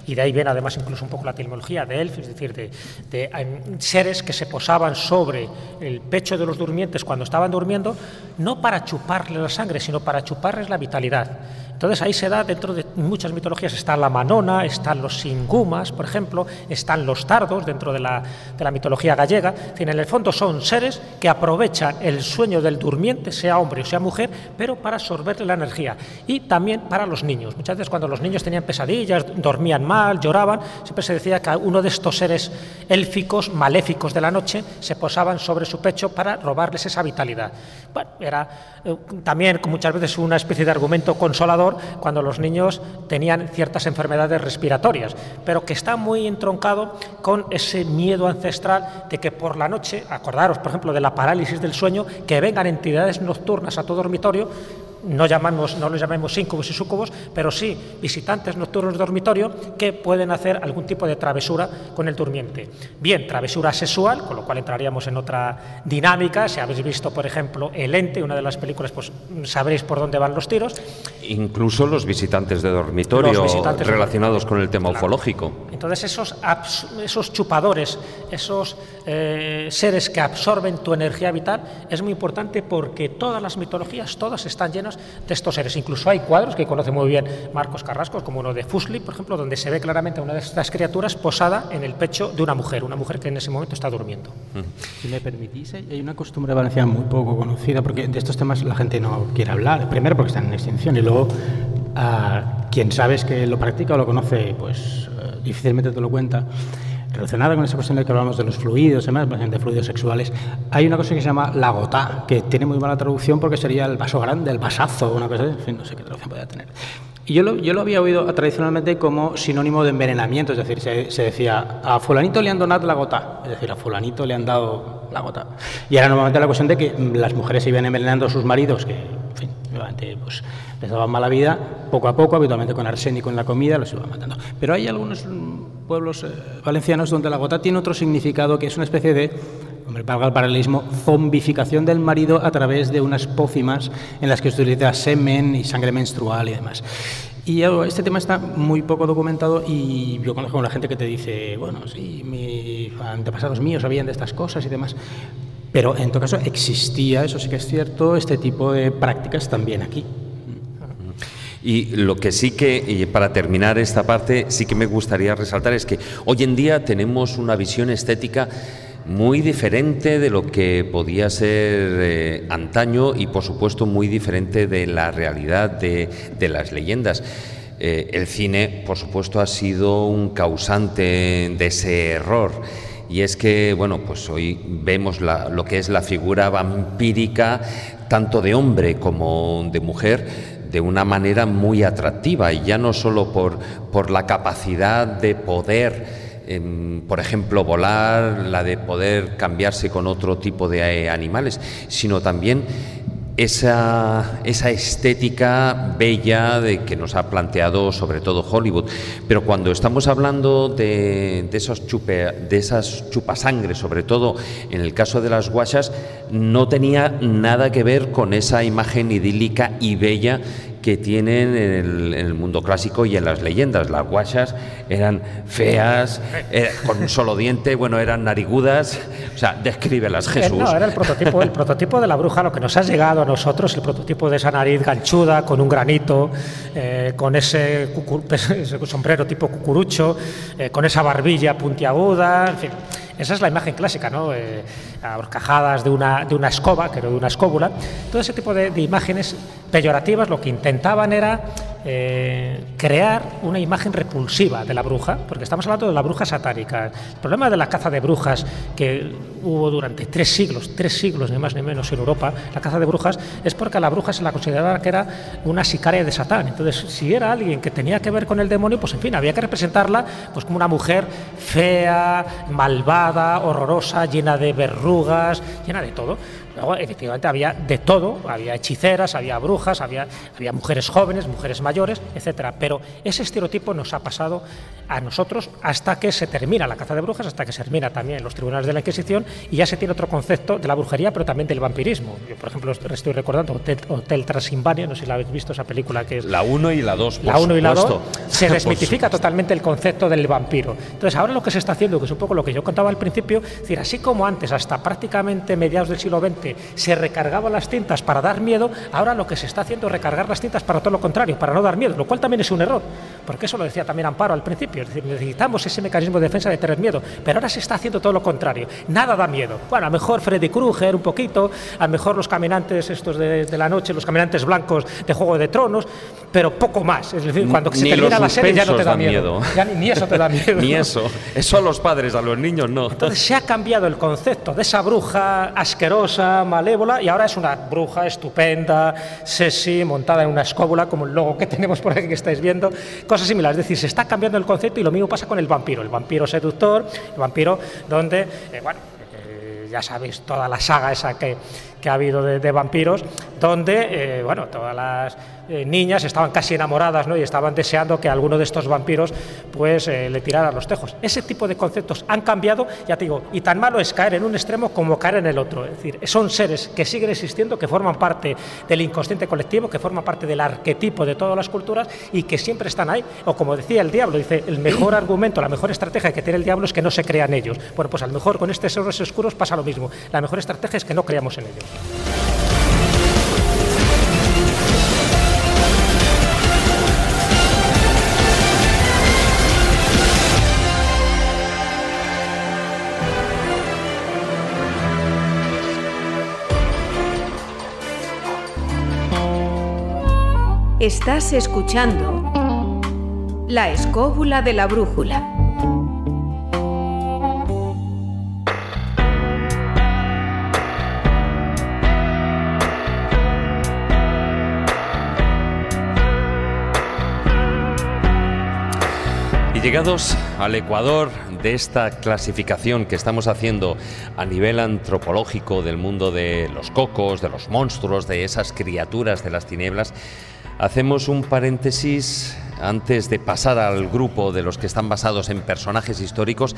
y de ahí viene además incluso un poco la etimología de elf, es decir, de seres que se posaban sobre el pecho de los durmientes cuando estaban durmiendo, no para chupar la sangre, sino para chuparles la vitalidad. Entonces ahí se da, dentro de muchas mitologías, está la Manona, están los Singumas, por ejemplo, están los Tardos, dentro de la mitología gallega. En el fondo son seres que aprovechan el sueño del durmiente, sea hombre o sea mujer, pero para absorberle la energía. Y también para los niños. Muchas veces cuando los niños tenían pesadillas, dormían mal, lloraban, siempre se decía que uno de estos seres élficos, maléficos de la noche, se posaban sobre su pecho para robarles esa vitalidad. Bueno, era también muchas veces una especie de argumento consolador cuando los niños tenían ciertas enfermedades respiratorias, pero que está muy entroncado con ese miedo ancestral de que por la noche, acordaros por ejemplo de la parálisis del sueño, que vengan entidades nocturnas a tu dormitorio. No los llamemos síncubos y súcubos, pero sí visitantes nocturnos de dormitorio que pueden hacer algún tipo de travesura con el durmiente. Bien, travesura sexual, con lo cual entraríamos en otra dinámica. Si habéis visto, por ejemplo, El Ente, una de las películas, pues sabréis por dónde van los tiros. Incluso los visitantes de dormitorio relacionados con el tema ufológico. Entonces esos chupadores, esos seres que absorben tu energía vital, es muy importante, porque todas las mitologías, todas están llenas de estos seres. Incluso hay cuadros que conoce muy bien Marcos Carrascos, como uno de Fuseli, por ejemplo, donde se ve claramente a una de estas criaturas posada en el pecho de una mujer que en ese momento está durmiendo. Si me permitís, hay una costumbre valenciana muy poco conocida, porque de estos temas la gente no quiere hablar, primero porque están en extinción, y luego quien sabes que lo practica o lo conoce, pues difícilmente te lo cuenta. Relacionada con esa cuestión de que hablamos de los fluidos, además, de fluidos sexuales, hay una cosa que se llama la gotá, que tiene muy mala traducción porque sería el vaso grande, el vasazo, una cosa así, en fin, no sé qué traducción podría tener. Y yo lo había oído tradicionalmente como sinónimo de envenenamiento, es decir, se decía a fulanito le han donado la gotá, es decir, a fulanito le han dado la gotá. Y era normalmente la cuestión de que las mujeres se iban envenenando a sus maridos, que, en fin, nuevamente, pues les daban mala vida, poco a poco, habitualmente con arsénico en la comida, los iban matando. Pero hay algunos pueblos valencianos donde la gotá tiene otro significado, que es una especie de, hombre, valga el paralelismo, zombificación del marido a través de unas pócimas en las que se utiliza semen y sangre menstrual y demás. Y este tema está muy poco documentado, y yo conozco a la gente que te dice, bueno, sí, mis antepasados míos sabían de estas cosas y demás. Pero en todo caso existía, eso sí que es cierto, este tipo de prácticas también aquí. Y lo que sí que, y para terminar esta parte, sí que me gustaría resaltar es que hoy en día tenemos una visión estética muy diferente de lo que podía ser antaño, y por supuesto muy diferente de la realidad de las leyendas. El cine, por supuesto, ha sido un causante de ese error. Y es que, bueno, pues hoy vemos lo que es la figura vampírica, tanto de hombre como de mujer, de una manera muy atractiva, y ya no solo por la capacidad de poder por ejemplo, volar, la de poder cambiarse con otro tipo de animales, sino también esa estética bella que nos ha planteado sobre todo Hollywood. Pero cuando estamos hablando de esas chupasangres, sobre todo en el caso de las guachas, no tenía nada que ver con esa imagen idílica y bella que tienen en el mundo clásico y en las leyendas. Las guachas eran feas, con un solo diente, bueno, eran narigudas. O sea, descríbelas, Jesús. No, era el prototipo de la bruja, lo que nos ha llegado a nosotros, el prototipo de esa nariz ganchuda, con un granito, con ese sombrero tipo cucurucho, con esa barbilla puntiaguda, en fin. Esa es la imagen clásica, ¿no? Ahorcajadas de una escoba, que era de una escóbula. Todo ese tipo de imágenes peyorativas lo que intentaban era crear una imagen repulsiva de la bruja, porque estamos hablando de la bruja satánica. El problema de la caza de brujas que hubo durante 3 siglos, ni más ni menos, en Europa, la caza de brujas, es porque a la bruja se la consideraba que era una sicaria de Satán. Entonces, si era alguien que tenía que ver con el demonio, pues en fin, había que representarla pues como una mujer fea, malvada, horrorosa, llena de verrugas, llena de todo. Luego, efectivamente, había de todo, había hechiceras, había brujas, había mujeres jóvenes, mujeres mayores, etcétera. Pero ese estereotipo nos ha pasado a nosotros hasta que se termina la caza de brujas, hasta que se termina también los tribunales de la Inquisición, y ya se tiene otro concepto de la brujería, pero también del vampirismo. Yo, por ejemplo, estoy recordando Hotel Transilvania, no sé si la habéis visto, esa película que es... La 1 y la 2, La 1 y la 2, se desmitifica totalmente el concepto del vampiro. Entonces, ahora lo que se está haciendo, que es un poco lo que yo contaba al principio, es decir, así como antes, hasta prácticamente mediados del siglo XX, se recargaban las tintas para dar miedo, ahora lo que se está haciendo es recargar las tintas para todo lo contrario, para no dar miedo, lo cual también es un error, porque eso lo decía también Amparo al principio, es decir, necesitamos ese mecanismo de defensa de tener miedo, pero ahora se está haciendo todo lo contrario, nada da miedo. Bueno, a lo mejor Freddy Krueger un poquito, a lo mejor los caminantes estos de la noche, los caminantes blancos de Juego de Tronos, pero poco más, es decir, cuando se termina la serie ya no te da miedo, ya ni eso te da miedo. Ni eso a los padres, a los niños no. Entonces se ha cambiado el concepto de esa bruja asquerosa, malévola, y ahora es una bruja estupenda, sexy, montada en una escóbula, como el logo que tenemos por aquí que estáis viendo, cosas similares. Es decir, se está cambiando el concepto, y lo mismo pasa con el vampiro seductor, el vampiro donde, bueno, ya sabéis toda la saga esa que ha habido de vampiros, donde, bueno, todas las niñas estaban casi enamoradas, ¿no? Y estaban deseando que alguno de estos vampiros pues le tirara los tejos. Ese tipo de conceptos han cambiado, ya te digo, y tan malo es caer en un extremo como caer en el otro. Es decir, son seres que siguen existiendo, que forman parte del inconsciente colectivo, que forman parte del arquetipo de todas las culturas y que siempre están ahí. O como decía el diablo, dice, el mejor argumento, la mejor estrategia que tiene el diablo es que no se crean ellos. Bueno, pues a lo mejor con estos héroes oscuros pasa lo mismo. La mejor estrategia es que no creamos en ellos. Estás escuchando La Escóbula de la Brújula. Y llegados al Ecuador de esta clasificación que estamos haciendo a nivel antropológico del mundo de los cocos, de los monstruos, de esas criaturas de las tinieblas, hacemos un paréntesis antes de pasar al grupo de los que están basados en personajes históricos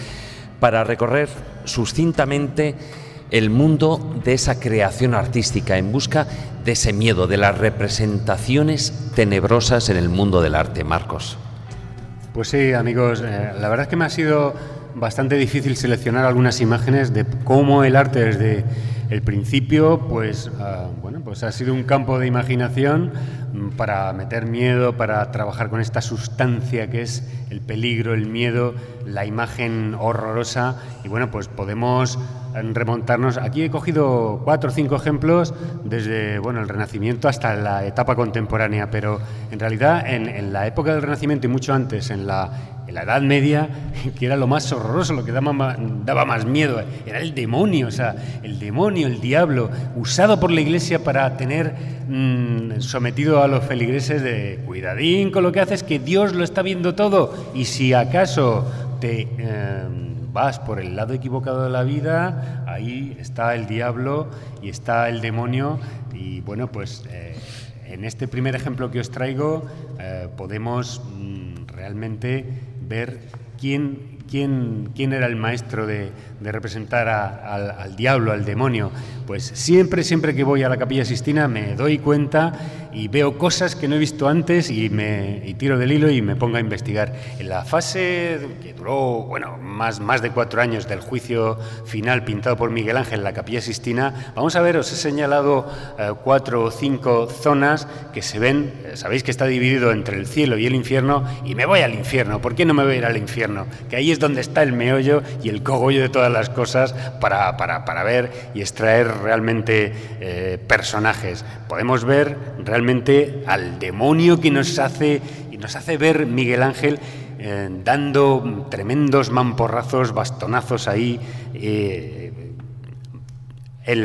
para recorrer sucintamente el mundo de esa creación artística en busca de ese miedo, de las representaciones tenebrosas en el mundo del arte. Marcos. Pues sí, amigos, la verdad es que me ha sido bastante difícil seleccionar algunas imágenes de cómo el arte desde el principio, pues bueno, pues ha sido un campo de imaginación para meter miedo, para trabajar con esta sustancia que es el peligro, el miedo, la imagen horrorosa. Y bueno, pues podemos remontarnos. Aquí he cogido 4 o 5 ejemplos desde, bueno, el Renacimiento hasta la etapa contemporánea, pero en realidad en la época del Renacimiento y mucho antes, en la Edad Media, que era lo más horroroso, lo que daba más miedo, era el demonio, o sea, el demonio, el diablo, usado por la Iglesia para tener sometido a los feligreses de cuidadín con lo que haces, que Dios lo está viendo todo, y si acaso te vas por el lado equivocado de la vida, ahí está el diablo y está el demonio. Y bueno, pues en este primer ejemplo que os traigo podemos realmente ver quién era el maestro de representar al diablo, al demonio. Pues siempre que voy a la Capilla Sistina me doy cuenta y veo cosas que no he visto antes y tiro del hilo y me pongo a investigar. En la fase que duró, bueno, más de 4 años del juicio final pintado por Miguel Ángel en la Capilla Sistina, vamos a ver, os he señalado 4 o 5 zonas que se ven, sabéis que está dividido entre el cielo y el infierno, y me voy al infierno. ¿Por qué no me voy a ir al infierno? Que ahí es donde está el meollo y el cogollo de todas las cosas para ver y extraer realmente personajes. Podemos ver realmente al demonio que nos hace ver Miguel Ángel dando tremendos mamporrazos, bastonazos ahí en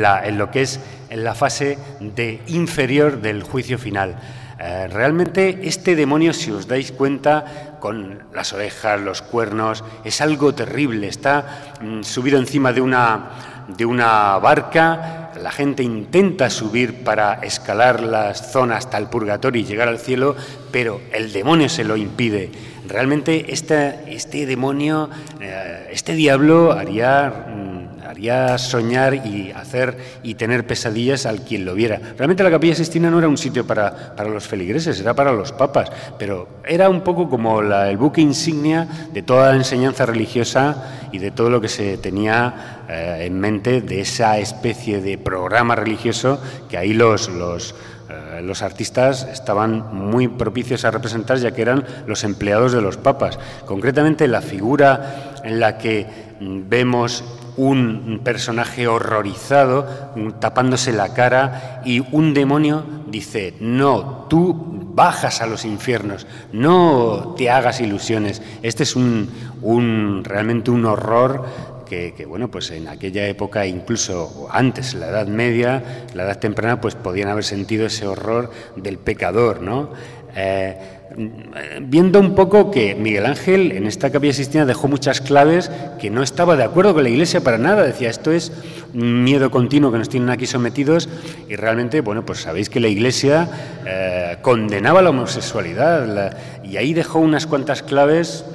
la fase de inferior del juicio final. Realmente este demonio, si os dais cuenta, con las orejas, los cuernos, es algo terrible. Está subido encima de una barca. La gente intenta subir para escalar las zonas hasta el purgatorio y llegar al cielo, pero el demonio se lo impide. Realmente este demonio, este diablo haría soñar y hacer y tener pesadillas al quien lo viera. Realmente la Capilla Sistina no era un sitio para los feligreses, era para los papas, pero era un poco como el buque insignia de toda la enseñanza religiosa y de todo lo que se tenía en mente de esa especie de programa religioso que ahí los artistas estaban muy propicios a representar, ya que eran los empleados de los papas. Concretamente, la figura en la que vemos un personaje horrorizado, tapándose la cara, y un demonio dice: no, tú bajas a los infiernos, no te hagas ilusiones. Este es realmente un horror que bueno, pues en aquella época, incluso antes, la Edad Media, la Edad Temprana, pues podían haber sentido ese horror del pecador, ¿no? Viendo un poco que Miguel Ángel en esta Capilla Sistina dejó muchas claves que no estaba de acuerdo con la Iglesia para nada. Decía: esto es un miedo continuo que nos tienen aquí sometidos. Y realmente, bueno, pues sabéis que la Iglesia condenaba la homosexualidad y ahí dejó unas cuantas claves.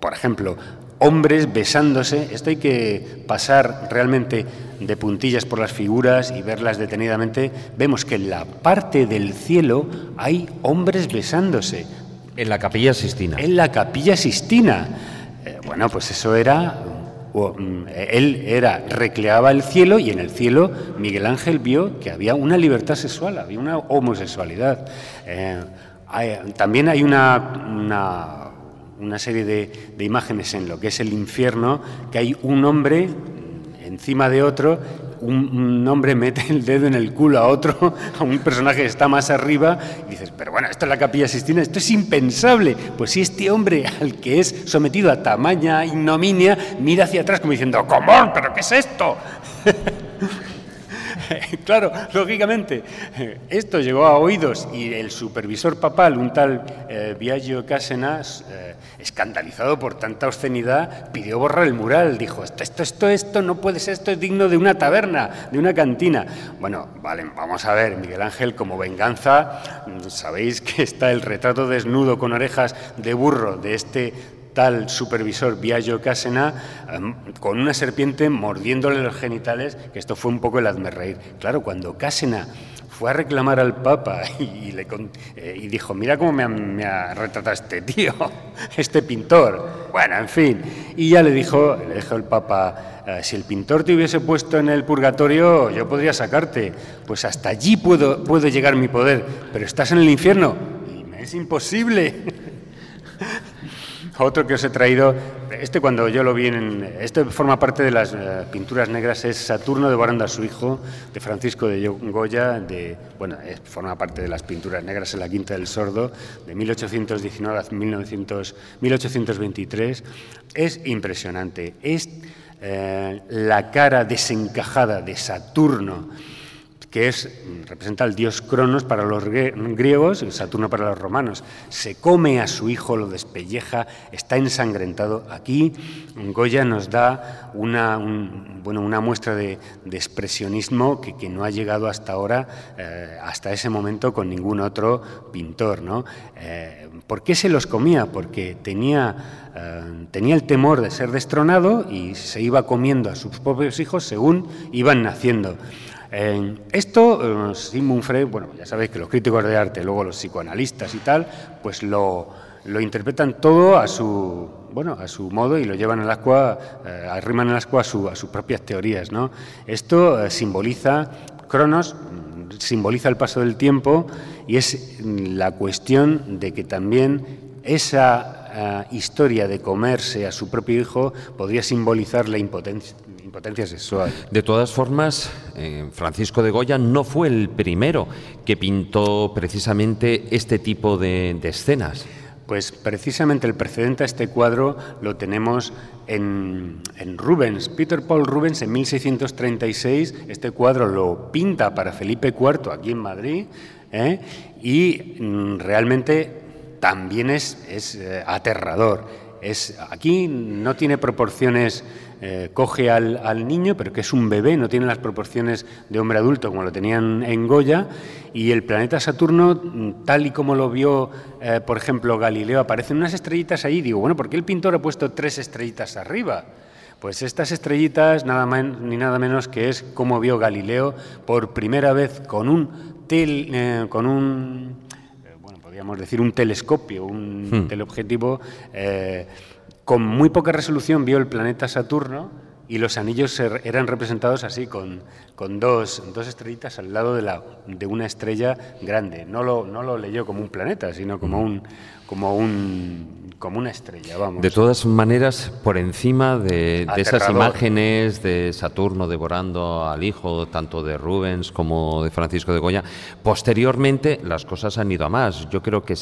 Por ejemplo, hombres besándose. Esto hay que pasar realmente de puntillas por las figuras y verlas detenidamente. Vemos que en la parte del cielo hay hombres besándose. En la Capilla Sistina. En la Capilla Sistina. Bueno, pues eso era... recreaba el cielo, y en el cielo Miguel Ángel vio que había una libertad sexual, había una homosexualidad. También hay una serie de imágenes en lo que es el infierno, que hay un hombre encima de otro, un hombre mete el dedo en el culo a otro, a un personaje que está más arriba, y dices: pero bueno, esto es la Capilla Sistina, esto es impensable. Pues si este hombre al que es sometido a tamaña ignominia mira hacia atrás como diciendo: ¡comor, pero qué es esto! Claro, lógicamente, esto llegó a oídos, y el supervisor papal, un tal Biagio Casena, escandalizado por tanta obscenidad, pidió borrar el mural. Dijo: esto no puede ser, esto es digno de una taberna, de una cantina. Bueno, vale, vamos a ver, Miguel Ángel, como venganza, sabéis que está el retrato desnudo con orejas de burro de este tal supervisor Biagio Casena, con una serpiente mordiéndole los genitales, que esto fue un poco el hazmerreír. Claro, cuando Casena fue a reclamar al Papa y dijo: mira cómo me ha retratado este tío, este pintor. Bueno, en fin. Y ya le dijo el Papa: si el pintor te hubiese puesto en el purgatorio, yo podría sacarte. Pues hasta allí puedo llegar mi poder, pero estás en el infierno y me es imposible. Otro que os he traído, cuando yo lo vi, forma parte de las pinturas negras, es Saturno devorando a su hijo, de Francisco de Goya, forma parte de las pinturas negras en la Quinta del Sordo, de 1819 a 1823. Es impresionante, es la cara desencajada de Saturno, que representa al dios Cronos para los griegos y Saturno para los romanos. Se come a su hijo, lo despelleja, está ensangrentado. Aquí Goya nos da una muestra de expresionismo que no ha llegado hasta ahora, hasta ese momento, con ningún otro pintor, ¿no? ¿Por qué se los comía? Porque tenía el temor de ser destronado y se iba comiendo a sus propios hijos según iban naciendo. Esto Sigmund Freud, bueno, ya sabéis que los críticos de arte, luego los psicoanalistas y tal, pues lo interpretan todo a su modo y lo llevan en la escuela, arriman en la escuela a sus propias teorías, ¿no? Esto simboliza, Cronos simboliza el paso del tiempo, y es la cuestión de que también esa historia de comerse a su propio hijo podría simbolizar la impotencia sexual. De todas formas, Francisco de Goya no fue el primero que pintó precisamente este tipo de escenas. Pues precisamente el precedente a este cuadro lo tenemos en Rubens. Peter Paul Rubens, en 1636, este cuadro lo pinta para Felipe IV aquí en Madrid, y realmente también es aterrador. Aquí no tiene proporciones, coge al niño, pero que es un bebé, no tiene las proporciones de hombre adulto como lo tenían en Goya, y el planeta Saturno, tal y como lo vio, por ejemplo, Galileo, aparecen unas estrellitas allí. Digo, bueno, ¿por qué el pintor ha puesto 3 estrellitas arriba? Pues estas estrellitas, nada más ni nada menos que es como vio Galileo por primera vez con un telescopio, un teleobjetivo, con muy poca resolución vio el planeta Saturno, y los anillos eran representados así, con dos estrellitas al lado de una estrella grande. No lo leyó como un planeta, sino como una estrella, vamos. De todas maneras, por encima de esas imágenes de Saturno devorando al hijo, tanto de Rubens como de Francisco de Goya, posteriormente las cosas han ido a más. Yo creo que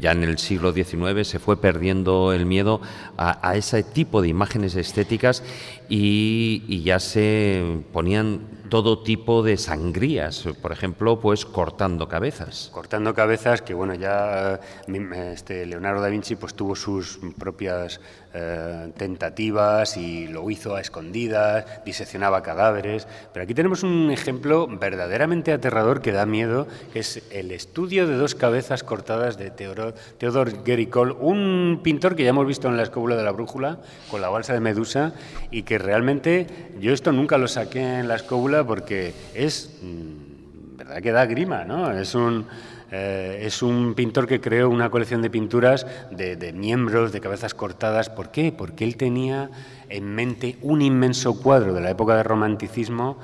ya en el siglo XIX se fue perdiendo el miedo a ese tipo de imágenes estéticas, y ya se ponían todo tipo de sangrías, por ejemplo, pues cortando cabezas. Cortando cabezas, que bueno, ya Leonardo da Vinci pues tuvo sus propias tentativas y lo hizo a escondidas, diseccionaba cadáveres. Pero aquí tenemos un ejemplo verdaderamente aterrador que da miedo, que es el estudio de 2 cabezas cortadas de Theodor Géricault, un pintor que ya hemos visto en La escóbula de la brújula, con la balsa de Medusa, y que realmente yo esto nunca lo saqué en La escóbula, porque es verdad que da grima, ¿no? Es un pintor que creó una colección de pinturas de miembros, de cabezas cortadas. ¿Por qué? Porque él tenía en mente un inmenso cuadro de la época del romanticismo,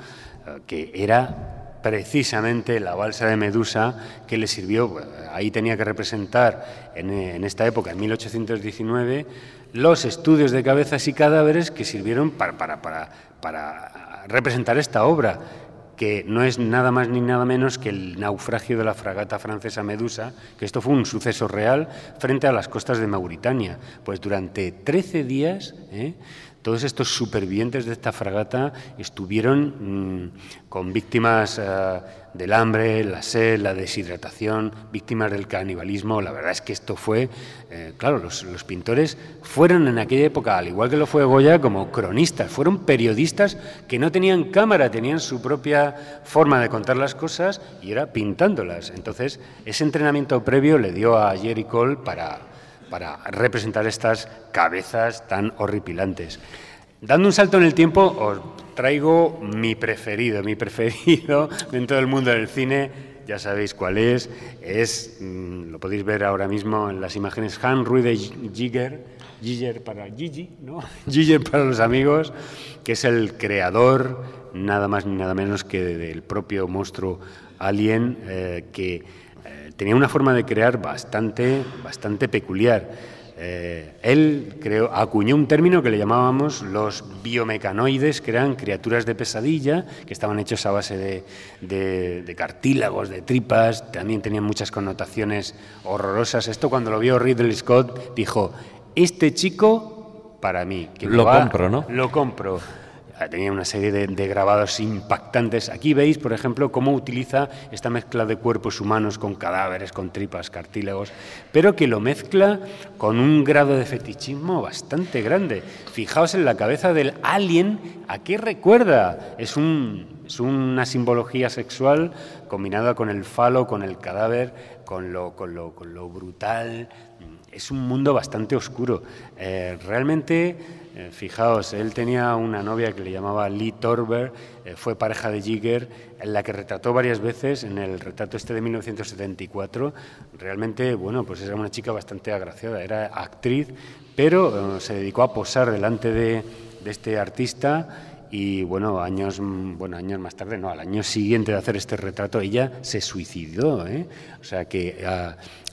que era precisamente la balsa de Medusa, que le sirvió. Ahí tenía que representar en esta época, en 1819, los estudios de cabezas y cadáveres que sirvieron para representar esta obra, que no es nada más ni nada menos que el naufragio de la fragata francesa Medusa, que esto fue un suceso real frente a las costas de Mauritania. Pues durante 13 días, todos estos supervivientes de esta fragata estuvieron con víctimas del hambre, la sed, la deshidratación, víctimas del canibalismo. La verdad es que esto fue, claro, los pintores fueron en aquella época, al igual que lo fue Goya, como cronistas, fueron periodistas que no tenían cámara, tenían su propia forma de contar las cosas y era pintándolas. Entonces, ese entrenamiento previo le dio a Géricault para representar estas cabezas tan horripilantes. Dando un salto en el tiempo, os traigo mi preferido dentro del mundo del cine. Ya sabéis cuál es, lo podéis ver ahora mismo en las imágenes, Hans Rüdiger, Giger para los amigos, que es el creador, nada más ni nada menos que del propio monstruo Alien, que tenía una forma de crear bastante peculiar. Él acuñó un término que le llamábamos los biomecanoides, que eran criaturas de pesadilla, que estaban hechos a base de cartílagos, de tripas, también tenían muchas connotaciones horrorosas. Esto, cuando lo vio Ridley Scott, dijo: este chico, para mí, que lo compro, ¿no? Lo compro. tenía una serie de grabados impactantes. Aquí veis, por ejemplo, cómo utiliza esta mezcla de cuerpos humanos con cadáveres, con tripas, cartílagos, pero que lo mezcla con un grado de fetichismo bastante grande. Fijaos en la cabeza del alien, ¿a qué recuerda? Es una simbología sexual combinada con el falo, con el cadáver, con lo brutal. Es un mundo bastante oscuro. Realmente, fijaos, él tenía una novia que le llamaba Lee Torber, fue pareja de Giger, en la que retrató varias veces, en el retrato este de 1974. Realmente, bueno, pues era una chica bastante agraciada, era actriz, pero se dedicó a posar delante de este artista. Y años más tarde, no, al año siguiente de hacer este retrato, ella se suicidó, ¿eh? O sea que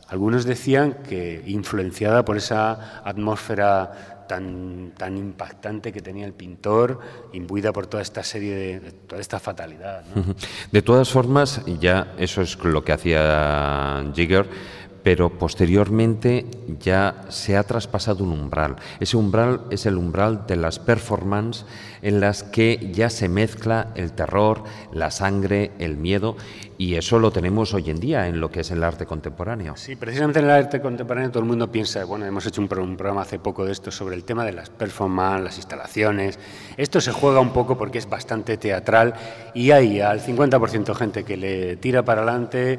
algunos decían que influenciada por esa atmósfera tan impactante que tenía el pintor, imbuida por toda esta serie de toda esta fatalidad, ¿no? De todas formas, ya eso es lo que hacía Giger, pero posteriormente ya se ha traspasado un umbral. Ese umbral es el umbral de las performances en las que ya se mezcla el terror, la sangre, el miedo, y eso lo tenemos hoy en día en lo que es el arte contemporáneo. Sí, precisamente en el arte contemporáneo todo el mundo piensa, bueno, hemos hecho un programa hace poco de esto sobre el tema de las performances, las instalaciones. Esto se juega un poco porque es bastante teatral y hay al 50% gente que le tira para adelante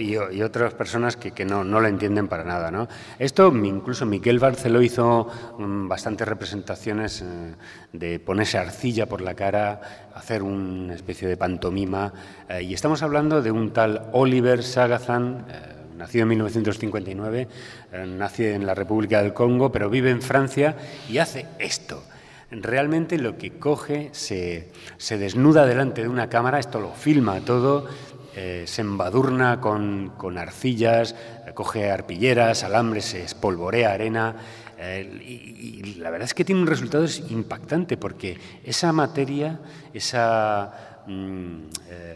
y otras personas que no lo entienden para nada, ¿no? Esto, incluso Miquel Barceló hizo bastantes representaciones de ponerse arcilla por la cara, hacer una especie de pantomima, y estamos hablando de un tal Oliver Sagazan, nacido en 1959, nace en la República del Congo, pero vive en Francia y hace esto. Realmente lo que coge, se desnuda delante de una cámara, esto lo filma todo. Se embadurna con arcillas, coge arpilleras, alambres, se espolvorea arena, y la verdad es que tiene un resultado impactante porque esa materia, esa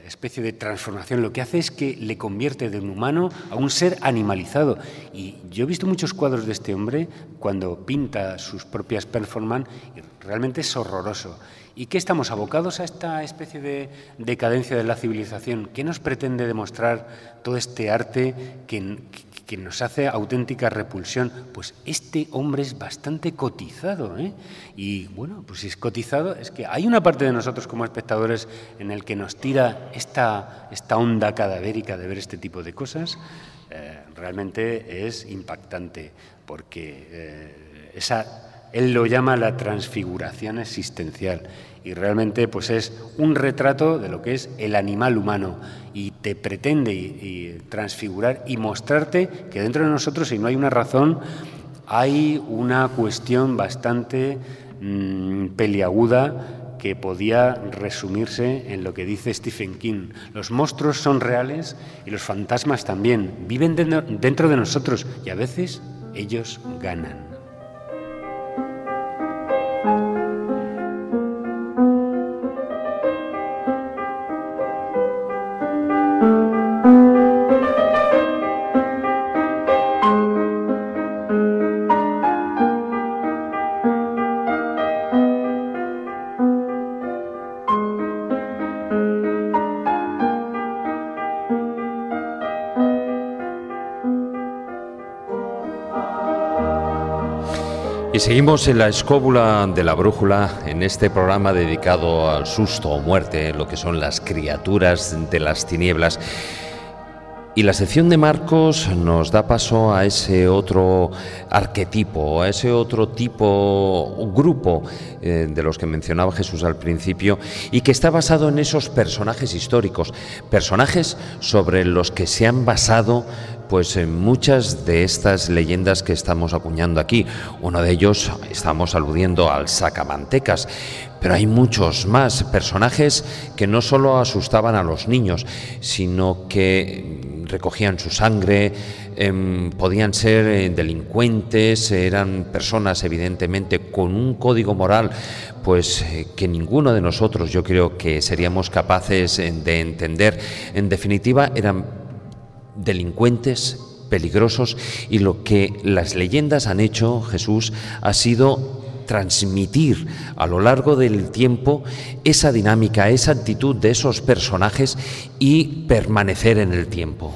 especie de transformación, lo que hace es que le convierte de un humano a un ser animalizado. Y yo he visto muchos cuadros de este hombre cuando pinta sus propias performances y realmente es horroroso. ¿Y qué estamos abocados a esta especie de decadencia de la civilización? ¿Qué nos pretende demostrar todo este arte que nos hace auténtica repulsión? Pues este hombre es bastante cotizado, ¿eh? Y bueno, pues si es cotizado, es que hay una parte de nosotros como espectadores en el que nos tira esta onda cadavérica de ver este tipo de cosas. Realmente es impactante porque él lo llama la transfiguración existencial y realmente pues es un retrato de lo que es el animal humano y te pretende y transfigurar y mostrarte que dentro de nosotros, si no hay una razón, hay una cuestión bastante peliaguda que podía resumirse en lo que dice Stephen King. Los monstruos son reales y los fantasmas también. Viven dentro de nosotros y a veces ellos ganan. Y seguimos en la escóbula de la brújula en este programa dedicado al susto o muerte, lo que son las criaturas de las tinieblas. Y la sección de Marcos nos da paso a ese otro arquetipo, a ese otro tipo, grupo de los que mencionaba Jesús al principio y que está basado en esos personajes históricos, personajes sobre los que se han basado pues en muchas de estas leyendas que estamos acuñando aquí. Uno de ellos estamos aludiendo al sacamantecas, pero hay muchos más personajes que no solo asustaban a los niños, sino que recogían su sangre, podían ser delincuentes, eran personas evidentemente con un código moral pues que ninguno de nosotros yo creo que seríamos capaces de entender. En definitiva, eran delincuentes, peligrosos, y lo que las leyendas han hecho, Jesús, ha sido transmitir a lo largo del tiempo esa dinámica, esa actitud de esos personajes y permanecer en el tiempo.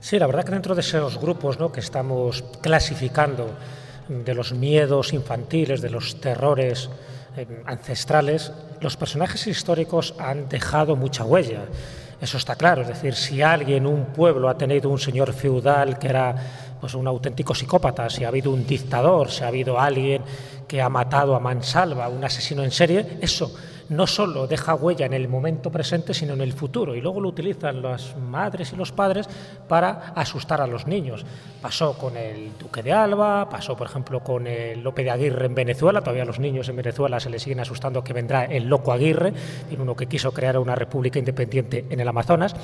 Sí, la verdad que dentro de esos grupos, ¿no?, que estamos clasificando, de los miedos infantiles, de los terrores ancestrales, los personajes históricos han dejado mucha huella. Eso está claro, es decir, si alguien, un pueblo, ha tenido un señor feudal que era pues un auténtico psicópata, si ha habido un dictador, si ha habido alguien que ha matado a mansalva, un asesino en serie, eso no solo deja huella en el momento presente, sino en el futuro, y luego lo utilizan las madres y los padres para asustar a los niños. Pasó con el Duque de Alba, pasó por ejemplo con el Lope de Aguirre en Venezuela. Todavía a los niños en Venezuela se les siguen asustando que vendrá el loco Aguirre, uno que quiso crear una república independiente en el Amazonas.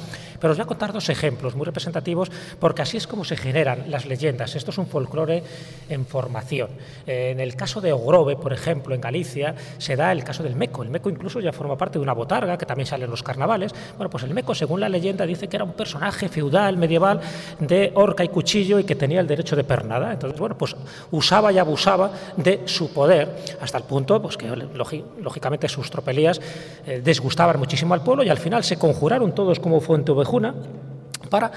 Pero os voy a contar dos ejemplos muy representativos, porque así es como se generan las leyendas. Esto es un folclore en formación. En el caso de Ogrove, por ejemplo, en Galicia, se da el caso del meco. El meco incluso ya forma parte de una botarga que también sale en los carnavales. Bueno, pues el meco, según la leyenda, dice que era un personaje feudal, medieval, de horca y cuchillo, y que tenía el derecho de pernada. Entonces, bueno, pues usaba y abusaba de su poder, hasta el punto pues que lógicamente sus tropelías disgustaban muchísimo al pueblo, y al final se conjuraron todos como Fuentevejuna para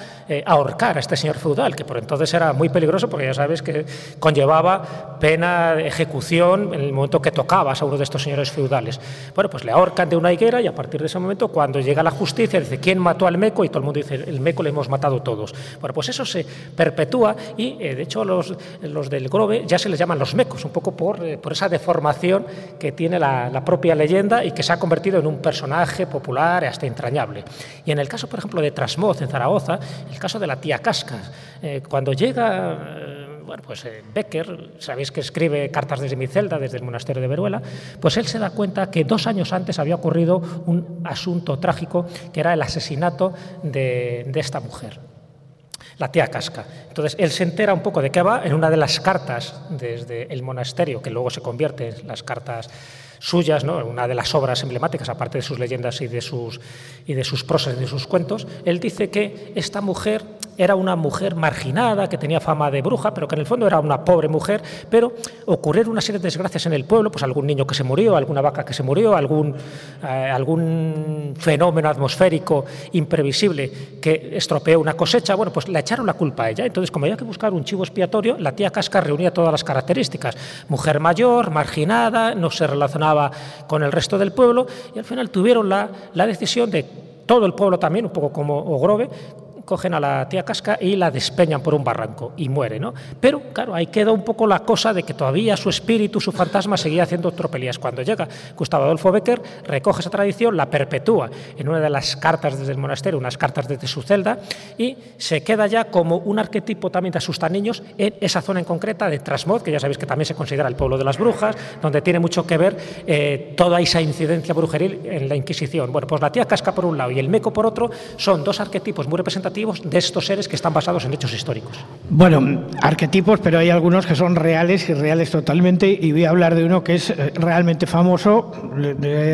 ahorcar a este señor feudal, que por entonces era muy peligroso, porque ya sabes que conllevaba pena de ejecución en el momento que tocabas a uno de estos señores feudales. Bueno, pues le ahorcan de una higuera, y a partir de ese momento, cuando llega la justicia, dice: ¿quién mató al meco? Y todo el mundo dice: el meco le hemos matado todos. Bueno, pues eso se perpetúa, y de hecho los del Grove ya se les llaman los mecos, un poco por esa deformación que tiene la propia leyenda, y que se ha convertido en un personaje popular hasta entrañable. Y en el caso, por ejemplo, de Trasmoz, en Zaragoza, el caso de la tía Cascas. Cuando llega Becker, sabéis que escribe Cartas desde mi celda, desde el monasterio de Veruela, pues él se da cuenta que 2 años antes había ocurrido un asunto trágico, que era el asesinato de esta mujer, la tía Casca. Entonces, él se entera un poco de qué va en una de las cartas desde el monasterio, que luego se convierte en las cartas suyas, ¿no?, una de las obras emblemáticas, aparte de sus leyendas y de sus prosas y de sus cuentos. Él dice que esta mujer era una mujer marginada, que tenía fama de bruja, pero que en el fondo era una pobre mujer, pero ocurrieron una serie de desgracias en el pueblo, pues algún niño que se murió, alguna vaca que se murió, algún fenómeno atmosférico imprevisible que estropeó una cosecha. Bueno, pues le echaron la culpa a ella. Entonces, como había que buscar un chivo expiatorio, la tía Casca reunía todas las características: mujer mayor, marginada, no se relacionaba con el resto del pueblo, y al final tuvieron la decisión de todo el pueblo también, un poco como Ogrove, cogen a la tía Casca y la despeñan por un barranco y muere, ¿no? Pero, claro, ahí queda un poco la cosa de que todavía su espíritu, su fantasma, seguía haciendo tropelías. Cuando llega Gustavo Adolfo Bécquer, recoge esa tradición, la perpetúa en una de las cartas desde el monasterio, unas cartas desde su celda, y se queda ya como un arquetipo también de asustar niños en esa zona en concreta de Trasmoz, que ya sabéis que también se considera el pueblo de las brujas, donde tiene mucho que ver toda esa incidencia brujeril en la Inquisición. Bueno, pues la tía Casca por un lado y el meco por otro son dos arquetipos muy representativos de estos seres que están basados en hechos históricos. Bueno, arquetipos, pero hay algunos que son reales y reales totalmente, y voy a hablar de uno que es realmente famoso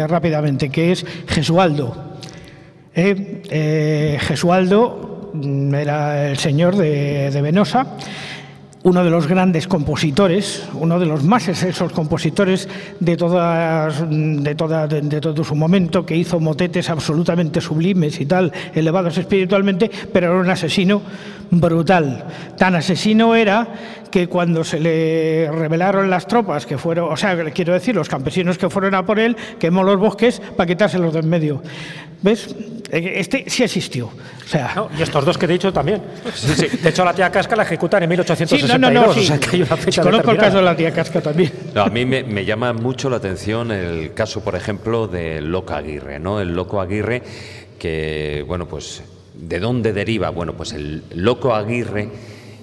rápidamente, que es Gesualdo. Gesualdo era el señor de Venosa, uno de los grandes compositores, uno de los más excelsos compositores de todo su momento, que hizo motetes absolutamente sublimes y tal, elevados espiritualmente, pero era un asesino brutal. Tan asesino era que cuando se le rebelaron las tropas que fueron, o sea, quiero decir, los campesinos que fueron a por él, quemó los bosques para quitárselos de en medio. ¿Ves? Este sí existió. O sea, no, y estos dos que te he dicho también. Sí, sí. De hecho, la tía Casca la ejecutan en 1862. Sí, no, o sea, que hay una fecha determinada. Conozco el caso de la tía Casca también. No, a mí me llama mucho la atención el caso, por ejemplo, de Loco Aguirre, ¿no? El Loco Aguirre, que, bueno, pues, ¿de dónde deriva? Bueno, pues el Loco Aguirre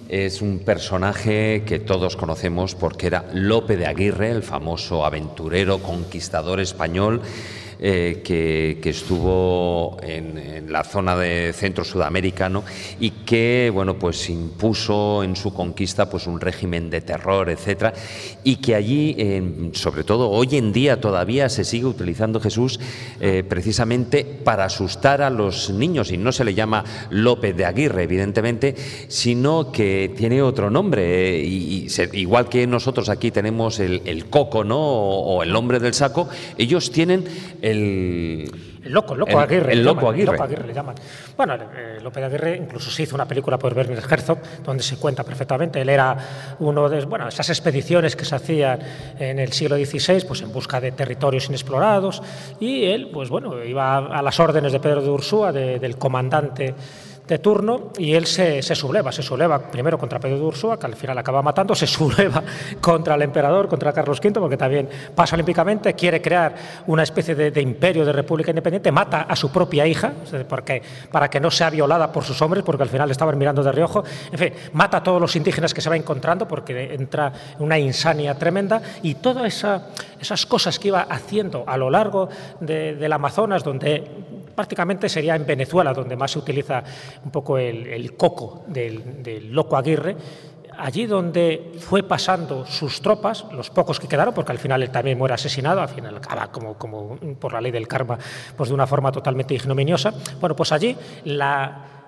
es un personaje que todos conocemos porque era Lope de Aguirre, el famoso aventurero conquistador español, que estuvo en la zona de centro sudamericano y que, bueno, pues impuso en su conquista pues un régimen de terror, etcétera, y que allí, sobre todo hoy en día todavía se sigue utilizando, Jesús, precisamente para asustar a los niños, y no se le llama López de Aguirre, evidentemente, sino que tiene otro nombre, igual que nosotros aquí tenemos el coco, ¿no?, o el hombre del saco, ellos tienen el loco Aguirre le llaman. Bueno, López de Aguirre incluso se hizo una película por Werner Herzog donde se cuenta perfectamente. Él era uno de esas expediciones que se hacían en el siglo XVI, pues en busca de territorios inexplorados, y él, pues bueno, iba a las órdenes de Pedro de Ursúa, del comandante de turno, y él se subleva primero contra Pedro de Ursúa, que al final acaba matando, se subleva contra el emperador, contra Carlos V, porque también pasa olímpicamente, quiere crear una especie de imperio de república independiente, mata a su propia hija, porque, para que no sea violada por sus hombres, porque al final estaban mirando de reojo, en fin, mata a todos los indígenas que se va encontrando, porque entra una insania tremenda, y todas esas cosas que iba haciendo a lo largo del Amazonas, donde prácticamente sería en Venezuela donde más se utiliza un poco el coco del loco Aguirre. Allí donde fue pasando sus tropas, los pocos que quedaron, porque al final él también muere asesinado, al final acaba como por la ley del karma, pues de una forma totalmente ignominiosa. Bueno, pues allí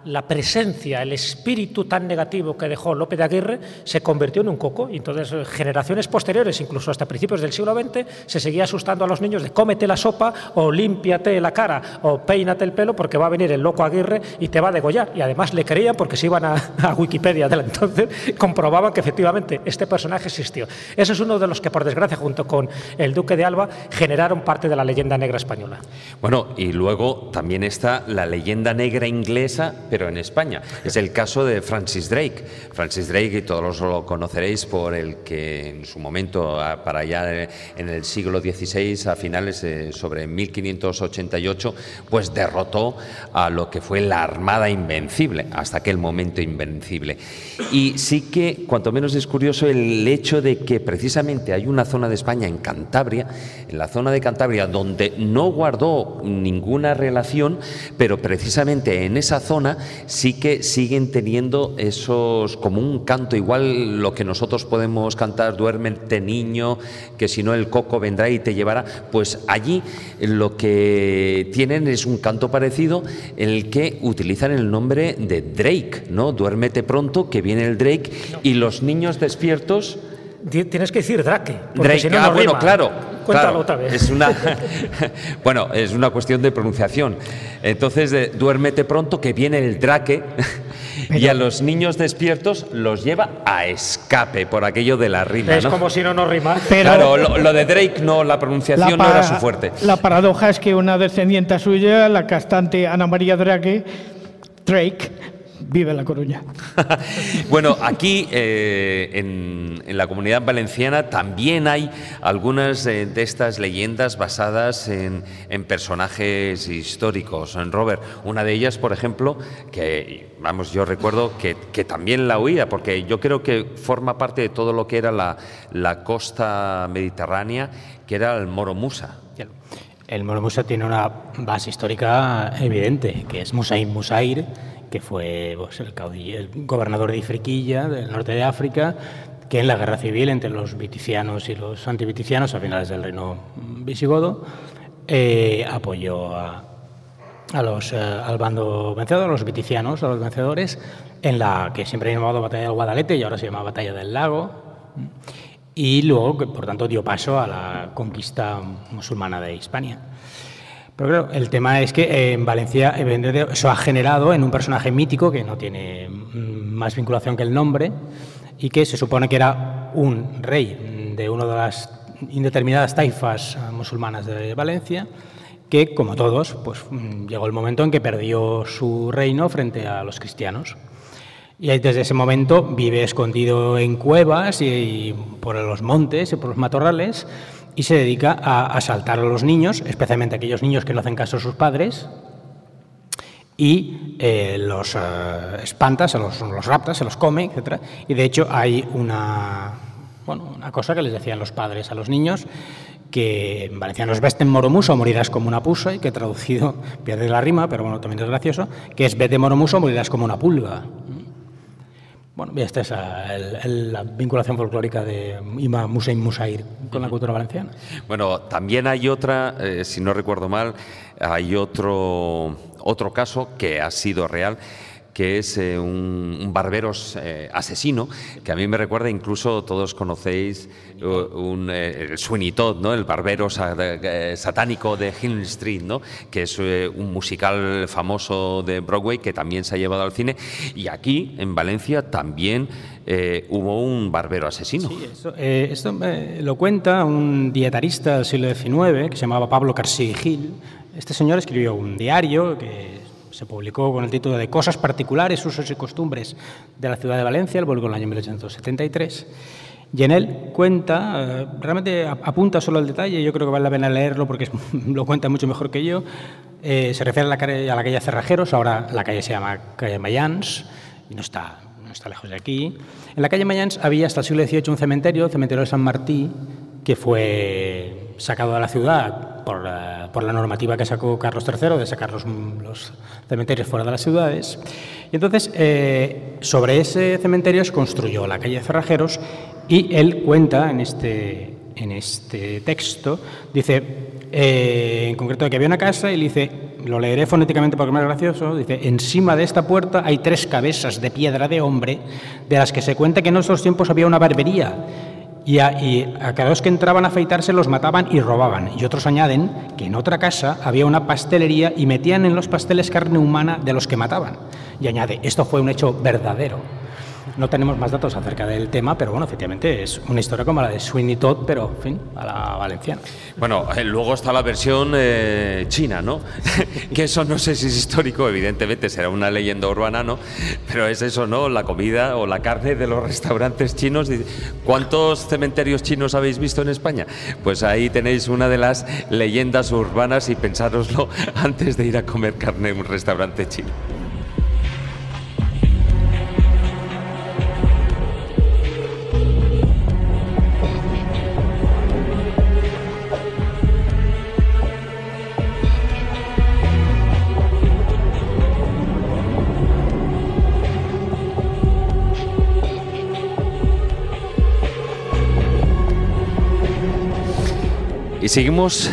la presencia, el espíritu tan negativo que dejó López de Aguirre se convirtió en un coco, y entonces generaciones posteriores, incluso hasta principios del siglo XX, se seguía asustando a los niños de cómete la sopa o límpiate la cara o peínate el pelo porque va a venir el loco Aguirre y te va a degollar, y además le creían porque se iban a Wikipedia del entonces, comprobaban que efectivamente este personaje existió. Ese es uno de los que, por desgracia, junto con el Duque de Alba, generaron parte de la leyenda negra española. Bueno, y luego también está la leyenda negra inglesa, pero en España. Es el caso de Francis Drake. Francis Drake, y todos lo conoceréis por el que en su momento, para allá en el siglo XVI, a finales sobre 1588, pues derrotó a lo que fue la Armada Invencible, hasta aquel momento invencible. Y sí que, cuanto menos es curioso, el hecho de que precisamente hay una zona de España, en Cantabria, en la zona de Cantabria, donde no guardó ninguna relación, pero precisamente en esa zona sí que siguen teniendo esos, como un canto, igual lo que nosotros podemos cantar, duérmete niño, que si no el coco vendrá y te llevará, pues allí lo que tienen es un canto parecido, el que utilizan el nombre de Drake, ¿no? Duérmete pronto, que viene el Drake, y los niños despiertos. Tienes que decir Drake, porque Drake, si no, no bueno, rima. Claro. Cuéntalo otra vez. Bueno, es una cuestión de pronunciación. Entonces, duérmete pronto, que viene el Drake. Y a los niños despiertos los lleva a escape, por aquello de la rima. Es, ¿no?, como si no rima. Pero claro, lo de Drake no, la pronunciación no era su fuerte. La paradoja es que una descendiente suya, la cantante Ana María Drake, vive La Coruña. Bueno, aquí en la Comunidad Valenciana también hay algunas de estas leyendas basadas en personajes históricos. En Robert, una de ellas, por ejemplo, que vamos, yo recuerdo que también la oía, porque yo creo que forma parte de todo lo que era la costa mediterránea, que era el Moro Musa. El Moro Musa tiene una base histórica evidente, que es Musaín Musair, que fue, pues, el gobernador de Ifriqiya, del norte de África, que en la guerra civil entre los viticianos y los antiviticianos, a finales del reino visigodo, apoyó al bando vencedor, a los viticianos, a los vencedores, en la que siempre he llamado Batalla del Guadalete y ahora se llama Batalla del Lago, y luego, por tanto, dio paso a la conquista musulmana de Hispania. Pero claro, el tema es que en Valencia eso ha generado en un personaje mítico que no tiene más vinculación que el nombre y que se supone que era un rey de una de las indeterminadas taifas musulmanas de Valencia que, como todos, pues llegó el momento en que perdió su reino frente a los cristianos. Y desde ese momento vive escondido en cuevas y por los montes y por los matorrales, y se dedica a asaltar a los niños, especialmente a aquellos niños que no hacen caso a sus padres, y los espanta, los rapta, se los come, etc. Y de hecho hay una cosa que les decían los padres a los niños, que en valenciano es «Vete moromuso, morirás como una pusa», y que traducido pierde la rima, pero bueno, también es gracioso, que es «Vete moromuso, morirás como una pulga». Bueno, y esta es la vinculación folclórica de Ima Musein Musair con la cultura valenciana. Bueno, también hay otra, si no recuerdo mal, hay otro caso que ha sido real, que es un barberos asesino, que a mí me recuerda, incluso todos conocéis el Sweeney Todd, ¿no?, el barbero satánico de Hill Street, ¿no?, que es un musical famoso de Broadway que también se ha llevado al cine, y aquí en Valencia también hubo un barbero asesino. Sí, esto lo cuenta un dietarista del siglo XIX que se llamaba Pablo Carsey Hill. Este señor escribió un diario que se publicó con el título de «Cosas particulares, usos y costumbres de la ciudad de Valencia», el publicó en el año 1873, y en él cuenta, realmente apunta solo al detalle, yo creo que vale la pena leerlo porque lo cuenta mucho mejor que yo, se refiere a la calle Cerrajeros, ahora la calle se llama calle Mayans, y no está lejos de aquí. En la calle Mayans había hasta el siglo XVIII un cementerio, el cementerio de San Martí, que fue sacado de la ciudad por la normativa que sacó Carlos III de sacar los cementerios fuera de las ciudades. Y entonces, sobre ese cementerio se construyó la calle Cerrajeros, y él cuenta en este texto, dice, en concreto, que había una casa, y le dice, lo leeré fonéticamente porque es más gracioso, dice: «Encima de esta puerta hay 3 cabezas de piedra de hombre, de las que se cuenta que en nuestros tiempos había una barbería, y a cada dos que entraban a afeitarse los mataban y robaban». Y otros añaden que en otra casa había una pastelería y metían en los pasteles carne humana de los que mataban. Y añade: «Esto fue un hecho verdadero». No tenemos más datos acerca del tema, pero bueno, efectivamente es una historia como la de Sweeney Todd, pero, en fin, a la valenciana. Bueno, luego está la versión china, ¿no? Que eso no sé si es histórico, evidentemente será una leyenda urbana, ¿no? Pero es eso, ¿no? La comida o la carne de los restaurantes chinos. ¿Cuántos cementerios chinos habéis visto en España? Pues ahí tenéis una de las leyendas urbanas, y pensároslo antes de ir a comer carne en un restaurante chino. Y seguimos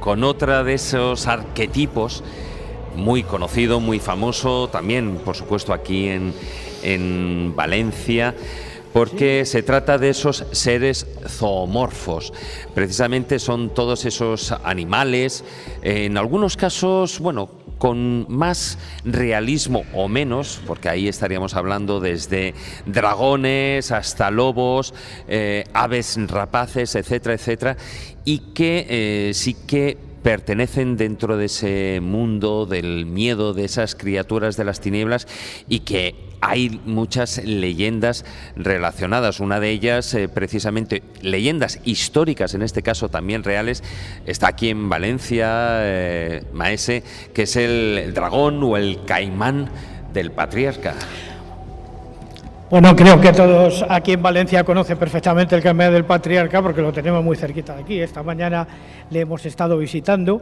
con otra de esos arquetipos muy conocido, muy famoso, también por supuesto aquí en Valencia, porque se trata de esos seres zoomorfos. Precisamente son todos esos animales, en algunos casos, bueno, con más realismo o menos, porque ahí estaríamos hablando desde dragones hasta lobos, aves rapaces, etcétera, etcétera, y que sí que pertenecen dentro de ese mundo del miedo, de esas criaturas de las tinieblas, y que hay muchas leyendas relacionadas. Una de ellas, precisamente, leyendas históricas, en este caso también reales, está aquí en Valencia, Maese, que es el dragón o el caimán del patriarca. Bueno, creo que todos aquí en Valencia conocen perfectamente el caimán del patriarca porque lo tenemos muy cerquita de aquí. Esta mañana le hemos estado visitando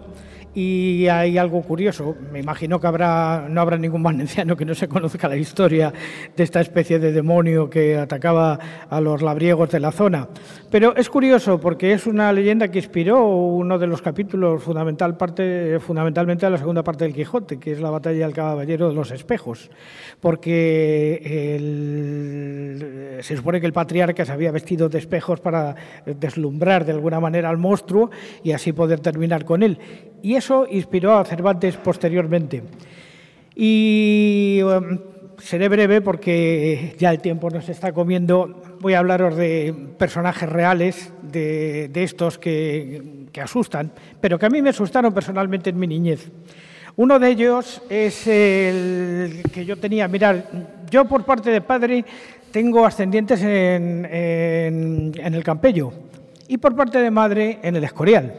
y hay algo curioso. Me imagino que no habrá ningún valenciano que no se conozca la historia de esta especie de demonio que atacaba a los labriegos de la zona. Pero es curioso porque es una leyenda que inspiró uno de los capítulos fundamentalmente a la segunda parte del Quijote, que es la batalla del Caballero de los Espejos, porque se supone que el patriarca se había vestido de espejos para deslumbrar de alguna manera al monstruo y así poder terminar con él. Y eso inspiró a Cervantes posteriormente. Y seré breve porque ya el tiempo nos está comiendo. Voy a hablaros de personajes reales, de estos que asustan, pero que a mí me asustaron personalmente en mi niñez. Uno de ellos es el que yo tenía. Mirad, yo por parte de padre tengo ascendientes en el Campello y por parte de madre en el Escorial.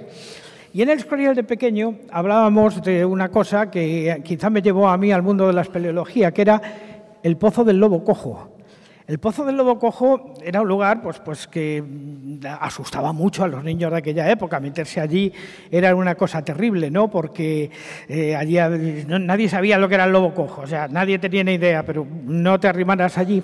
Y en el Escorial de pequeño hablábamos de una cosa que quizá me llevó a mí al mundo de la espeleología, que era el pozo del lobo cojo. El Pozo del Lobo Cojo era un lugar pues, que asustaba mucho a los niños de aquella época. Meterse allí era una cosa terrible, ¿no? Porque allí nadie sabía lo que era el lobo cojo, o sea, nadie tenía ni idea, pero no te arrimaras allí.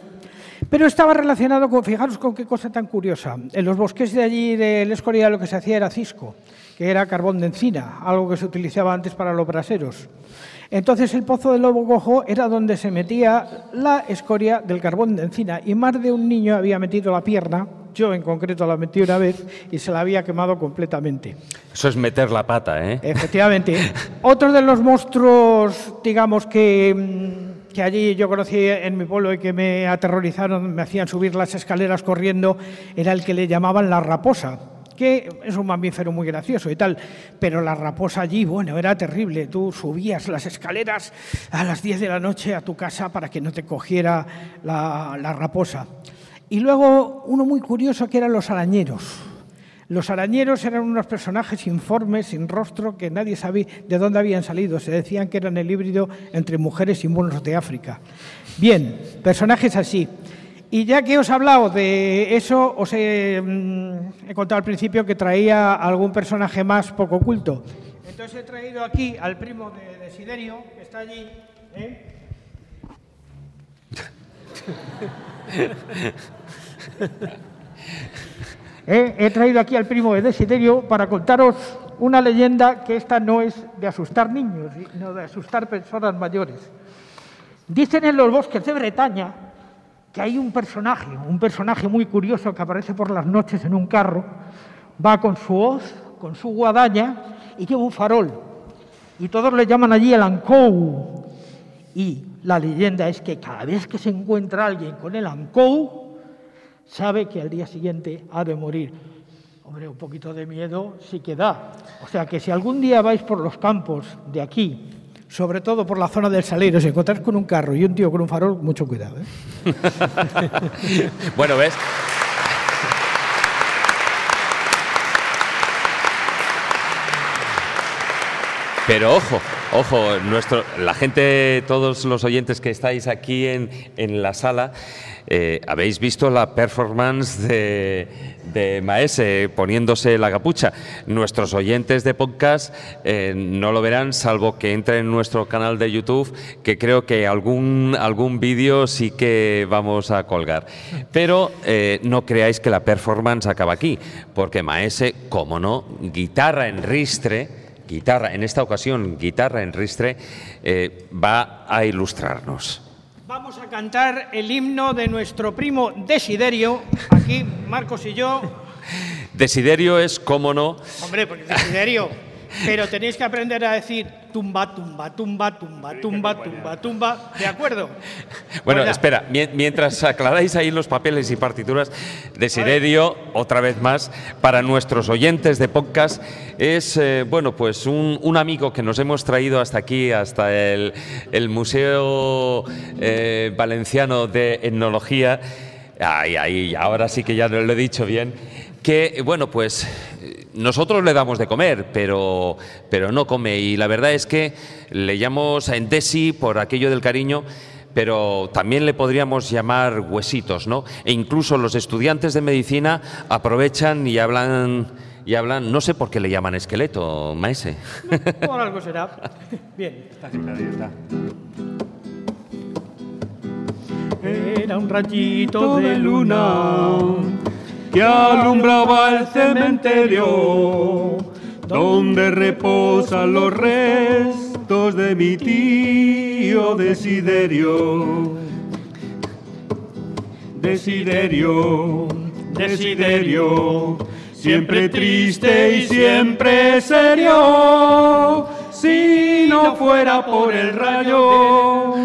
Pero estaba relacionado con, fijaros con qué cosa tan curiosa, en los bosques de allí del Escorial lo que se hacía era cisco, que era carbón de encina, algo que se utilizaba antes para los braseros. Entonces el Pozo del Lobo Cojo era donde se metía la escoria del carbón de encina y más de un niño había metido la pierna, yo en concreto la metí una vez y se la había quemado completamente. Eso es meter la pata, ¿eh? Efectivamente. Otro de los monstruos, digamos, que allí yo conocí en mi pueblo y que me aterrorizaron, me hacían subir las escaleras corriendo, era el que le llamaban la raposa, que es un mamífero muy gracioso y tal, pero la raposa allí, bueno, era terrible. Tú subías las escaleras a las 10 de la noche a tu casa para que no te cogiera la raposa. Y luego uno muy curioso que eran los arañeros. Los arañeros eran unos personajes informes, sin rostro, que nadie sabía de dónde habían salido. Se decían que eran el híbrido entre mujeres y monos de África. Bien, personajes así. Y ya que os he hablado de eso, os he contado al principio que traía algún personaje más poco oculto. Entonces he traído aquí al primo de Desiderio, que está allí. ¿Eh? He traído aquí al primo de Desiderio para contaros una leyenda que esta no es de asustar niños, sino de asustar personas mayores. Dicen en los bosques de Bretaña que hay un personaje muy curioso que aparece por las noches en un carro, va con su hoz, con su guadaña y lleva un farol. Y todos le llaman allí el Ankou. Y la leyenda es que cada vez que se encuentra alguien con el Ankou, sabe que al día siguiente ha de morir. Hombre, un poquito de miedo sí que da. O sea que si algún día vais por los campos de aquí, sobre todo por la zona del Salero, si encontrás con un carro y un tío con un farol, mucho cuidado, ¿eh? Bueno, ¿ves? Pero ojo, ojo, la gente, todos los oyentes que estáis aquí en la sala, habéis visto la performance de Maese poniéndose la capucha. Nuestros oyentes de podcast no lo verán, salvo que entren en nuestro canal de YouTube, que creo que algún vídeo sí que vamos a colgar. Pero no creáis que la performance acaba aquí, porque Maese, como no, en esta ocasión guitarra en ristre, va a ilustrarnos. Vamos a cantar el himno de nuestro primo Desiderio, aquí Marcos y yo. Desiderio es, cómo no... Hombre, porque Desiderio, pero tenéis que aprender a decir tumba, tumba, tumba, tumba, tumba, tumba, tumba, ¿de acuerdo? Bueno, hola. Espera, mientras aclaráis ahí los papeles y partituras, Desiderio, otra vez más, para nuestros oyentes de podcast, es bueno, pues un amigo que nos hemos traído hasta aquí, hasta el Museo Valenciano de Etnología, ahí, ahora sí que ya lo he dicho bien, que, bueno, pues nosotros le damos de comer, pero no come. Y la verdad es que le llamamos Desi por aquello del cariño, pero también le podríamos llamar huesitos, ¿no? E incluso los estudiantes de medicina aprovechan y hablan, no sé por qué le llaman esqueleto, Maese. No, por algo será. Bien. Está claro, ya está. Era un rayito de luna que alumbraba el cementerio donde reposan los restos de mi tío Desiderio. Desiderio, Desiderio, siempre triste y siempre serio. Si no fuera por el rayo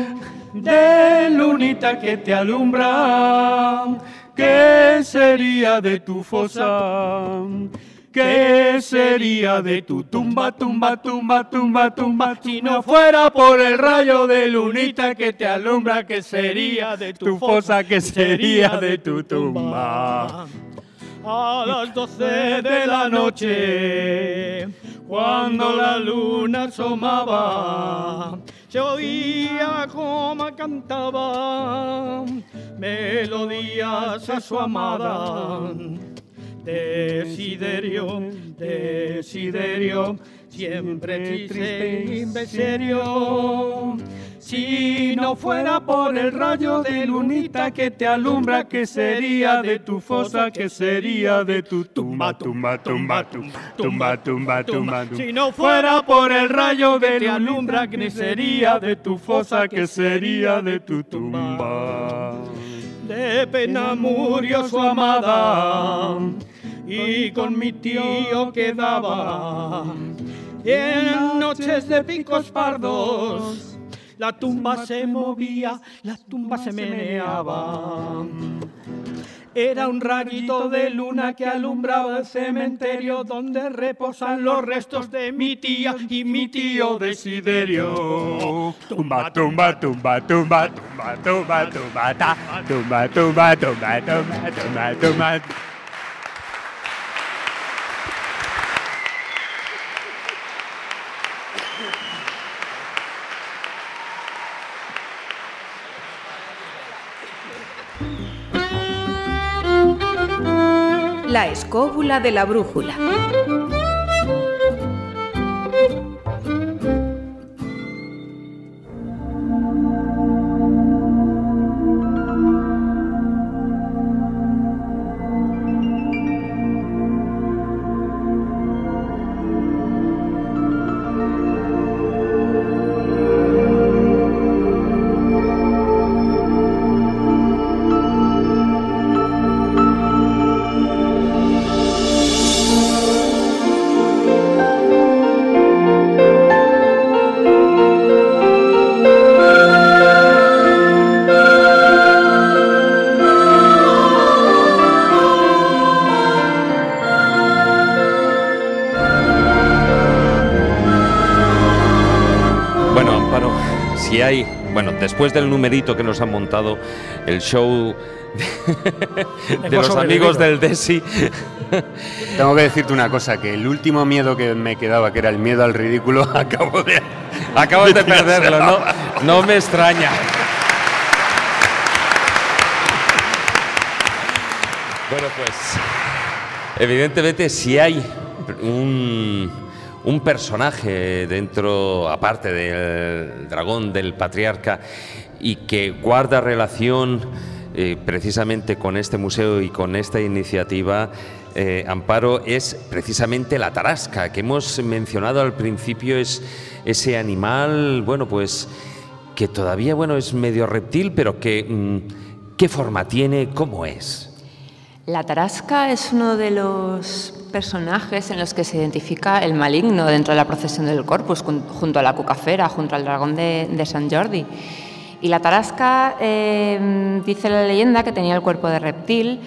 de lunita que te alumbra, ¿qué sería de tu fosa? ¿Qué sería de tu tumba, tumba, tumba, tumba, tumba? Si no fuera por el rayo de lunita que te alumbra, ¿qué sería de tu fosa? ¿Qué sería de tu tumba? A las 12 de la noche, cuando la luna asomaba, yo oía como cantaba melodías a su amada. Desiderio, desiderio, siempre triste y miserio. Si no fuera por el rayo de lunita que te alumbra, ¿qué sería de tu fosa? ¿Qué sería de tu tumba? Tumba, tumba, tumba, tumba, tumba, tumba. Si no fuera por el rayo de te alumbra, ¿qué sería de tu fosa? ¿Qué sería de tu tumba? De pena murió su amada y con mi tío quedaba. En noches de picos pardos la tumba se movía, la tumba se meneaba. Era un rayito de luna que alumbraba el cementerio donde reposan los restos de mi tía y mi tío Desiderio. Tumba, tumba, tumba, tumba, tumba, tumba, tumba, ta, tumba, tumba, tumba, tumba, tumba, tumba. La escóbula de la brújula. Bueno, después del numerito que nos han montado, el show de los amigos del Desi. Tengo que decirte una cosa, que el último miedo que me quedaba, que era el miedo al ridículo, acabo de perderlo, ¿no? No me extraña. Bueno, pues, evidentemente, si hay un personaje dentro, aparte del dragón del patriarca, y que guarda relación precisamente con este museo y con esta iniciativa, Amparo, es precisamente la tarasca, que hemos mencionado al principio. Es ese animal, bueno, pues que todavía, bueno, es medio reptil, pero que ¿qué forma tiene? ¿Cómo es? La tarasca es uno de los personajes en los que se identifica el maligno dentro de la procesión del Corpus, junto a la cucafera, junto al dragón de San Jordi. Y la tarasca, dice la leyenda, que tenía el cuerpo de reptil,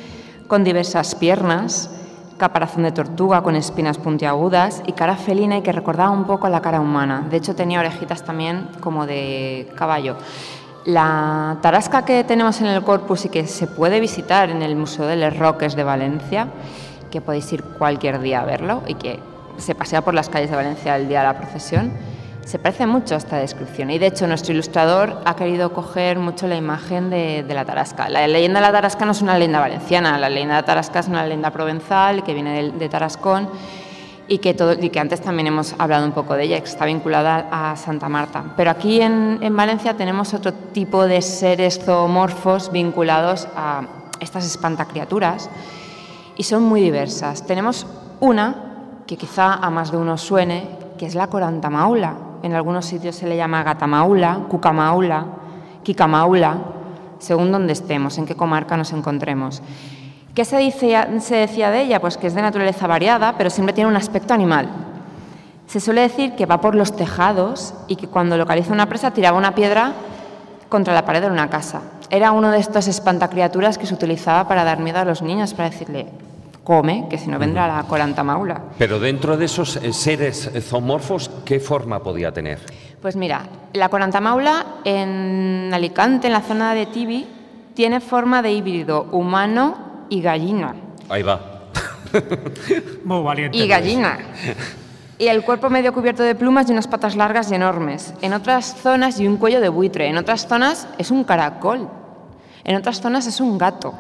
con diversas piernas, caparazón de tortuga con espinas puntiagudas y cara felina, y que recordaba un poco a la cara humana. De hecho, tenía orejitas también como de caballo. La tarasca que tenemos en el Corpus y que se puede visitar en el Museo de Les Roques de Valencia, que podéis ir cualquier día a verlo y que se pasea por las calles de Valencia el día de la procesión, se parece mucho a esta descripción. Y de hecho nuestro ilustrador ha querido coger mucho la imagen de la tarasca. La leyenda de la tarasca no es una leyenda valenciana, la leyenda de la tarasca es una leyenda provenzal que viene de Tarascón y que antes también hemos hablado un poco de ella, que está vinculada a Santa Marta. Pero aquí en Valencia tenemos otro tipo de seres zoomorfos vinculados a estas espantacriaturas, y son muy diversas. Tenemos una, que quizá a más de uno suene, que es la corantamaula. En algunos sitios se le llama gatamaula, cucamaula, quicamaula, según donde estemos, en qué comarca nos encontremos. ¿Qué se decía de ella? Pues que es de naturaleza variada, pero siempre tiene un aspecto animal. Se suele decir que va por los tejados y que cuando localiza una presa tiraba una piedra contra la pared de una casa. Era uno de estos espantacriaturas que se utilizaba para dar miedo a los niños, para decirle, come, que si no vendrá la corantamaula. Pero dentro de esos seres zoomorfos, ¿qué forma podía tener? Pues mira, la corantamaula en Alicante, en la zona de Tibi, tiene forma de híbrido humano y gallina. Ahí va. Muy valiente. Y gallina. y el cuerpo medio cubierto de plumas y unas patas largas y enormes. En otras zonas y un cuello de buitre. En otras zonas es un caracol. En otras zonas es un gato.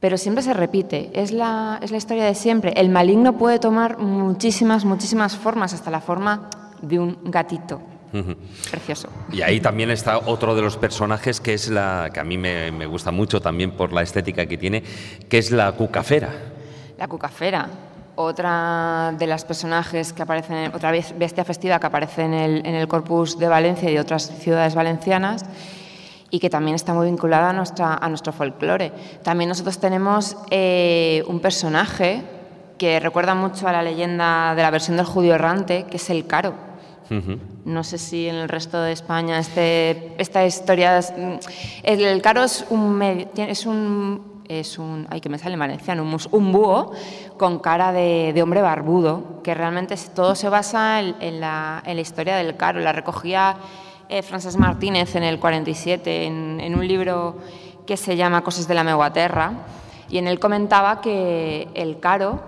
Pero siempre se repite. Es la historia de siempre. El maligno puede tomar muchísimas, muchísimas formas, hasta la forma de un gatito. Precioso. Y ahí también está otro de los personajes que es la que a mí me gusta mucho también por la estética que tiene, que es la cucafera. La cucafera, otra de las personajes que aparecen, otra bestia festiva que aparece en el Corpus de Valencia y de otras ciudades valencianas, y que también está muy vinculada a nuestro folclore. También nosotros tenemos un personaje que recuerda mucho a la leyenda de la versión del judío errante, que es el Caro. No sé si en el resto de España esta historia... El Caro es un ay, que me sale en valenciano, un búho con cara de hombre barbudo, que realmente todo se basa en la historia del Caro. La recogía Francesc Martínez en el 47, en un libro que se llama Cosas de la Meguaterra, y en él comentaba que el Caro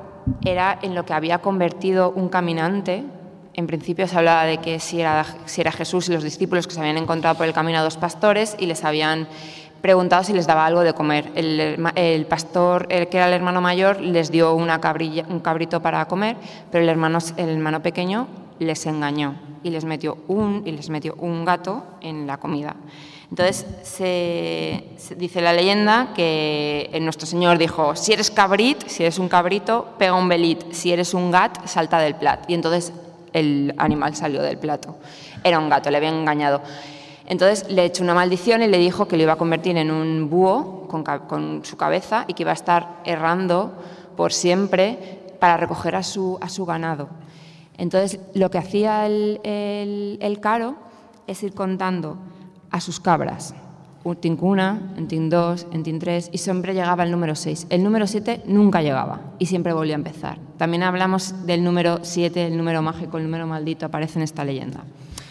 era en lo que había convertido un caminante. En principio se hablaba de que si era Jesús y los discípulos, que se habían encontrado por el camino a dos pastores y les habían preguntado si les daba algo de comer. El pastor, el que era el hermano mayor, les dio un cabrito para comer, pero el hermano pequeño les engañó y les metió un gato en la comida. Entonces, se dice la leyenda que nuestro Señor dijo: si eres cabrit, si eres un cabrito, pega un belit; si eres un gat, salta del plat. Y entonces el animal salió del plato. Era un gato, le había engañado. Entonces le echó una maldición y le dijo que lo iba a convertir en un búho con su cabeza y que iba a estar errando por siempre para recoger a su ganado. Entonces lo que hacía el Caro es ir contando a sus cabras. Un tin 1, un tin 2, un tin 3, y siempre llegaba el número 6. El número 7 nunca llegaba y siempre volvía a empezar. También hablamos del número 7, el número mágico, el número maldito, aparece en esta leyenda.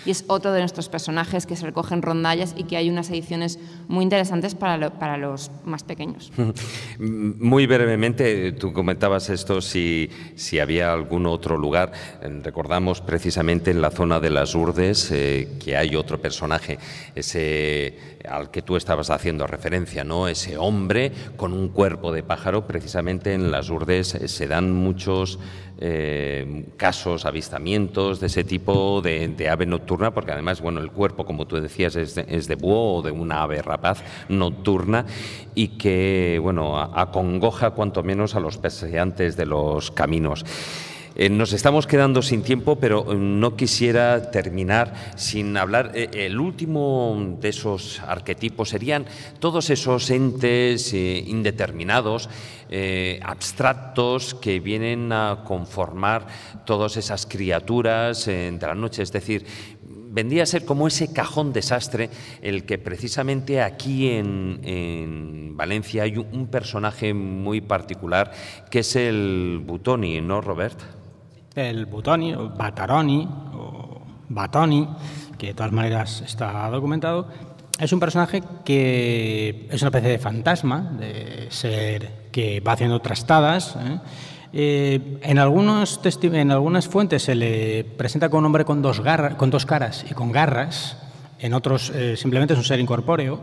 Y es otro de nuestros personajes que se recogen rondallas y que hay unas ediciones muy interesantes para los más pequeños. Muy brevemente, tú comentabas esto, si había algún otro lugar. Recordamos precisamente en la zona de las Urdes que hay otro personaje, ese al que tú estabas haciendo referencia, ¿no? Ese hombre con un cuerpo de pájaro. Precisamente en las Urdes se dan muchos casos, avistamientos de ese tipo de ave nocturna. Porque además, bueno, el cuerpo, como tú decías, es de búho o de una ave rapaz nocturna, y que, bueno, acongoja cuanto menos a los paseantes de los caminos. Nos estamos quedando sin tiempo, pero no quisiera terminar sin hablar. El último de esos arquetipos serían todos esos entes indeterminados, abstractos, que vienen a conformar todas esas criaturas de la noche. Es decir, vendría a ser como ese cajón desastre, el que precisamente aquí en Valencia hay un personaje muy particular, que es el Butoni, ¿no, Robert? El Butoni, o Bataroni, o Batoni, que de todas maneras está documentado, es un personaje que es una especie de fantasma, de ser que va haciendo trastadas, ¿eh? En algunas fuentes se le presenta como un hombre con dos caras y con garras, en otros simplemente es un ser incorpóreo.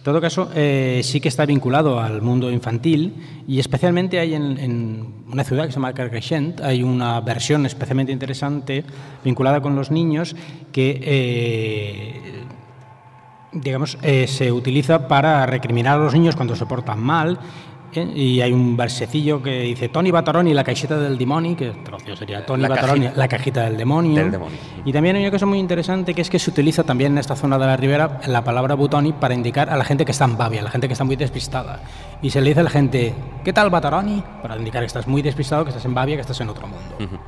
En todo caso, sí que está vinculado al mundo infantil, y especialmente hay en una ciudad que se llama Carcaixent, hay una versión especialmente interesante vinculada con los niños que digamos, se utiliza para recriminar a los niños cuando se portan mal. Y hay un versecillo que dice: Toni Bataroni, la caixeta del demonio, que traducido sería Toni Bataroni, la cajita del demonio. Y también hay una cosa muy interesante, que es que se utiliza también en esta zona de la Ribera la palabra Butoni para indicar a la gente que está en babia, a la gente que está muy despistada. Y se le dice a la gente: ¿qué tal, Bataroni?, para indicar que estás muy despistado, que estás en babia, que estás en otro mundo.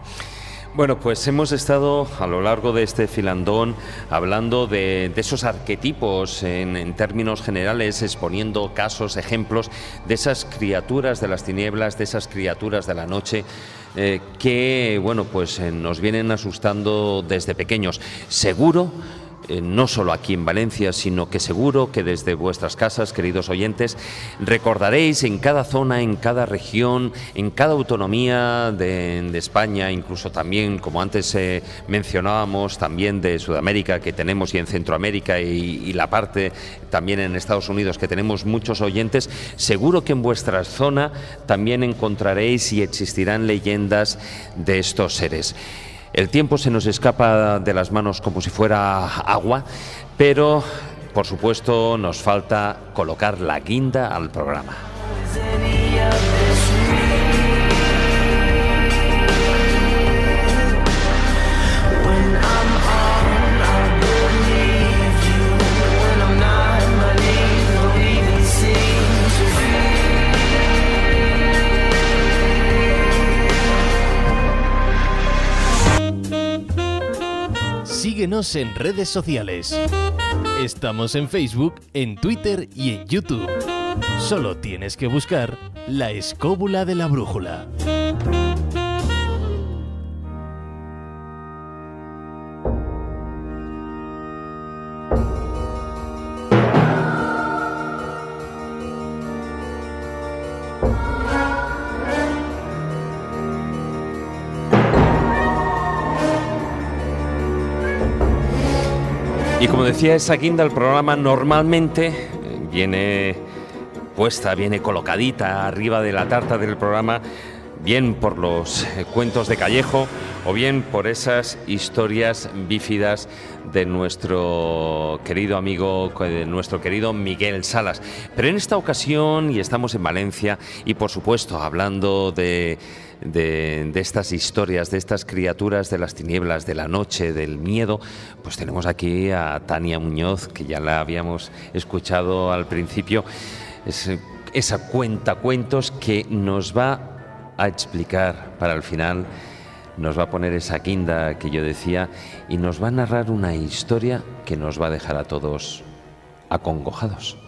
Bueno, pues hemos estado a lo largo de este filandón hablando de esos arquetipos en términos generales, exponiendo casos, ejemplos de esas criaturas de las tinieblas, de esas criaturas de la noche, que, bueno, pues nos vienen asustando desde pequeños. Seguro no solo aquí en Valencia, sino que seguro que desde vuestras casas, queridos oyentes, recordaréis en cada zona, en cada región, en cada autonomía de España, incluso también, como antes mencionábamos, también de Sudamérica que tenemos, y en Centroamérica y la parte también en Estados Unidos que tenemos muchos oyentes, seguro que en vuestra zona también encontraréis y existirán leyendas de estos seres. El tiempo se nos escapa de las manos como si fuera agua, pero por supuesto nos falta colocar la guinda al programa. Síguenos en redes sociales. Estamos en Facebook, en Twitter y en YouTube. Solo tienes que buscar La Escóbula de la Brújula. Y como decía, esa guinda al programa normalmente viene puesta, viene colocadita arriba de la tarta del programa, bien por los cuentos de Callejo o bien por esas historias bífidas de nuestro querido amigo, de nuestro querido Miguel Salas. Pero en esta ocasión, y estamos en Valencia, y por supuesto hablando de estas historias, de estas criaturas de las tinieblas, de la noche, del miedo, pues tenemos aquí a Tania Muñoz, que ya la habíamos escuchado al principio, esa cuentacuentos que nos va a explicar para el final, nos va a poner esa guinda que yo decía y nos va a narrar una historia que nos va a dejar a todos acongojados.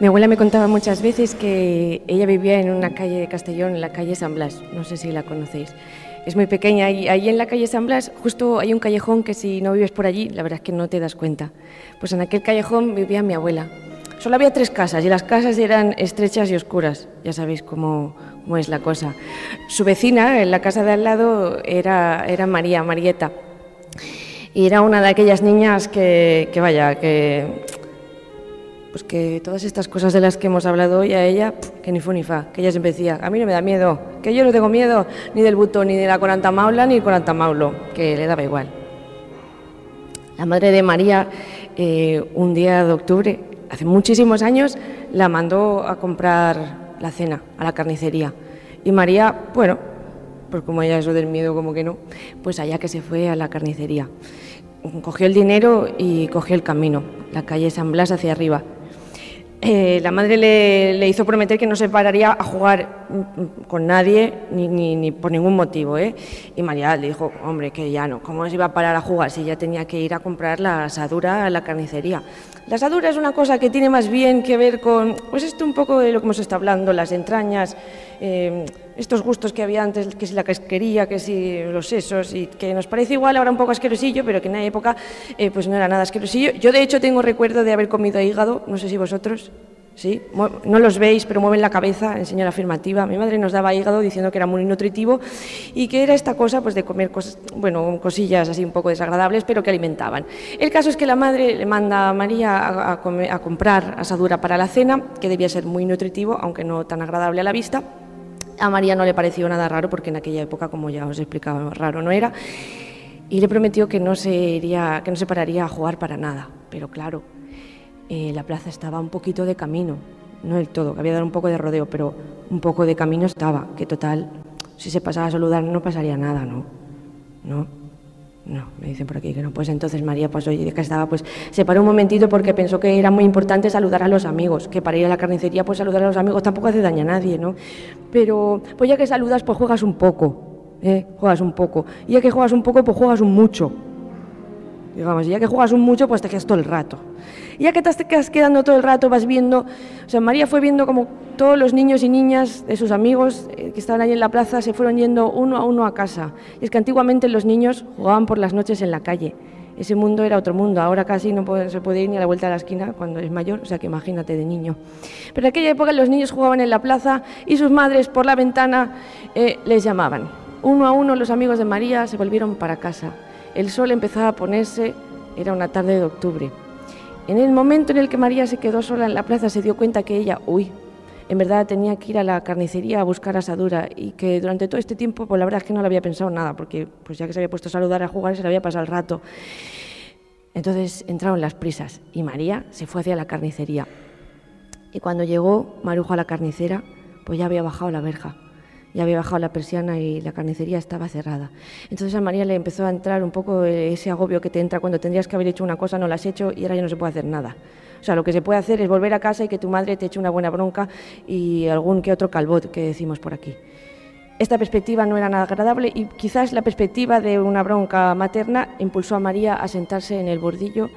Mi abuela me contaba muchas veces que ella vivía en una calle de Castellón, en la calle San Blas, no sé si la conocéis. Es muy pequeña y ahí en la calle San Blas justo hay un callejón que si no vives por allí, la verdad es que no te das cuenta. Pues en aquel callejón vivía mi abuela. Solo había tres casas y las casas eran estrechas y oscuras, ya sabéis cómo es la cosa. Su vecina, en la casa de al lado, era Marieta. Y era una de aquellas niñas pues que todas estas cosas de las que hemos hablado hoy a ella, que ni fu ni fa, que ella siempre decía, a mí no me da miedo, que yo no tengo miedo ni del Butón, ni de la Corantamáula, ni del Corantamaulo, que le daba igual. La madre de María, un día de octubre, hace muchísimos años, la mandó a comprar la cena a la carnicería. Y María, bueno, pues como ella eso del miedo como que no, pues allá que se fue a la carnicería. Cogió el dinero y cogió el camino, la calle San Blas hacia arriba. La madre le hizo prometer que no se pararía a jugar con nadie, ni por ningún motivo, ¿eh? Y María le dijo, hombre, que ya no, ¿cómo se iba a parar a jugar si ya tenía que ir a comprar la asadura a la carnicería? La asadura es una cosa que tiene más bien que ver con, pues esto un poco de lo que nos está hablando, las entrañas, estos gustos que había antes, que si la casquería, que si los sesos, y que nos parece igual ahora un poco asquerosillo, pero que en la época pues no era nada asquerosillo. Yo de hecho tengo recuerdo de haber comido hígado, no sé si vosotros, ¿sí? No los veis, pero mueven la cabeza en señal afirmativa. Mi madre nos daba hígado diciendo que era muy nutritivo y que era esta cosa pues de comer cosas, bueno, cosillas así un poco desagradables, pero que alimentaban. El caso es que la madre le manda a María a comprar asadura para la cena, que debía ser muy nutritivo, aunque no tan agradable a la vista. A María no le pareció nada raro, porque en aquella época, como ya os he explicado, raro no era, y le prometió que no se pararía a jugar para nada. Pero claro, la plaza estaba un poquito de camino, no del todo, que había dado un poco de rodeo, pero un poco de camino estaba, que total, si se pasaba a saludar no pasaría nada, ¿no? No, me dicen por aquí que no. Pues entonces María pasó y de que estaba, pues se paró un momentito porque pensó que era muy importante saludar a los amigos, que para ir a la carnicería pues saludar a los amigos tampoco hace daño a nadie, ¿no? Pero pues ya que saludas pues juegas un poco, y ya que juegas un poco pues juegas un mucho. digamos, y ya que juegas un mucho, pues te quedas todo el rato. Y ya que te quedas quedando todo el rato, vas viendo, o sea, María fue viendo como todos los niños y niñas de sus amigos que estaban ahí en la plaza se fueron yendo uno a uno a casa. Y es que antiguamente los niños jugaban por las noches en la calle. Ese mundo era otro mundo, ahora casi no se puede ir ni a la vuelta de la esquina cuando es mayor, o sea que imagínate de niño. Pero en aquella época los niños jugaban en la plaza y sus madres por la ventana les llamaban. Uno a uno los amigos de María se volvieron para casa. El sol empezaba a ponerse, era una tarde de octubre. En el momento en el que María se quedó sola en la plaza se dio cuenta que ella, en verdad tenía que ir a la carnicería a buscar asadura y que durante todo este tiempo, pues la verdad es que no le había pensado nada, porque pues ya que se había puesto a saludar, a jugar, se le había pasado el rato. Entonces entraron las prisas y María se fue hacia la carnicería. Y cuando llegó Marujo a la carnicera, pues ya había bajado la verja. Ya había bajado la persiana y la carnicería estaba cerrada. Entonces a María le empezó a entrar un poco ese agobio que te entra cuando tendrías que haber hecho una cosa, no la has hecho y ahora ya no se puede hacer nada. O sea, lo que se puede hacer es volver a casa y que tu madre te eche una buena bronca y algún que otro calbot que decimos por aquí. Esta perspectiva no era nada agradable y quizás la perspectiva de una bronca materna impulsó a María a sentarse en el bordillo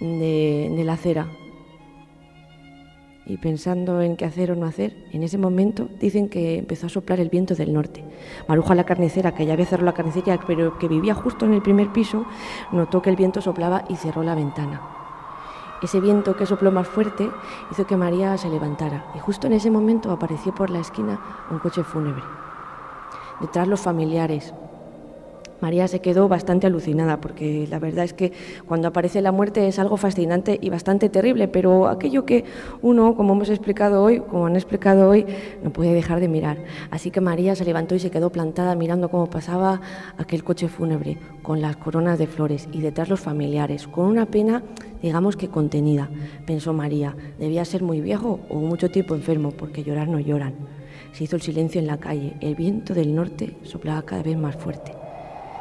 de la acera. Y pensando en qué hacer o no hacer, en ese momento dicen que empezó a soplar el viento del norte. Maruja la carnicera, que ya había cerrado la carnicería, pero que vivía justo en el primer piso, notó que el viento soplaba y cerró la ventana. Ese viento que sopló más fuerte hizo que María se levantara y justo en ese momento apareció por la esquina un coche fúnebre. Detrás los familiares. María se quedó bastante alucinada porque la verdad es que cuando aparece la muerte es algo fascinante y bastante terrible, pero aquello que uno, como han explicado hoy, no puede dejar de mirar. Así que María se levantó y se quedó plantada mirando cómo pasaba aquel coche fúnebre con las coronas de flores y detrás los familiares, con una pena, digamos que contenida, pensó María. Debía ser muy viejo o mucho tiempo enfermo porque llorar no lloran. Se hizo el silencio en la calle, el viento del norte soplaba cada vez más fuerte.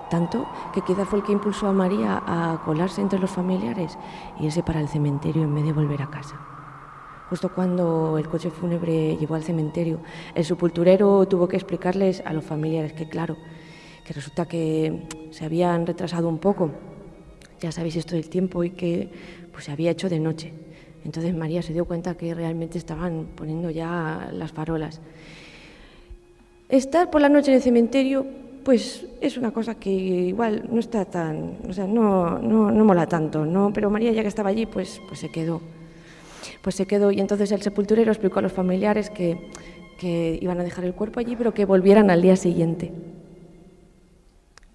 Tanto que quizás fue el que impulsó a María a colarse entre los familiares e irse para el cementerio en vez de volver a casa. Justo cuando el coche fúnebre llegó al cementerio, el sepulturero tuvo que explicarles a los familiares que, claro, que resulta que se habían retrasado un poco, ya sabéis esto del tiempo, y que pues, se había hecho de noche. Entonces María se dio cuenta que realmente estaban poniendo ya las farolas. Estar por la noche en el cementerio pues es una cosa que igual no está tan, o sea, no mola tanto, ¿no? Pero María, ya que estaba allí, pues se quedó. Pues se quedó y entonces el sepulturero explicó a los familiares que iban a dejar el cuerpo allí, pero que volvieran al día siguiente.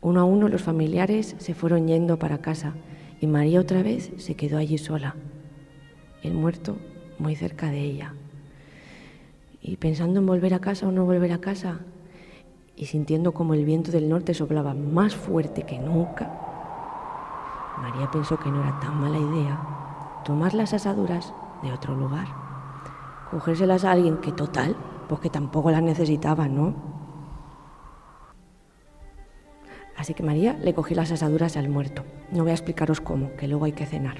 Uno a uno los familiares se fueron yendo para casa y María otra vez se quedó allí sola, el muerto muy cerca de ella. Y pensando en volver a casa o no volver a casa, y sintiendo como el viento del norte soplaba más fuerte que nunca, María pensó que no era tan mala idea tomar las asaduras de otro lugar, cogérselas a alguien que total, pues que tampoco las necesitaba, ¿no? Así que María le cogió las asaduras al muerto. No voy a explicaros cómo, que luego hay que cenar.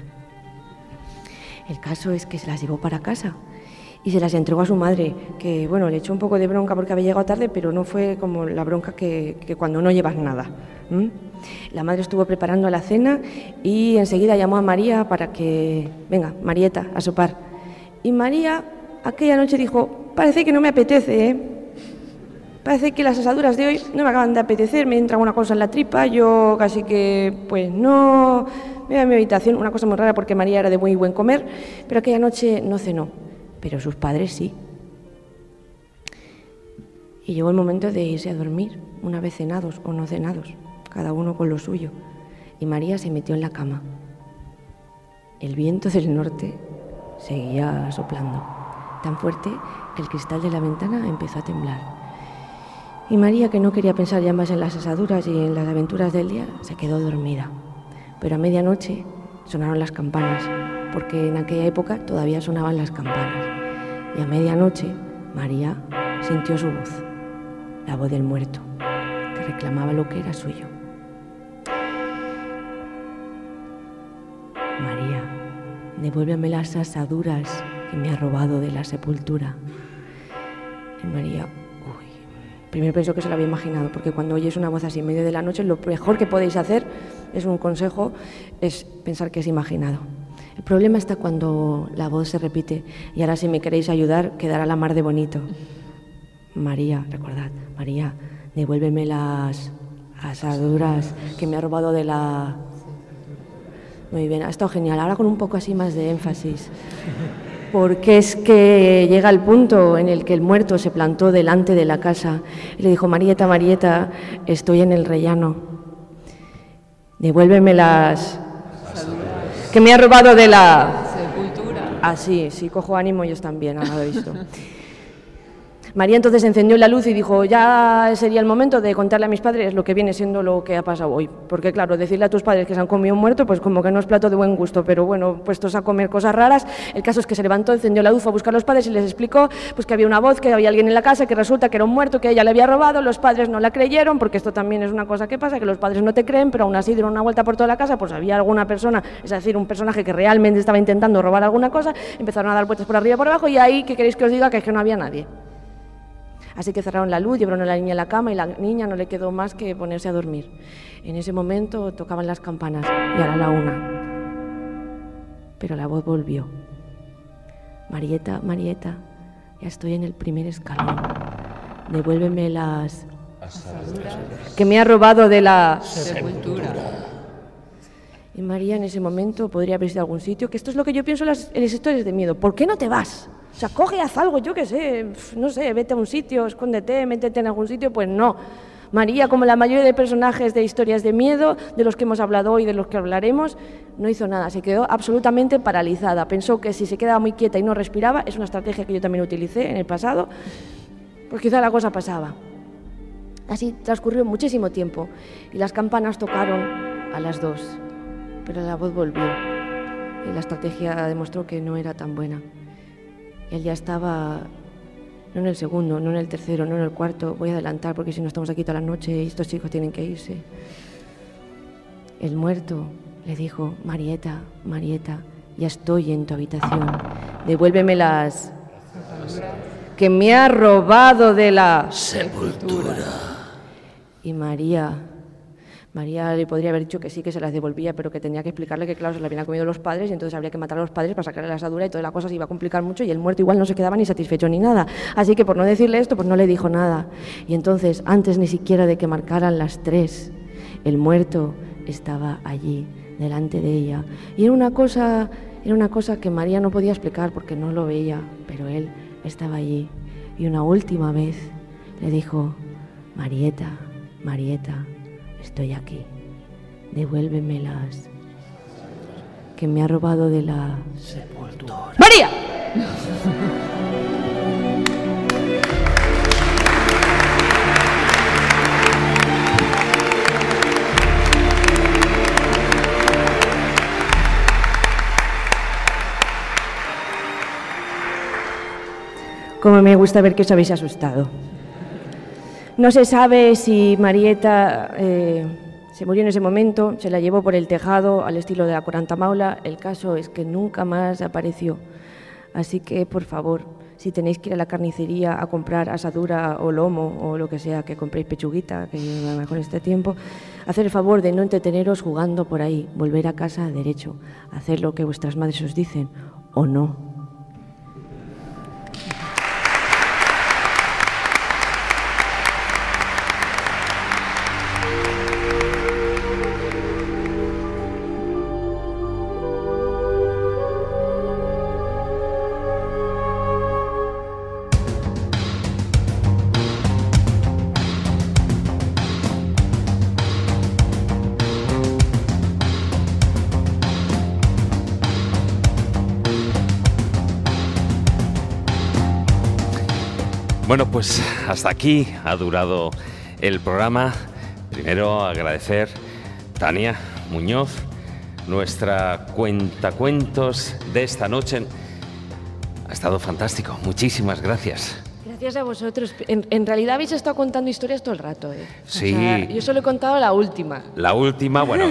El caso es que se las llevó para casa y se las entregó a su madre, que bueno, le echó un poco de bronca porque había llegado tarde, pero no fue como la bronca que cuando no llevas nada. La madre estuvo preparando la cena y enseguida llamó a María para que, venga, Marieta, a sopar. Y María aquella noche dijo, parece que no me apetece, ¿eh? Parece que las asaduras de hoy no me acaban de apetecer, me entra alguna cosa en la tripa, yo casi que, pues no, me voy a mi habitación, una cosa muy rara porque María era de muy buen comer, pero aquella noche no cenó. Pero sus padres sí. Y llegó el momento de irse a dormir, una vez cenados o no cenados, cada uno con lo suyo. Y María se metió en la cama. El viento del norte seguía soplando, tan fuerte que el cristal de la ventana empezó a temblar. Y María, que no quería pensar ya más en las asaduras y en las aventuras del día, se quedó dormida. Pero a medianoche sonaron las campanas, porque en aquella época todavía sonaban las campanas. Y a medianoche, María sintió su voz, la voz del muerto, que reclamaba lo que era suyo. María, devuélveme las asaduras que me ha robado de la sepultura. Y María, primero pensó que se lo había imaginado, porque cuando oyes una voz así en medio de la noche, lo mejor que podéis hacer es un consejo, es pensar que es imaginado. El problema está cuando la voz se repite, y ahora si me queréis ayudar, quedará la mar de bonito. María, recordad, María, devuélveme las asaduras que me ha robado de la... Muy bien, ha estado genial, ahora con un poco así más de énfasis, porque es que llega el punto en el que el muerto se plantó delante de la casa y le dijo, Marieta, Marieta, estoy en el rellano, devuélveme las asaduras que me ha robado de la sepultura. Así, sí, cojo ánimo ellos también, ahora lo he visto. María entonces encendió la luz y dijo, ya sería el momento de contarle a mis padres lo que viene siendo lo que ha pasado hoy. Porque claro, decirle a tus padres que se han comido un muerto, pues como que no es plato de buen gusto, pero bueno, puestos a comer cosas raras. El caso es que se levantó, encendió la luz, fue a buscar a los padres y les explicó pues que había una voz, que había alguien en la casa, que resulta que era un muerto, que ella le había robado. Los padres no la creyeron, porque esto también es una cosa que pasa, que los padres no te creen, pero aún así dieron una vuelta por toda la casa, pues había alguna persona, es decir, un personaje que realmente estaba intentando robar alguna cosa, empezaron a dar vueltas por arriba y por abajo, y ahí, ¿qué queréis que os diga? Que es que no había nadie. Así que cerraron la luz, llevaron a la niña a la cama y la niña no le quedó más que ponerse a dormir. En ese momento tocaban las campanas y ahora la una. Pero la voz volvió. Marieta, Marieta, ya estoy en el primer escalón. Devuélveme las asaduras que me ha robado de la sepultura. Y María en ese momento podría haber sido a algún sitio, que esto es lo que yo pienso en las historias de miedo. ¿Por qué no te vas? O sea, coge, haz algo, yo qué sé, no sé, vete a un sitio, escóndete, métete en algún sitio, pues no. María, como la mayoría de personajes de historias de miedo, de los que hemos hablado hoy, de los que hablaremos, no hizo nada, se quedó absolutamente paralizada. Pensó que si se quedaba muy quieta y no respiraba, es una estrategia que yo también utilicé en el pasado, pues quizá la cosa pasaba. Así transcurrió muchísimo tiempo y las campanas tocaron a las 2, pero la voz volvió y la estrategia demostró que no era tan buena. Él ya estaba, no en el segundo, no en el tercero, no en el cuarto, voy a adelantar porque si no estamos aquí toda la noche y estos chicos tienen que irse. El muerto le dijo, Marieta, Marieta, ya estoy en tu habitación, devuélveme las que me ha robado de la sepultura. Y María le podría haber dicho que sí, que se las devolvía, pero que tenía que explicarle que, claro, se las habían comido los padres y entonces habría que matar a los padres para sacarle la asadura y toda la cosa se iba a complicar mucho y el muerto igual no se quedaba ni satisfecho ni nada. Así que por no decirle esto, pues no le dijo nada. Y entonces, antes ni siquiera de que marcaran las 3, el muerto estaba allí, delante de ella. Y era una cosa que María no podía explicar porque no lo veía, pero él estaba allí. Y una última vez le dijo, Marieta, Marieta, estoy aquí, devuélveme las que me ha robado de la sepultura. ¡María! Como me gusta ver que os habéis asustado. No se sabe si Marieta se murió en ese momento, se la llevó por el tejado al estilo de la Corantamáula. El caso es que nunca más apareció. Así que, por favor, si tenéis que ir a la carnicería a comprar asadura o lomo o lo que sea, que compréis pechuguita, que a lo mejor este tiempo, hacer el favor de no entreteneros jugando por ahí, volver a casa derecho, hacer lo que vuestras madres os dicen o no. Bueno, pues hasta aquí ha durado el programa. Primero agradecer a Tania Muñoz, nuestra cuentacuentos de esta noche. Ha estado fantástico, muchísimas gracias. Gracias a vosotros. En realidad habéis estado contando historias todo el rato, ¿eh? Sí. O sea, yo solo he contado la última. La última, bueno,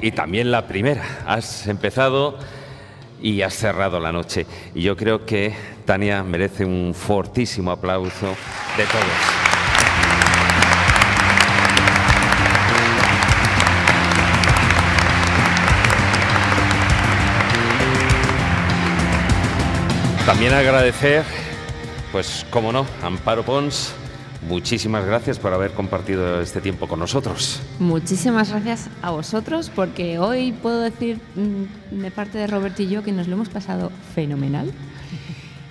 y también la primera. Has empezado y has cerrado la noche. Y yo creo que Tania merece un fortísimo aplauso de todos. También agradecer, pues cómo no, Amparo Pons, muchísimas gracias por haber compartido este tiempo con nosotros. Muchísimas gracias a vosotros, porque hoy puedo decir de parte de Roberto y yo que nos lo hemos pasado fenomenal,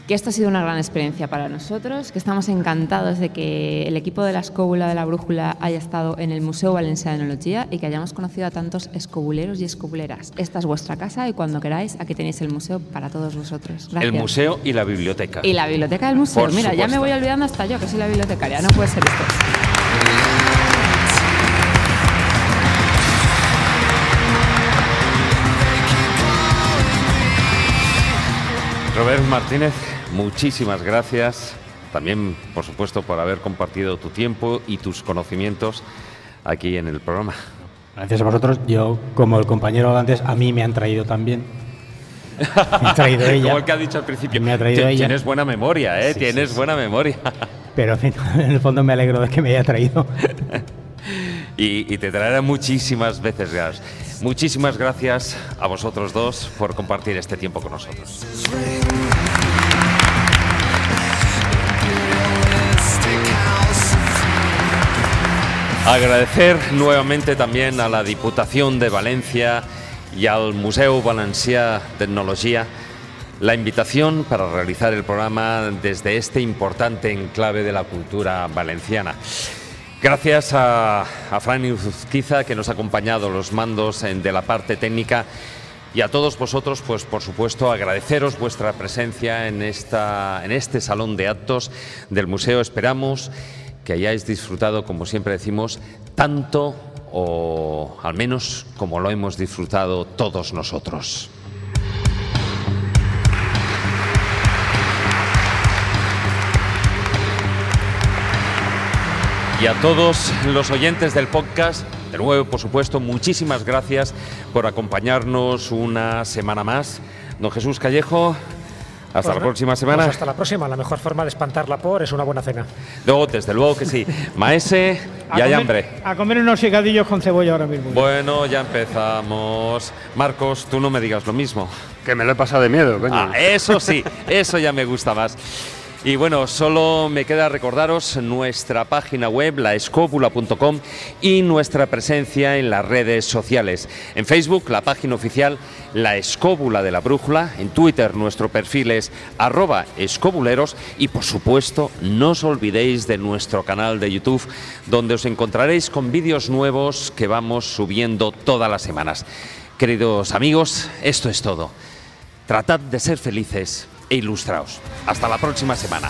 que esto ha sido una gran experiencia para nosotros, que estamos encantados de que el equipo de la Escóbula de la Brújula haya estado en el Museo Valencià de Enologia y que hayamos conocido a tantos escobuleros y escobuleras. Esta es vuestra casa y cuando queráis, aquí tenéis el museo para todos vosotros. Gracias. El museo y la biblioteca. Y la biblioteca del museo. Por Mira, supuesto. Ya me voy olvidando hasta yo, que soy la bibliotecaria. No puede ser esto. Robert Martínez, muchísimas gracias también, por supuesto, por haber compartido tu tiempo y tus conocimientos aquí en el programa. Gracias a vosotros. Yo, como el compañero de antes, a mí me han traído también. Me ha traído ella. Como el que ha dicho al principio. Me ha traído ella. Tienes buena memoria, ¿eh? Sí, tienes buena memoria. Pero en el fondo me alegro de que me haya traído. Y te traerá muchísimas veces, Gas. Muchísimas gracias a vosotros dos por compartir este tiempo con nosotros. Agradecer nuevamente también a la Diputación de Valencia y al Museu Valencià d'Etnologia la invitación para realizar el programa desde este importante enclave de la cultura valenciana. Gracias a Fran Urquiza, que nos ha acompañado los mandos de la parte técnica, y a todos vosotros, pues por supuesto, agradeceros vuestra presencia en este salón de actos del museo. Esperamos que hayáis disfrutado, como siempre decimos, tanto o al menos como lo hemos disfrutado todos nosotros. Y a todos los oyentes del podcast, de nuevo, por supuesto, muchísimas gracias por acompañarnos una semana más. Don Jesús Callejo, hasta la próxima semana. Hasta la próxima. La mejor forma de espantarla es una buena cena. No, desde luego que sí. Maese, ya hay hambre. A comer unos cigarrillos con cebolla ahora mismo. Bueno, ya empezamos. Marcos, tú no me digas lo mismo. Que me lo he pasado de miedo, coño. Ah, eso sí, eso ya me gusta más. Y bueno, solo me queda recordaros nuestra página web, laescóbula.com, y nuestra presencia en las redes sociales. En Facebook, la página oficial La Escóbula de la Brújula. En Twitter, nuestro perfil es @escobuleros. Y por supuesto, no os olvidéis de nuestro canal de YouTube, donde os encontraréis con vídeos nuevos que vamos subiendo todas las semanas. Queridos amigos, esto es todo. Tratad de ser felices e ilustraos. Hasta la próxima semana.